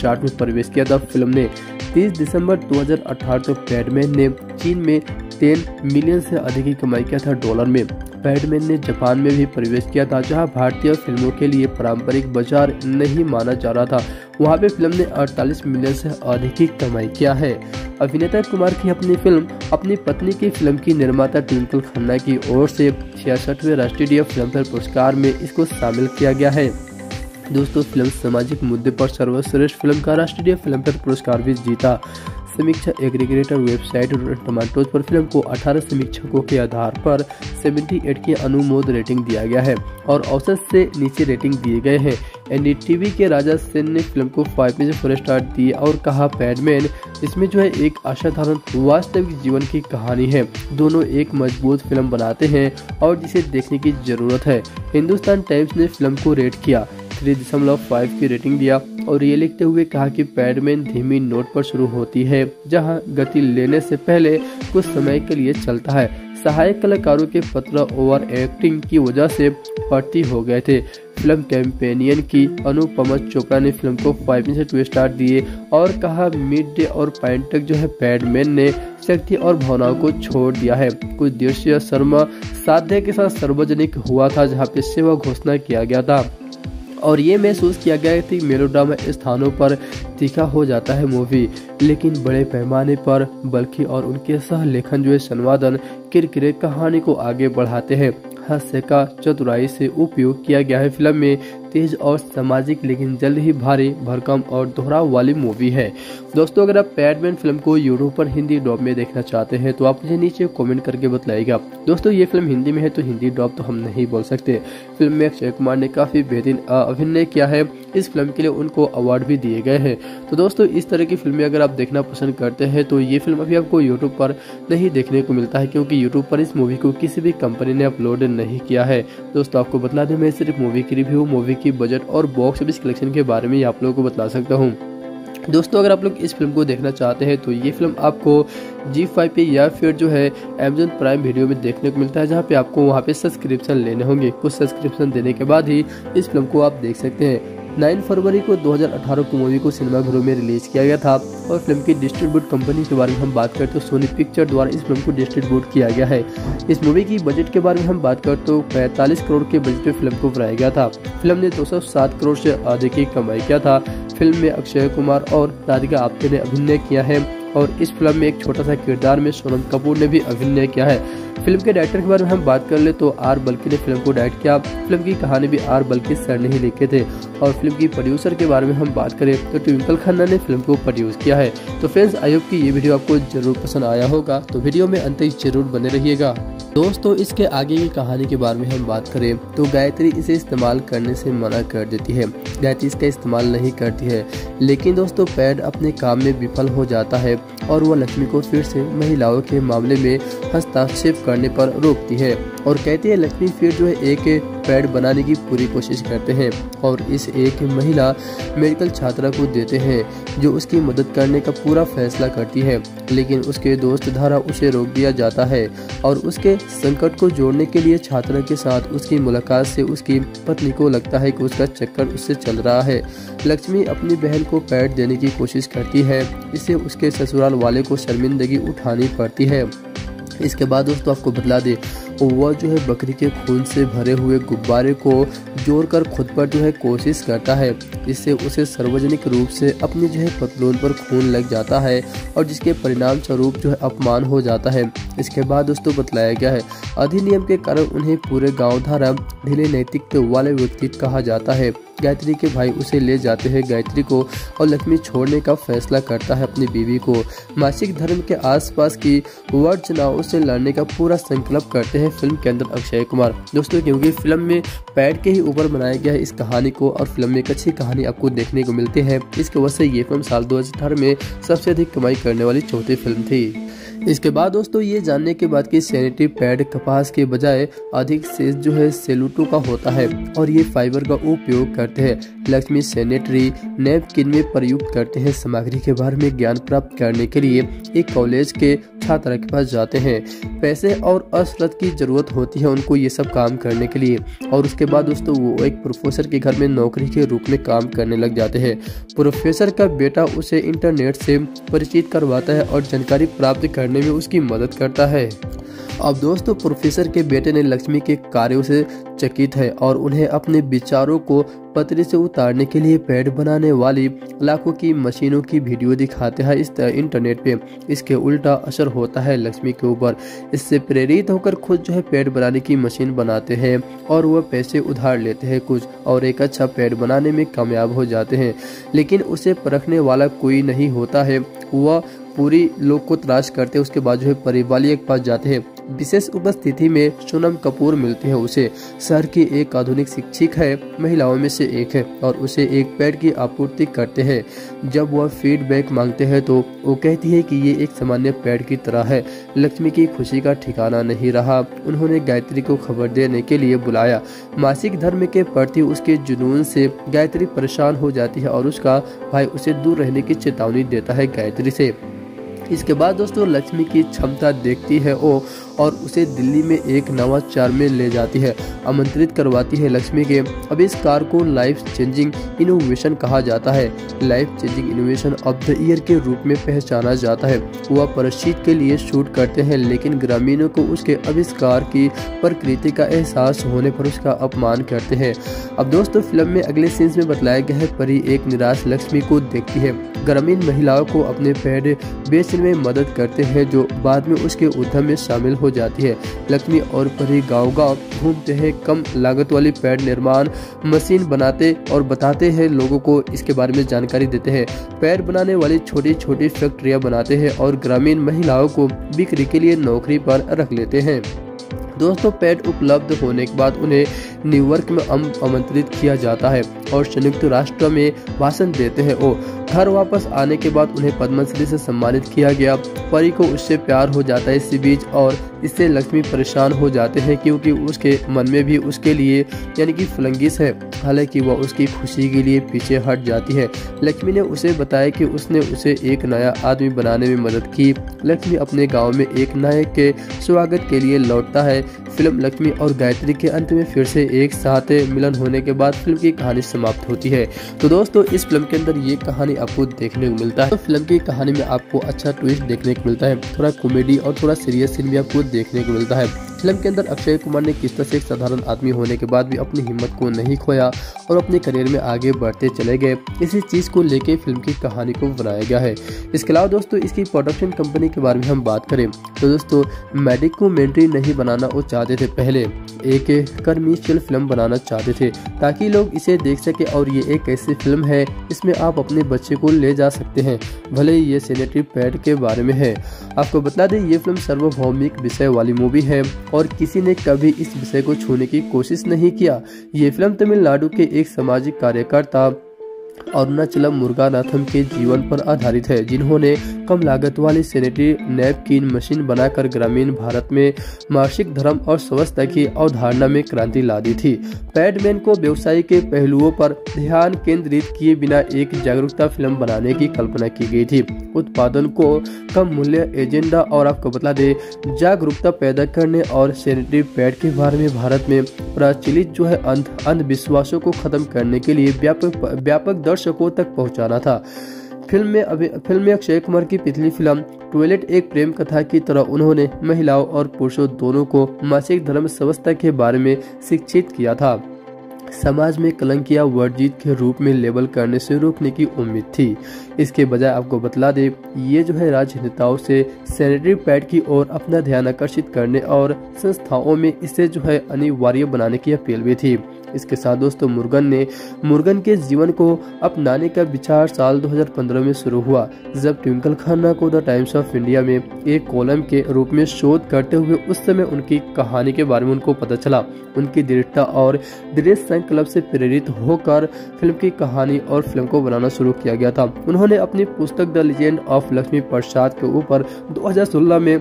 चार्ट में प्रवेश किया था फिल्म ने। 30 दिसंबर 2018 को पैडमैन ने चीन में 10 मिलियन से अधिक की कमाई किया था डॉलर में। पैडमैन ने जापान में भी प्रवेश किया था, जहां भारतीय फिल्मों के लिए पारंपरिक बाजार नहीं माना जा रहा था। वहां पे फिल्म ने 48 मिलियन से अधिक की कमाई किया है। अभिनेता कुमार की अपनी फिल्म अपनी पत्नी की फिल्म की निर्माता ट्विंकल खन्ना की ओर से 66वें राष्ट्रीय फिल्म फेयर पुरस्कार में इसको शामिल किया गया है। दोस्तों फिल्म सामाजिक मुद्दे पर सर्वश्रेष्ठ फिल्म का राष्ट्रीय फिल्म फेयर पुरस्कार भी जीता। समीक्षा एग्रीगेटर वेबसाइट टमाटोज पर फिल्म को 18 समीक्षकों के आधार पर 78 की अनुमोद रेटिंग दिया गया है और औसत से नीचे रेटिंग दिए गए हैं। एनडीटीवी के राजा सेन ने फिल्म को 5 में से 4 स्टार दिए और कहा, पैडमैन इसमें जो है एक असाधारण वास्तविक जीवन की कहानी है, दोनों एक मजबूत फिल्म बनाते हैं और जिसे देखने की जरूरत है। हिंदुस्तान टाइम्स ने फिल्म को रेट किया 3.5 की रेटिंग दिया और ये लिखते हुए कहा कि पैडमैन धीमी नोट पर शुरू होती है, जहां गति लेने से पहले कुछ समय के लिए चलता है। सहायक कलाकारों के पत्र ओवर एक्टिंग की वजह से भर्ती हो गए थे। फिल्म कैंपेनियन की अनुपमा चोपड़ा ने फिल्म को 5 में से 2 स्टार दिए और कहा, मिड डे और पॉइंट तक जो है पैडमैन ने शक्ति और भावनाओं को छोड़ दिया है। कुछ दृश्य शर्मा साध्य के साथ सार्वजनिक हुआ था, जहाँ पे सेवा घोषणा किया गया था और ये महसूस किया गया कि मेलोड्रामा स्थानों पर तीखा हो जाता है मूवी, लेकिन बड़े पैमाने पर बल्कि और उनके सह लेखन जो है संवादन किरकिरे कहानी को आगे बढ़ाते हैं। हास्य का चतुराई से उपयोग किया गया है। फिल्म में तेज और सामाजिक लेकिन जल्द ही भारी भरकम और दोहराव वाली मूवी है। दोस्तों अगर आप पैडमैन फिल्म को यूट्यूब पर हिंदी डॉब में देखना चाहते हैं तो आप मुझे नीचे कमेंट करके बताइएगा। दोस्तों ये फिल्म हिंदी में है तो हिंदी डॉब तो हम नहीं बोल सकते। फिल्म में अक्षय कुमार ने काफी बेहतरीन अभिनय किया है, इस फिल्म के लिए उनको अवार्ड भी दिए गए हैं। तो दोस्तों इस तरह की फिल्में अगर आप देखना पसंद करते हैं तो ये फिल्म अभी आपको यूट्यूब पर नहीं देखने को मिलता है क्योंकि यूट्यूब पर इस मूवी को किसी भी कंपनी ने अपलोड नहीं किया है। दोस्तों आपको बता दें मैं सिर्फ मूवी की रिव्यू, मूवी की बजट और बॉक्स ऑफिस कलेक्शन के बारे में आप लोगों को बता सकता हूँ। दोस्तों अगर आप लोग इस फिल्म को देखना चाहते हैं तो ये फिल्म आपको G5 पे या फिर जो है Amazon प्राइम वीडियो में देखने को मिलता है, जहाँ पे आपको वहाँ पे सब्सक्रिप्शन लेने होंगे। कुछ सब्सक्रिप्शन देने के बाद ही इस फिल्म को आप देख सकते हैं। 9 फरवरी को 2018 को मूवी को सिनेमाघरों में रिलीज किया गया था और फिल्म की डिस्ट्रीब्यूट कंपनी के बारे में हम बात करते तो सोनी पिक्चर द्वारा इस फिल्म को डिस्ट्रीब्यूट किया गया है। इस मूवी की बजट के बारे में हम बात करते तो 45 करोड़ के बजट पे फिल्म को बनाया गया था। फिल्म ने 207 करोड़ से अधिक की कमाई किया था। फिल्म में अक्षय कुमार और राधिका आप्टे ने अभिनय किया है और इस फिल्म में एक छोटा सा किरदार में सोनम कपूर ने भी अभिनय किया है। फिल्म के डायरेक्टर के बारे में हम बात कर ले तो आर बल्की ने फिल्म को डायरेक्ट किया। फिल्म की कहानी भी आर बल्की सर ने ही लिखे थे और फिल्म की प्रोड्यूसर के बारे में हम बात करें तो ट्विंकल खन्ना ने फिल्म को प्रोड्यूस किया है। तो फ्रेंड्स आई होप की ये वीडियो आपको जरूर पसंद आया होगा, तो वीडियो में अंत तक जरूर बने रहिएगा। दोस्तों इसके आगे की कहानी के बारे में हम बात करें तो गायत्री इसे इस्तेमाल करने से मना कर देती है। गायत्री इसका इस्तेमाल नहीं करती है, लेकिन दोस्तों पैड अपने काम में विफल हो जाता है और वह लक्ष्मी को फिर से महिलाओं के मामले में हस्तक्षेप करने पर रोकती है और कहती है लक्ष्मी फिर जो है एक पैड बनाने की पूरी कोशिश करते हैं और इस एक महिला मेडिकल छात्रा को देते हैं जो उसकी मदद करने का पूरा फैसला करती है, लेकिन उसके दोस्त द्वारा उसे रोक दिया जाता है और उसके संकट को जोड़ने के लिए छात्रा के साथ उसकी मुलाकात से उसकी पत्नी को लगता है कि उसका चक्कर उससे चल रहा है। लक्ष्मी अपनी बहन को पैड देने की कोशिश करती है, इससे उसके ससुराल वाले को शर्मिंदगी उठानी पड़ती है। इसके बाद दोस्तों आपको बतला दे वह जो है बकरी के खून से भरे हुए गुब्बारे को जोड़ कर खुद पर जो है कोशिश करता है, जिससे उसे सार्वजनिक रूप से अपनी जो है पतलून पर खून लग जाता है और जिसके परिणाम स्वरूप जो है अपमान हो जाता है। इसके बाद दोस्तों बतलाया गया है अधिनियम के कारण उन्हें पूरे गांव द्वारा ढीले नैतिकता वाले व्यक्ति कहा जाता है। गायत्री के भाई उसे ले जाते हैं गायत्री को और लक्ष्मी छोड़ने का फैसला करता है अपनी बीवी को। मासिक धर्म के आसपास की वर्चनाओं से लड़ने का पूरा संकल्प करते हैं फिल्म के अंदर अक्षय कुमार। दोस्तों क्योंकि फिल्म में पैड के ही ऊपर बनाया गया है इस कहानी को और फिल्म में एक अच्छी कहानी आपको देखने को मिलती है, इसकी वजह से ये फिल्म साल 2018 में सबसे अधिक कमाई करने वाली चौथी फिल्म थी। इसके बाद दोस्तों ये जानने के बाद कि सैनिटरी पैड कपास के बजाय अधिक से जो है सेलूटो का होता है और ये फाइबर का उपयोग करते हैं। लक्ष्मी सैनिटरी नैपकिन में प्रयुक्त करते हैं सामग्री के बारे में ज्ञान प्राप्त करने के लिए एक कॉलेज के छात्रा के पास जाते हैं। पैसे और असरत की जरूरत होती है उनको ये सब काम करने के लिए और उसके बाद दोस्तों वो एक प्रोफेसर के घर में नौकरी के रूप में काम करने लग जाते हैं। प्रोफेसर का बेटा उसे इंटरनेट से परिचित करवाता है और जानकारी प्राप्त करने में उसकी मदद करता है। अब दोस्तों प्रोफेसर के बेटे ने लक्ष्मी के कार्यों से चकित है और उन्हें अपने विचारों को पतरे से उतारने के लिए पैड बनाने वाली लाखों की मशीनों की वीडियो दिखाते हैं इस इंटरनेट पे। इसके उल्टा असर होता है लक्ष्मी के ऊपर, इससे प्रेरित होकर खुद जो है पैड बनाने की मशीन बनाते हैं और वह पैसे उधार लेते हैं कुछ और एक अच्छा पैड बनाने में कामयाब हो जाते हैं, लेकिन उसे परखने वाला कोई नहीं होता है। वह पूरी लोग को तलाश करते उसके बाद जो है परिवालिया के पास जाते हैं। विशेष उपस्थिति में सोनम कपूर मिलते हैं उसे। शहर की एक आधुनिक शिक्षिक है, महिलाओं में से एक है और उसे एक पैड की आपूर्ति करते हैं। जब वह फीडबैक मांगते हैं तो वो कहती है कि ये एक सामान्य पैड की तरह है। लक्ष्मी की खुशी का ठिकाना नहीं रहा, उन्होंने गायत्री को खबर देने के लिए बुलाया। मासिक धर्म के प्रति उसके जुनून से गायत्री परेशान हो जाती है और उसका भाई उसे दूर रहने की चेतावनी देता है गायत्री से। इसके बाद दोस्तों लक्ष्मी की क्षमता देखती है वो और उसे दिल्ली में एक नवाचार में ले जाती है, आमंत्रित करवाती है लक्ष्मी के। अब इस कार को लाइफ चेंजिंग इनोवेशन कहा जाता है। Life changing innovation of the year के रूप में पहचाना जाता है। वह परिचित के लिए शूट करते हैं, लेकिन ग्रामीणों को उसके आविष्कार की प्रकृति का एहसास होने पर उसका अपमान करते हैं। अब दोस्तों फिल्म में अगले सीन्स में बतलाया गया है परी एक निराश लक्ष्मी को देखती है ग्रामीण महिलाओं को अपने पैर बेचने में मदद करते हैं, जो बाद में उसके उद्यम में शामिल हो जाती है। लक्ष्मी और परी गाँव-गाँव घूमते हैं, कम लागत वाली पैड निर्माण मशीन बनाते और बताते हैं, लोगों को इसके बारे में जानकारी देते हैं। पैड बनाने वाली छोटी छोटी फैक्ट्रियाँ बनाते हैं और ग्रामीण महिलाओं को बिक्री के लिए नौकरी पर रख लेते हैं। दोस्तों, पैड उपलब्ध होने के बाद उन्हें न्यूयॉर्क में आमंत्रित किया जाता है और संयुक्त राष्ट्र में भाषण देते हैं। वो घर वापस आने के बाद उन्हें पद्मश्री से सम्मानित किया गया। परी को उससे प्यार हो जाता है इसी बीच, और इससे लक्ष्मी परेशान हो जाते हैं क्योंकि उसके मन में भी उसके लिए यानी कि फलंगिस है। हालांकि वह उसकी खुशी के लिए पीछे हट जाती है। लक्ष्मी ने उसे बताया कि उसने उसे एक नया आदमी बनाने में मदद की। लक्ष्मी अपने गाँव में एक नायक के स्वागत के लिए लौटता है। फिल्म लक्ष्मी और गायत्री के अंत में फिर से एक साथ मिलन होने के बाद फिल्म की कहानी समाप्त होती है। तो दोस्तों, इस फिल्म के अंदर ये कहानी आपको देखने को मिलता है। तो फिल्म की कहानी में आपको अच्छा ट्विस्ट देखने को मिलता है, थोड़ा कॉमेडी और थोड़ा सीरियस सीन भी आपको देखने को मिलता है। फिल्म के अंदर अक्षय कुमार ने किस तरह से एक साधारण आदमी होने के बाद भी अपनी हिम्मत को नहीं खोया और अपने करियर में आगे बढ़ते चले गए, इसी चीज़ को लेकर फिल्म की कहानी को बनाया गया है। इसके अलावा दोस्तों, इसकी प्रोडक्शन कंपनी के बारे में हम बात करें तो दोस्तों, डॉक्यूमेंट्री नहीं बनाना वो चाहते थे, पहले एक कमर्शियल फिल्म बनाना चाहते थे ताकि लोग इसे देख सके और ये एक ऐसी फिल्म है इसमें आप अपने बच्चे को ले जा सकते हैं, भले ही ये सैनिटरी पैड के बारे में है। आपको बता दें, ये फिल्म सार्वभौमिक विषय वाली मूवी है और किसी ने कभी इस विषय को छूने की कोशिश नहीं किया। ये फिल्म तमिलनाडु के एक सामाजिक कार्यकर्ता अरुणाचलम मुरुगानाथम के जीवन पर आधारित है, जिन्होंने कम लागत वाली सैनिटरी नैपकिन मशीन बनाकर ग्रामीण भारत में मासिक धर्म और स्वस्थता की अवधारणा में क्रांति ला दी थी। पैडमैन को व्यवसाय के पहलुओं पर ध्यान केंद्रित किए बिना एक जागरूकता फिल्म बनाने की कल्पना की गई थी। उत्पादन को कम मूल्य एजेंडा और आपको बता दे जागरूकता पैदा करने और सैनिटरी पैड के बारे में भारत में प्रचलित जो है अंधविश्वासों को खत्म करने के लिए व्यापक दर्शकों तक पहुंचाना था। फिल्म में अक्षय कुमार की पिछली फिल्म टॉयलेट एक प्रेम कथा की तरह उन्होंने महिलाओं और पुरुषों दोनों को मासिक धर्म स्वस्थता के बारे में शिक्षित किया था। समाज में कलंक या वर्जित के रूप में लेबल करने से रोकने की उम्मीद थी। इसके बजाय आपको बतला दे ये जो है राजनेताओं से सैनिटरी पैड की ओर अपना ध्यान आकर्षित करने और संस्थाओं में इसे जो है अनिवार्य बनाने की अपील भी थी। इसके साथ दोस्तों, मुरुगन के जीवन को अपनाने का विचार साल 2015 में शुरू हुआ, जब ट्विंकल खन्ना को द टाइम्स ऑफ इंडिया में एक कॉलम के रूप में शोध करते हुए उस समय उनकी कहानी के बारे में उनको पता चला। उनकी दृढ़ता और दृढ़ संकल्प से प्रेरित होकर फिल्म की कहानी और फिल्म को बनाना शुरू किया गया था। उन्होंने अपनी पुस्तक the legend of Lakshmi Prasad के ऊपर 2016 में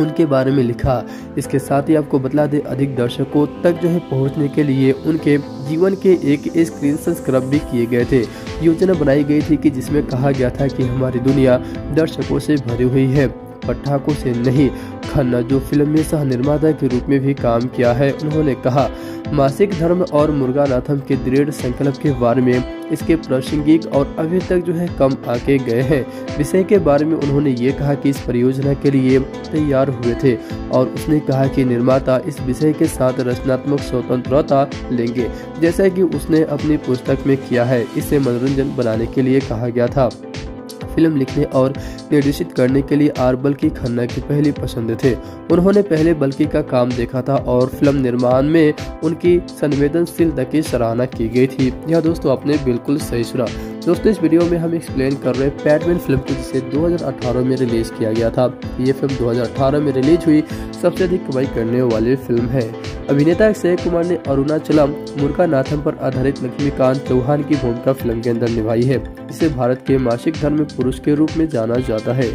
उनके बारे में लिखा। इसके साथ ही आपको बतला दे अधिक दर्शकों तक जो है पहुंचने के लिए उनके जीवन के एक स्क्रीन संस्करण भी किए गए थे। योजना बनाई गई थी कि जिसमें कहा गया था कि हमारी दुनिया दर्शकों से भरी हुई है, पटाखों से नहीं। खन्ना, जो फिल्म में सह निर्माता के रूप में भी काम किया है, उन्होंने कहा मासिक धर्म और मुरुगानाथम के दृढ़ संकल्प के बारे में इसके प्रासंगिक और अभी तक जो है कम आके गए हैं विषय के बारे में उन्होंने ये कहा कि इस परियोजना के लिए तैयार हुए थे और उसने कहा कि निर्माता इस विषय के साथ रचनात्मक स्वतंत्रता लेंगे, जैसा कि उसने अपनी पुस्तक में किया है। इसे मनोरंजन बनाने के लिए कहा गया था। फिल्म लिखने और निर्देशित करने के लिए आर बल्की खन्ना की पहली पसंद थे। उन्होंने पहले बल्कि का काम देखा था और फिल्म निर्माण में उनकी संवेदनशीलता की सराहना की गई थी। यह दोस्तों आपने बिल्कुल सही सुना। दोस्तों, इस वीडियो में हम एक्सप्लेन कर रहे हैं पैडमैन फिल्म को, जिसे 2018 में रिलीज किया गया था। ये फिल्म 2018 में रिलीज हुई सबसे अधिक कमाई करने वाली फिल्म है। अभिनेता अक्षय कुमार ने अरुणाचलम मुरुगानाथम पर आधारित लक्ष्मीकांत चौहान की भूमिका फिल्म के अंदर निभाई है। इसे भारत के मासिक धर्म पुरुष के रूप में जाना जाता है।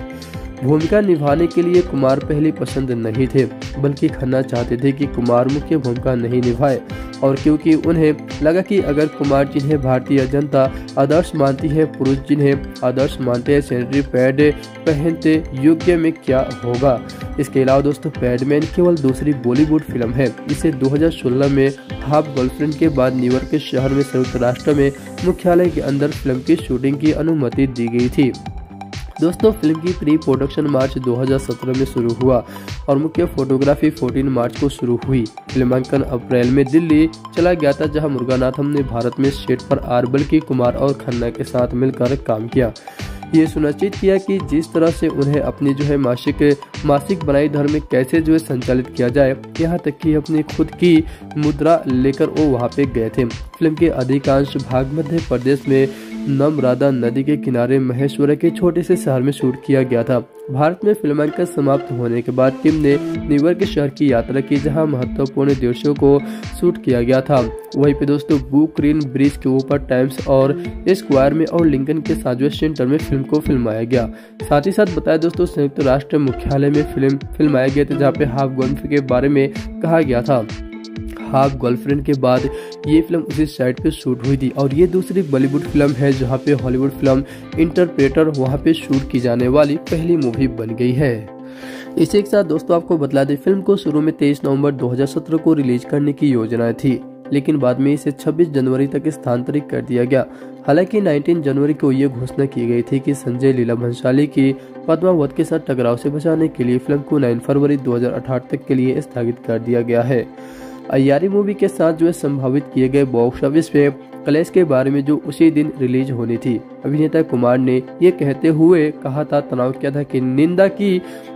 भूमिका निभाने के लिए कुमार पहली पसंद नहीं थे, बल्कि खन्ना चाहते थे कि कुमार मुख्य भूमिका नहीं निभाए, और क्योंकि उन्हें लगा कि अगर कुमार जिन्हें भारतीय जनता आदर्श मानती है, पुरुष जिन्हें आदर्श मानते हैं, सैनिटरी पैड पहनते योग्य में क्या होगा। इसके अलावा दोस्तों, पैडमैन केवल दूसरी बॉलीवुड फिल्म है। इसे 2016 में हाफ गर्लफ्रेंड के बाद न्यूयॉर्क के शहर में संयुक्त राष्ट्र में मुख्यालय के अंदर फिल्म की शूटिंग की अनुमति दी गई थी। दोस्तों, फिल्म की प्री प्रोडक्शन मार्च 2017 में शुरू हुआ और मुख्य फोटोग्राफी 14 मार्च को शुरू हुई। फिल्मांकन अप्रैल में दिल्ली चला गया था, जहां मुरुगानाथम ने भारत में सेट पर आर बल्की, कुमार और खन्ना के साथ मिलकर काम किया। ये सुनिश्चित किया कि जिस तरह से उन्हें अपनी जो है मासिक बनाई धर्म कैसे जो है संचालित किया जाए, यहाँ तक कि अपनी खुद की मुद्रा लेकर वो वहाँ पे गए थे। फिल्म के अधिकांश भाग मध्य प्रदेश में नर्मदा नदी के किनारे महेश्वर के छोटे से शहर में शूट किया गया था। भारत में फिल्मांकन समाप्त होने के बाद टीम ने न्यूयॉर्क शहर की यात्रा की, जहां महत्वपूर्ण दृश्यों को शूट किया गया था। वहीं पे दोस्तों बुकरीन ब्रिज के ऊपर, टाइम्स और स्क्वायर में और लिंकन के साझा सेंटर में फिल्म को फिल्माया गया। साथ ही साथ बताया दोस्तों संयुक्त राष्ट्र मुख्यालय में फिल्म फिल्माया गया था, जहाँ पे हाफ गर्लफ्रेंड के बारे में कहा गया था। हाफ गर्लफ्रेंड के बाद ये फिल्म उसी साइट पे शूट हुई थी और ये दूसरी बॉलीवुड फिल्म है जहाँ पे हॉलीवुड फिल्म इंटरप्रेटर वहाँ पे शूट की जाने वाली पहली मूवी बन गई है। इसी के साथ दोस्तों आपको बतला दें, फिल्म को शुरू में 23 नवंबर 2017 को रिलीज करने की योजना थी, लेकिन बाद में इसे 26 जनवरी तक स्थानांतरित कर दिया गया। हालांकि 19 जनवरी को ये घोषणा की गई थी कि संजय लीला भंसाली की पद्मावत के साथ टकराव से बचाने के लिए फिल्म को 9 फरवरी 2018 तक के लिए स्थगित कर दिया गया है। अय्यारी मूवी के साथ जो है संभावित किए गए बॉक्स ऑफिस पे कलेश के बारे में जो उसी दिन रिलीज होनी थी, अभिनेता कुमार ने ये कहते हुए कहा था, तनाव किया था कि निंदा की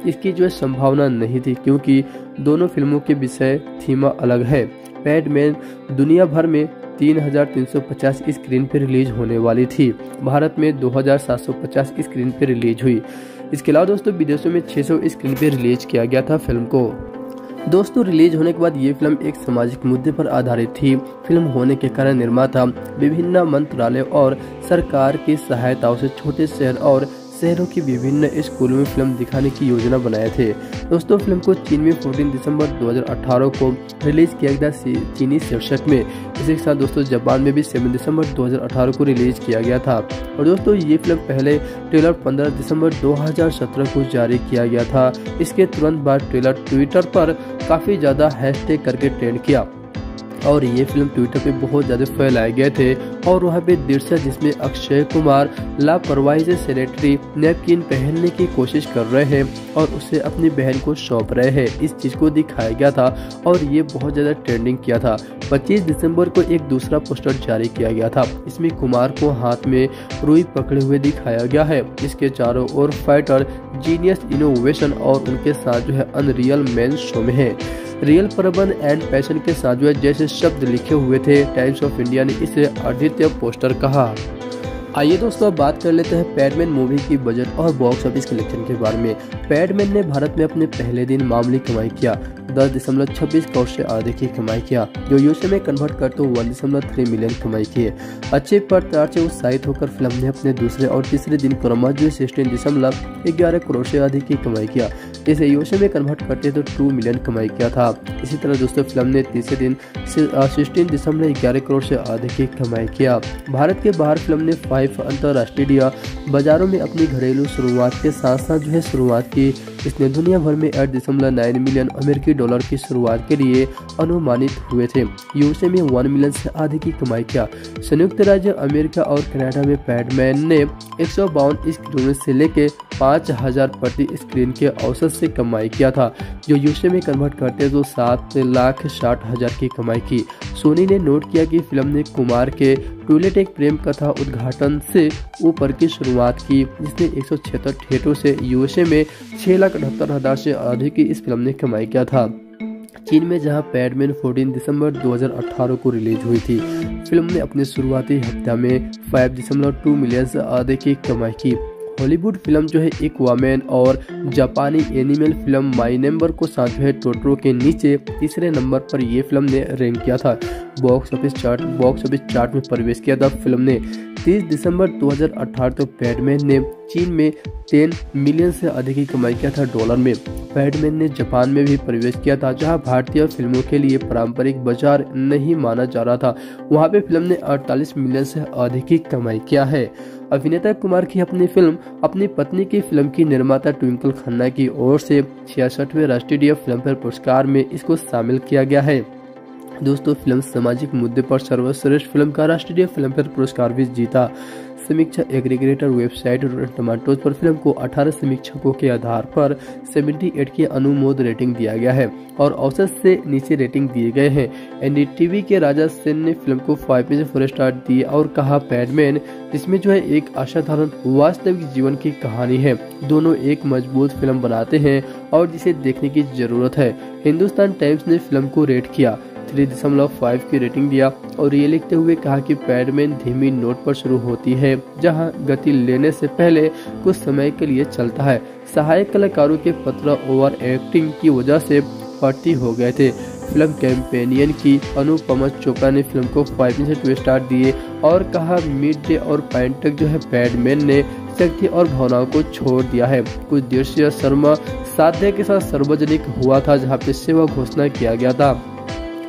इसकी जो है संभावना नहीं थी, क्योंकि दोनों फिल्मों के विषय थीमा अलग है। पैडमैन दुनिया भर में 3,350 स्क्रीन पर रिलीज होने वाली थी, भारत में 2,750 स्क्रीन पर रिलीज हुई। इसके अलावा दोस्तों विदेशों में 600 स्क्रीन पर रिलीज किया गया था। फिल्म को दोस्तों रिलीज होने के बाद ये फिल्म एक सामाजिक मुद्दे पर आधारित थी। फिल्म होने के कारण निर्माता विभिन्न मंत्रालय और सरकार की सहायताओं से छोटे शहर और शहरों की विभिन्न स्कूलों में फिल्म दिखाने की योजना बनाए थे। दोस्तों फिल्म को चीन में 14 दिसंबर 2018 को रिलीज किया गया चीनी शीर्षक में। इसी के साथ दोस्तों जापान में भी 7 दिसंबर 2018 को रिलीज किया गया था। और दोस्तों ये फिल्म पहले ट्रेलर 15 दिसंबर 2017 को जारी किया गया था। इसके तुरंत बाद ट्रेलर ट्विटर पर काफ़ी ज़्यादा हैशटैग करके ट्रेंड किया और ये फिल्म ट्विटर पे बहुत ज़्यादा फैलाए गए थे। और वहाँ पे दृश्य जिसमें अक्षय कुमार लापरवाही से सैनिटरी नैपकिन पहनने की कोशिश कर रहे हैं और उसे अपनी बहन को सौंप रहे हैं, इस चीज़ को दिखाया गया था और ये बहुत ज़्यादा ट्रेंडिंग किया था। 25 दिसंबर को एक दूसरा पोस्टर जारी किया गया था, इसमें कुमार को हाथ में रुई पकड़े हुए दिखाया गया है। इसके चारों ओर फाइटर, जीनियस, इनोवेशन और उनके साथ जो है अनरियल मैन शो में है। रियल परबन एंड पैशन के साथ जो है जैसे शब्द लिखे हुए थे, टाइम्स ऑफ इंडिया ने इसे अद्वितीय पोस्टर कहा। आइए दोस्तों अब बात कर लेते हैं पैडमैन मूवी की बजट और बॉक्स ऑफिस कलेक्शन के बारे में। पैडमैन ने भारत में अपने पहले दिन मामूली कमाई किया, 10.26 करोड़ से आधे की कमाई किया, जो यूएसए में कन्वर्ट कर तो 1.3 मिलियन कमाई किए। अच्छे प्रचार से उत्साहित होकर फिल्म ने अपने दूसरे और तीसरे दिन क्रमशः जो 16.11 करोड़ से अधिक की कमाई किया, इसे यूएसए में कन्वर्ट करते तो 2 मिलियन कमाई किया था। इसी तरह दोस्तों फिल्म ने तीसरे दिन 16.11 करोड़ से आधे की कमाई किया। भारत के बाहर फिल्म ने 5 अंतर्राष्ट्रीय बाजारों में अपनी घरेलू शुरुआत के साथ साथ जो है शुरुआत की। इसने दुनिया भर में 8.9 मिलियन अमेरिकी डॉलर की शुरुआत के लिए अनुमानित हुए थे, यूएसए में 1 मिलियन से आधी की कमाई किया। संयुक्त राज्य अमेरिका और कनाडा में पैडमैन ने 152 स्क्रीन से लेकर 5,000 प्रति स्क्रीन के औसत से कमाई किया था, जो यूएसए में कन्वर्ट करते तो 7,60,000 की कमाई की। सोनी ने नोट किया कि फिल्म ने कुमार के टॉयलेट एक प्रेम कथा उद्घाटन से ऊपर की शुरुआत की, जिसने 176 थिएटरों से यूएसए में 6,78,000 से अधिक की इस फिल्म ने कमाई किया था। चीन में जहां पैडमैन 14 दिसंबर 2018 को रिलीज हुई थी, फिल्म ने अपने शुरुआती हफ्ते में 5.2 मिलियन से अधिक की कमाई की। हॉलीवुड फिल्म जो है एक वॉमेन और जापानी एनिमल फिल्म माई नंबर को साथ में टोटरो के नीचे तीसरे नंबर पर यह फिल्म ने रैंक किया था। बॉक्स ऑफिस चार्ट में प्रवेश किया था। फिल्म ने 30 दिसंबर 2018 तक पैडमैन ने चीन में 10 मिलियन से अधिक की कमाई किया था डॉलर में। पैडमैन ने जापान में भी प्रवेश किया था, जहां भारतीय फिल्मों के लिए पारंपरिक बाजार नहीं माना जा रहा था। वहां पे फिल्म ने 48 मिलियन से अधिक की कमाई किया है। अभिनेता कुमार की अपनी फिल्म अपनी पत्नी की फिल्म की निर्माता ट्विंकल खन्ना की ओर से 66वें राष्ट्रीय फिल्म फेयर पुरस्कार में इसको शामिल किया गया है। दोस्तों फिल्म सामाजिक मुद्दे पर सर्वश्रेष्ठ फिल्म का राष्ट्रीय फिल्म फेयर पुरस्कार भी जीता। समीक्षा एग्रीगेटर वेबसाइट रोटेन टोमेटोज पर फिल्म को 18 समीक्षकों के आधार पर 78 की अनुमोद रेटिंग दिया गया है और औसत से नीचे रेटिंग दिए गए हैं। एनडीटीवी के राजा सेन ने फिल्म को 5 में से 4 स्टार दिए और कहा पैडमैन इसमें जो है एक असाधारण वास्तविक जीवन की कहानी है, दोनों एक मजबूत फिल्म बनाते हैं और जिसे देखने की जरूरत है। हिंदुस्तान टाइम्स ने फिल्म को रेट किया 3.5 की रेटिंग दिया और ये लिखते हुए कहा कि पैडमैन धीमी नोट पर शुरू होती है जहां गति लेने से पहले कुछ समय के लिए चलता है। सहायक कलाकारों के पत्र ओवर एक्टिंग की वजह से पार्टी हो गए थे। फिल्म कैंपेनियन की अनुपमा चोपड़ा ने फिल्म को 5 में से 2 स्टार दिए और कहा मिड डे और पैंटक जो है पैडमैन ने शक्ति और भावनाओं को छोड़ दिया है। कुछ दृश्य शर्मा साध्य के साथ सार्वजनिक हुआ था जहाँ पे सेवा घोषणा किया गया था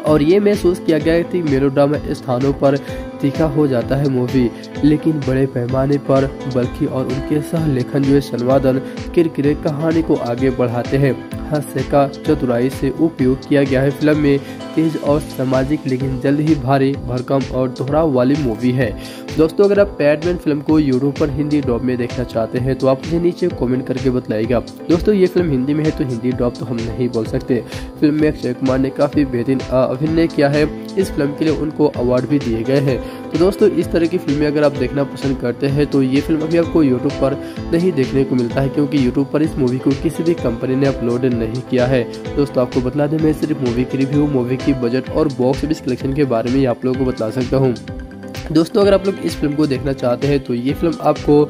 और ये महसूस किया गया कि मेलोड्रामा स्थानों पर तीखा हो जाता है मूवी, लेकिन बड़े पैमाने पर बल्कि और उनके सह लेखन जो संवादन किरकिरे कहानी को आगे बढ़ाते हैं। हास्य का चतुराई से उपयोग किया गया है। फिल्म में तेज और सामाजिक लेकिन जल्द ही भारी भरकम और दोहराव वाली मूवी है। दोस्तों अगर आप पैडमैन फिल्म को यूट्यूब पर हिंदी डॉब में देखना चाहते हैं तो आप मुझे नीचे कमेंट करके बताइएगा। दोस्तों ये फिल्म हिंदी में है तो हिंदी डॉब तो हम नहीं बोल सकते। फिल्म में अक्षय कुमार ने काफी बेहतरीन अभिनय किया है। इस फिल्म के लिए उनको अवार्ड भी दिए गए हैं। तो दोस्तों इस तरह की फिल्में अगर आप देखना पसंद करते हैं तो ये फिल्म अभी आपको यूट्यूब पर नहीं देखने को मिलता है क्योंकि यूट्यूब पर इस मूवी को किसी भी कंपनी ने अपलोड नहीं किया है। दोस्तों आपको बता दें मैं सिर्फ मूवी की रिव्यू, मूवी की बजट और बॉक्स ऑफिस कलेक्शन के बारे में आप लोगों को बता सकता हूँ। दोस्तों अगर आप लोग इस फिल्म को देखना चाहते हैं तो ये फिल्म आपको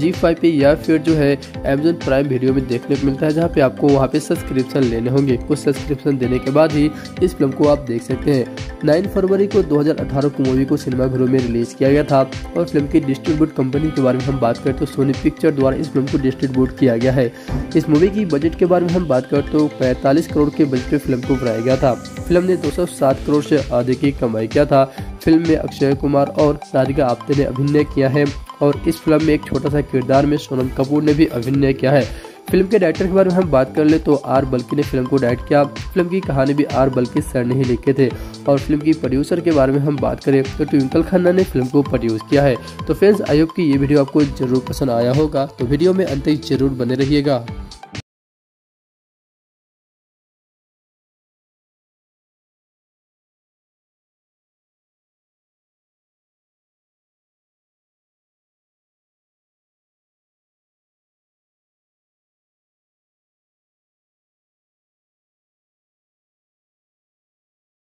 G5 पे या फिर जो है Amazon प्राइम वीडियो में देखने को मिलता है जहाँ पे आपको वहाँ पे सब्सक्रिप्शन लेने होंगे। कुछ सब्सक्रिप्शन देने के बाद ही इस फिल्म को आप देख सकते हैं। 9 फरवरी को 2018 को मूवी को सिनेमाघरों में रिलीज किया गया था और फिल्म की डिस्ट्रीब्यूट कंपनी के बारे में हम बात करें तो सोनी पिक्चर द्वारा इस फिल्म को डिस्ट्रीब्यूट किया गया है। इस मूवी की बजट के बारे में हम बात करें तो 45 करोड़ के बजट पे फिल्म को बनाया गया था। फिल्म ने 207 करोड़ से अधिक की कमाई किया था। फिल्म में अक्षय कुमार और राधिका आप्टे ने अभिनय किया है और इस फिल्म में एक छोटा सा किरदार में सोनम कपूर ने भी अभिनय किया है। फिल्म के डायरेक्टर के बारे में हम बात कर ले तो आर बल्की ने फिल्म को डायरेक्ट किया। फिल्म की कहानी भी आर बल्की सर ने ही लिखे थे और फिल्म की प्रोड्यूसर के बारे में हम बात करें तो ट्विंकल खन्ना ने फिल्म को प्रोड्यूस किया है। तो फ्रेंड्स आई होप कि ये वीडियो आपको जरूर पसंद आया होगा। तो वीडियो में अंत तक जरूर बने रहिएगा।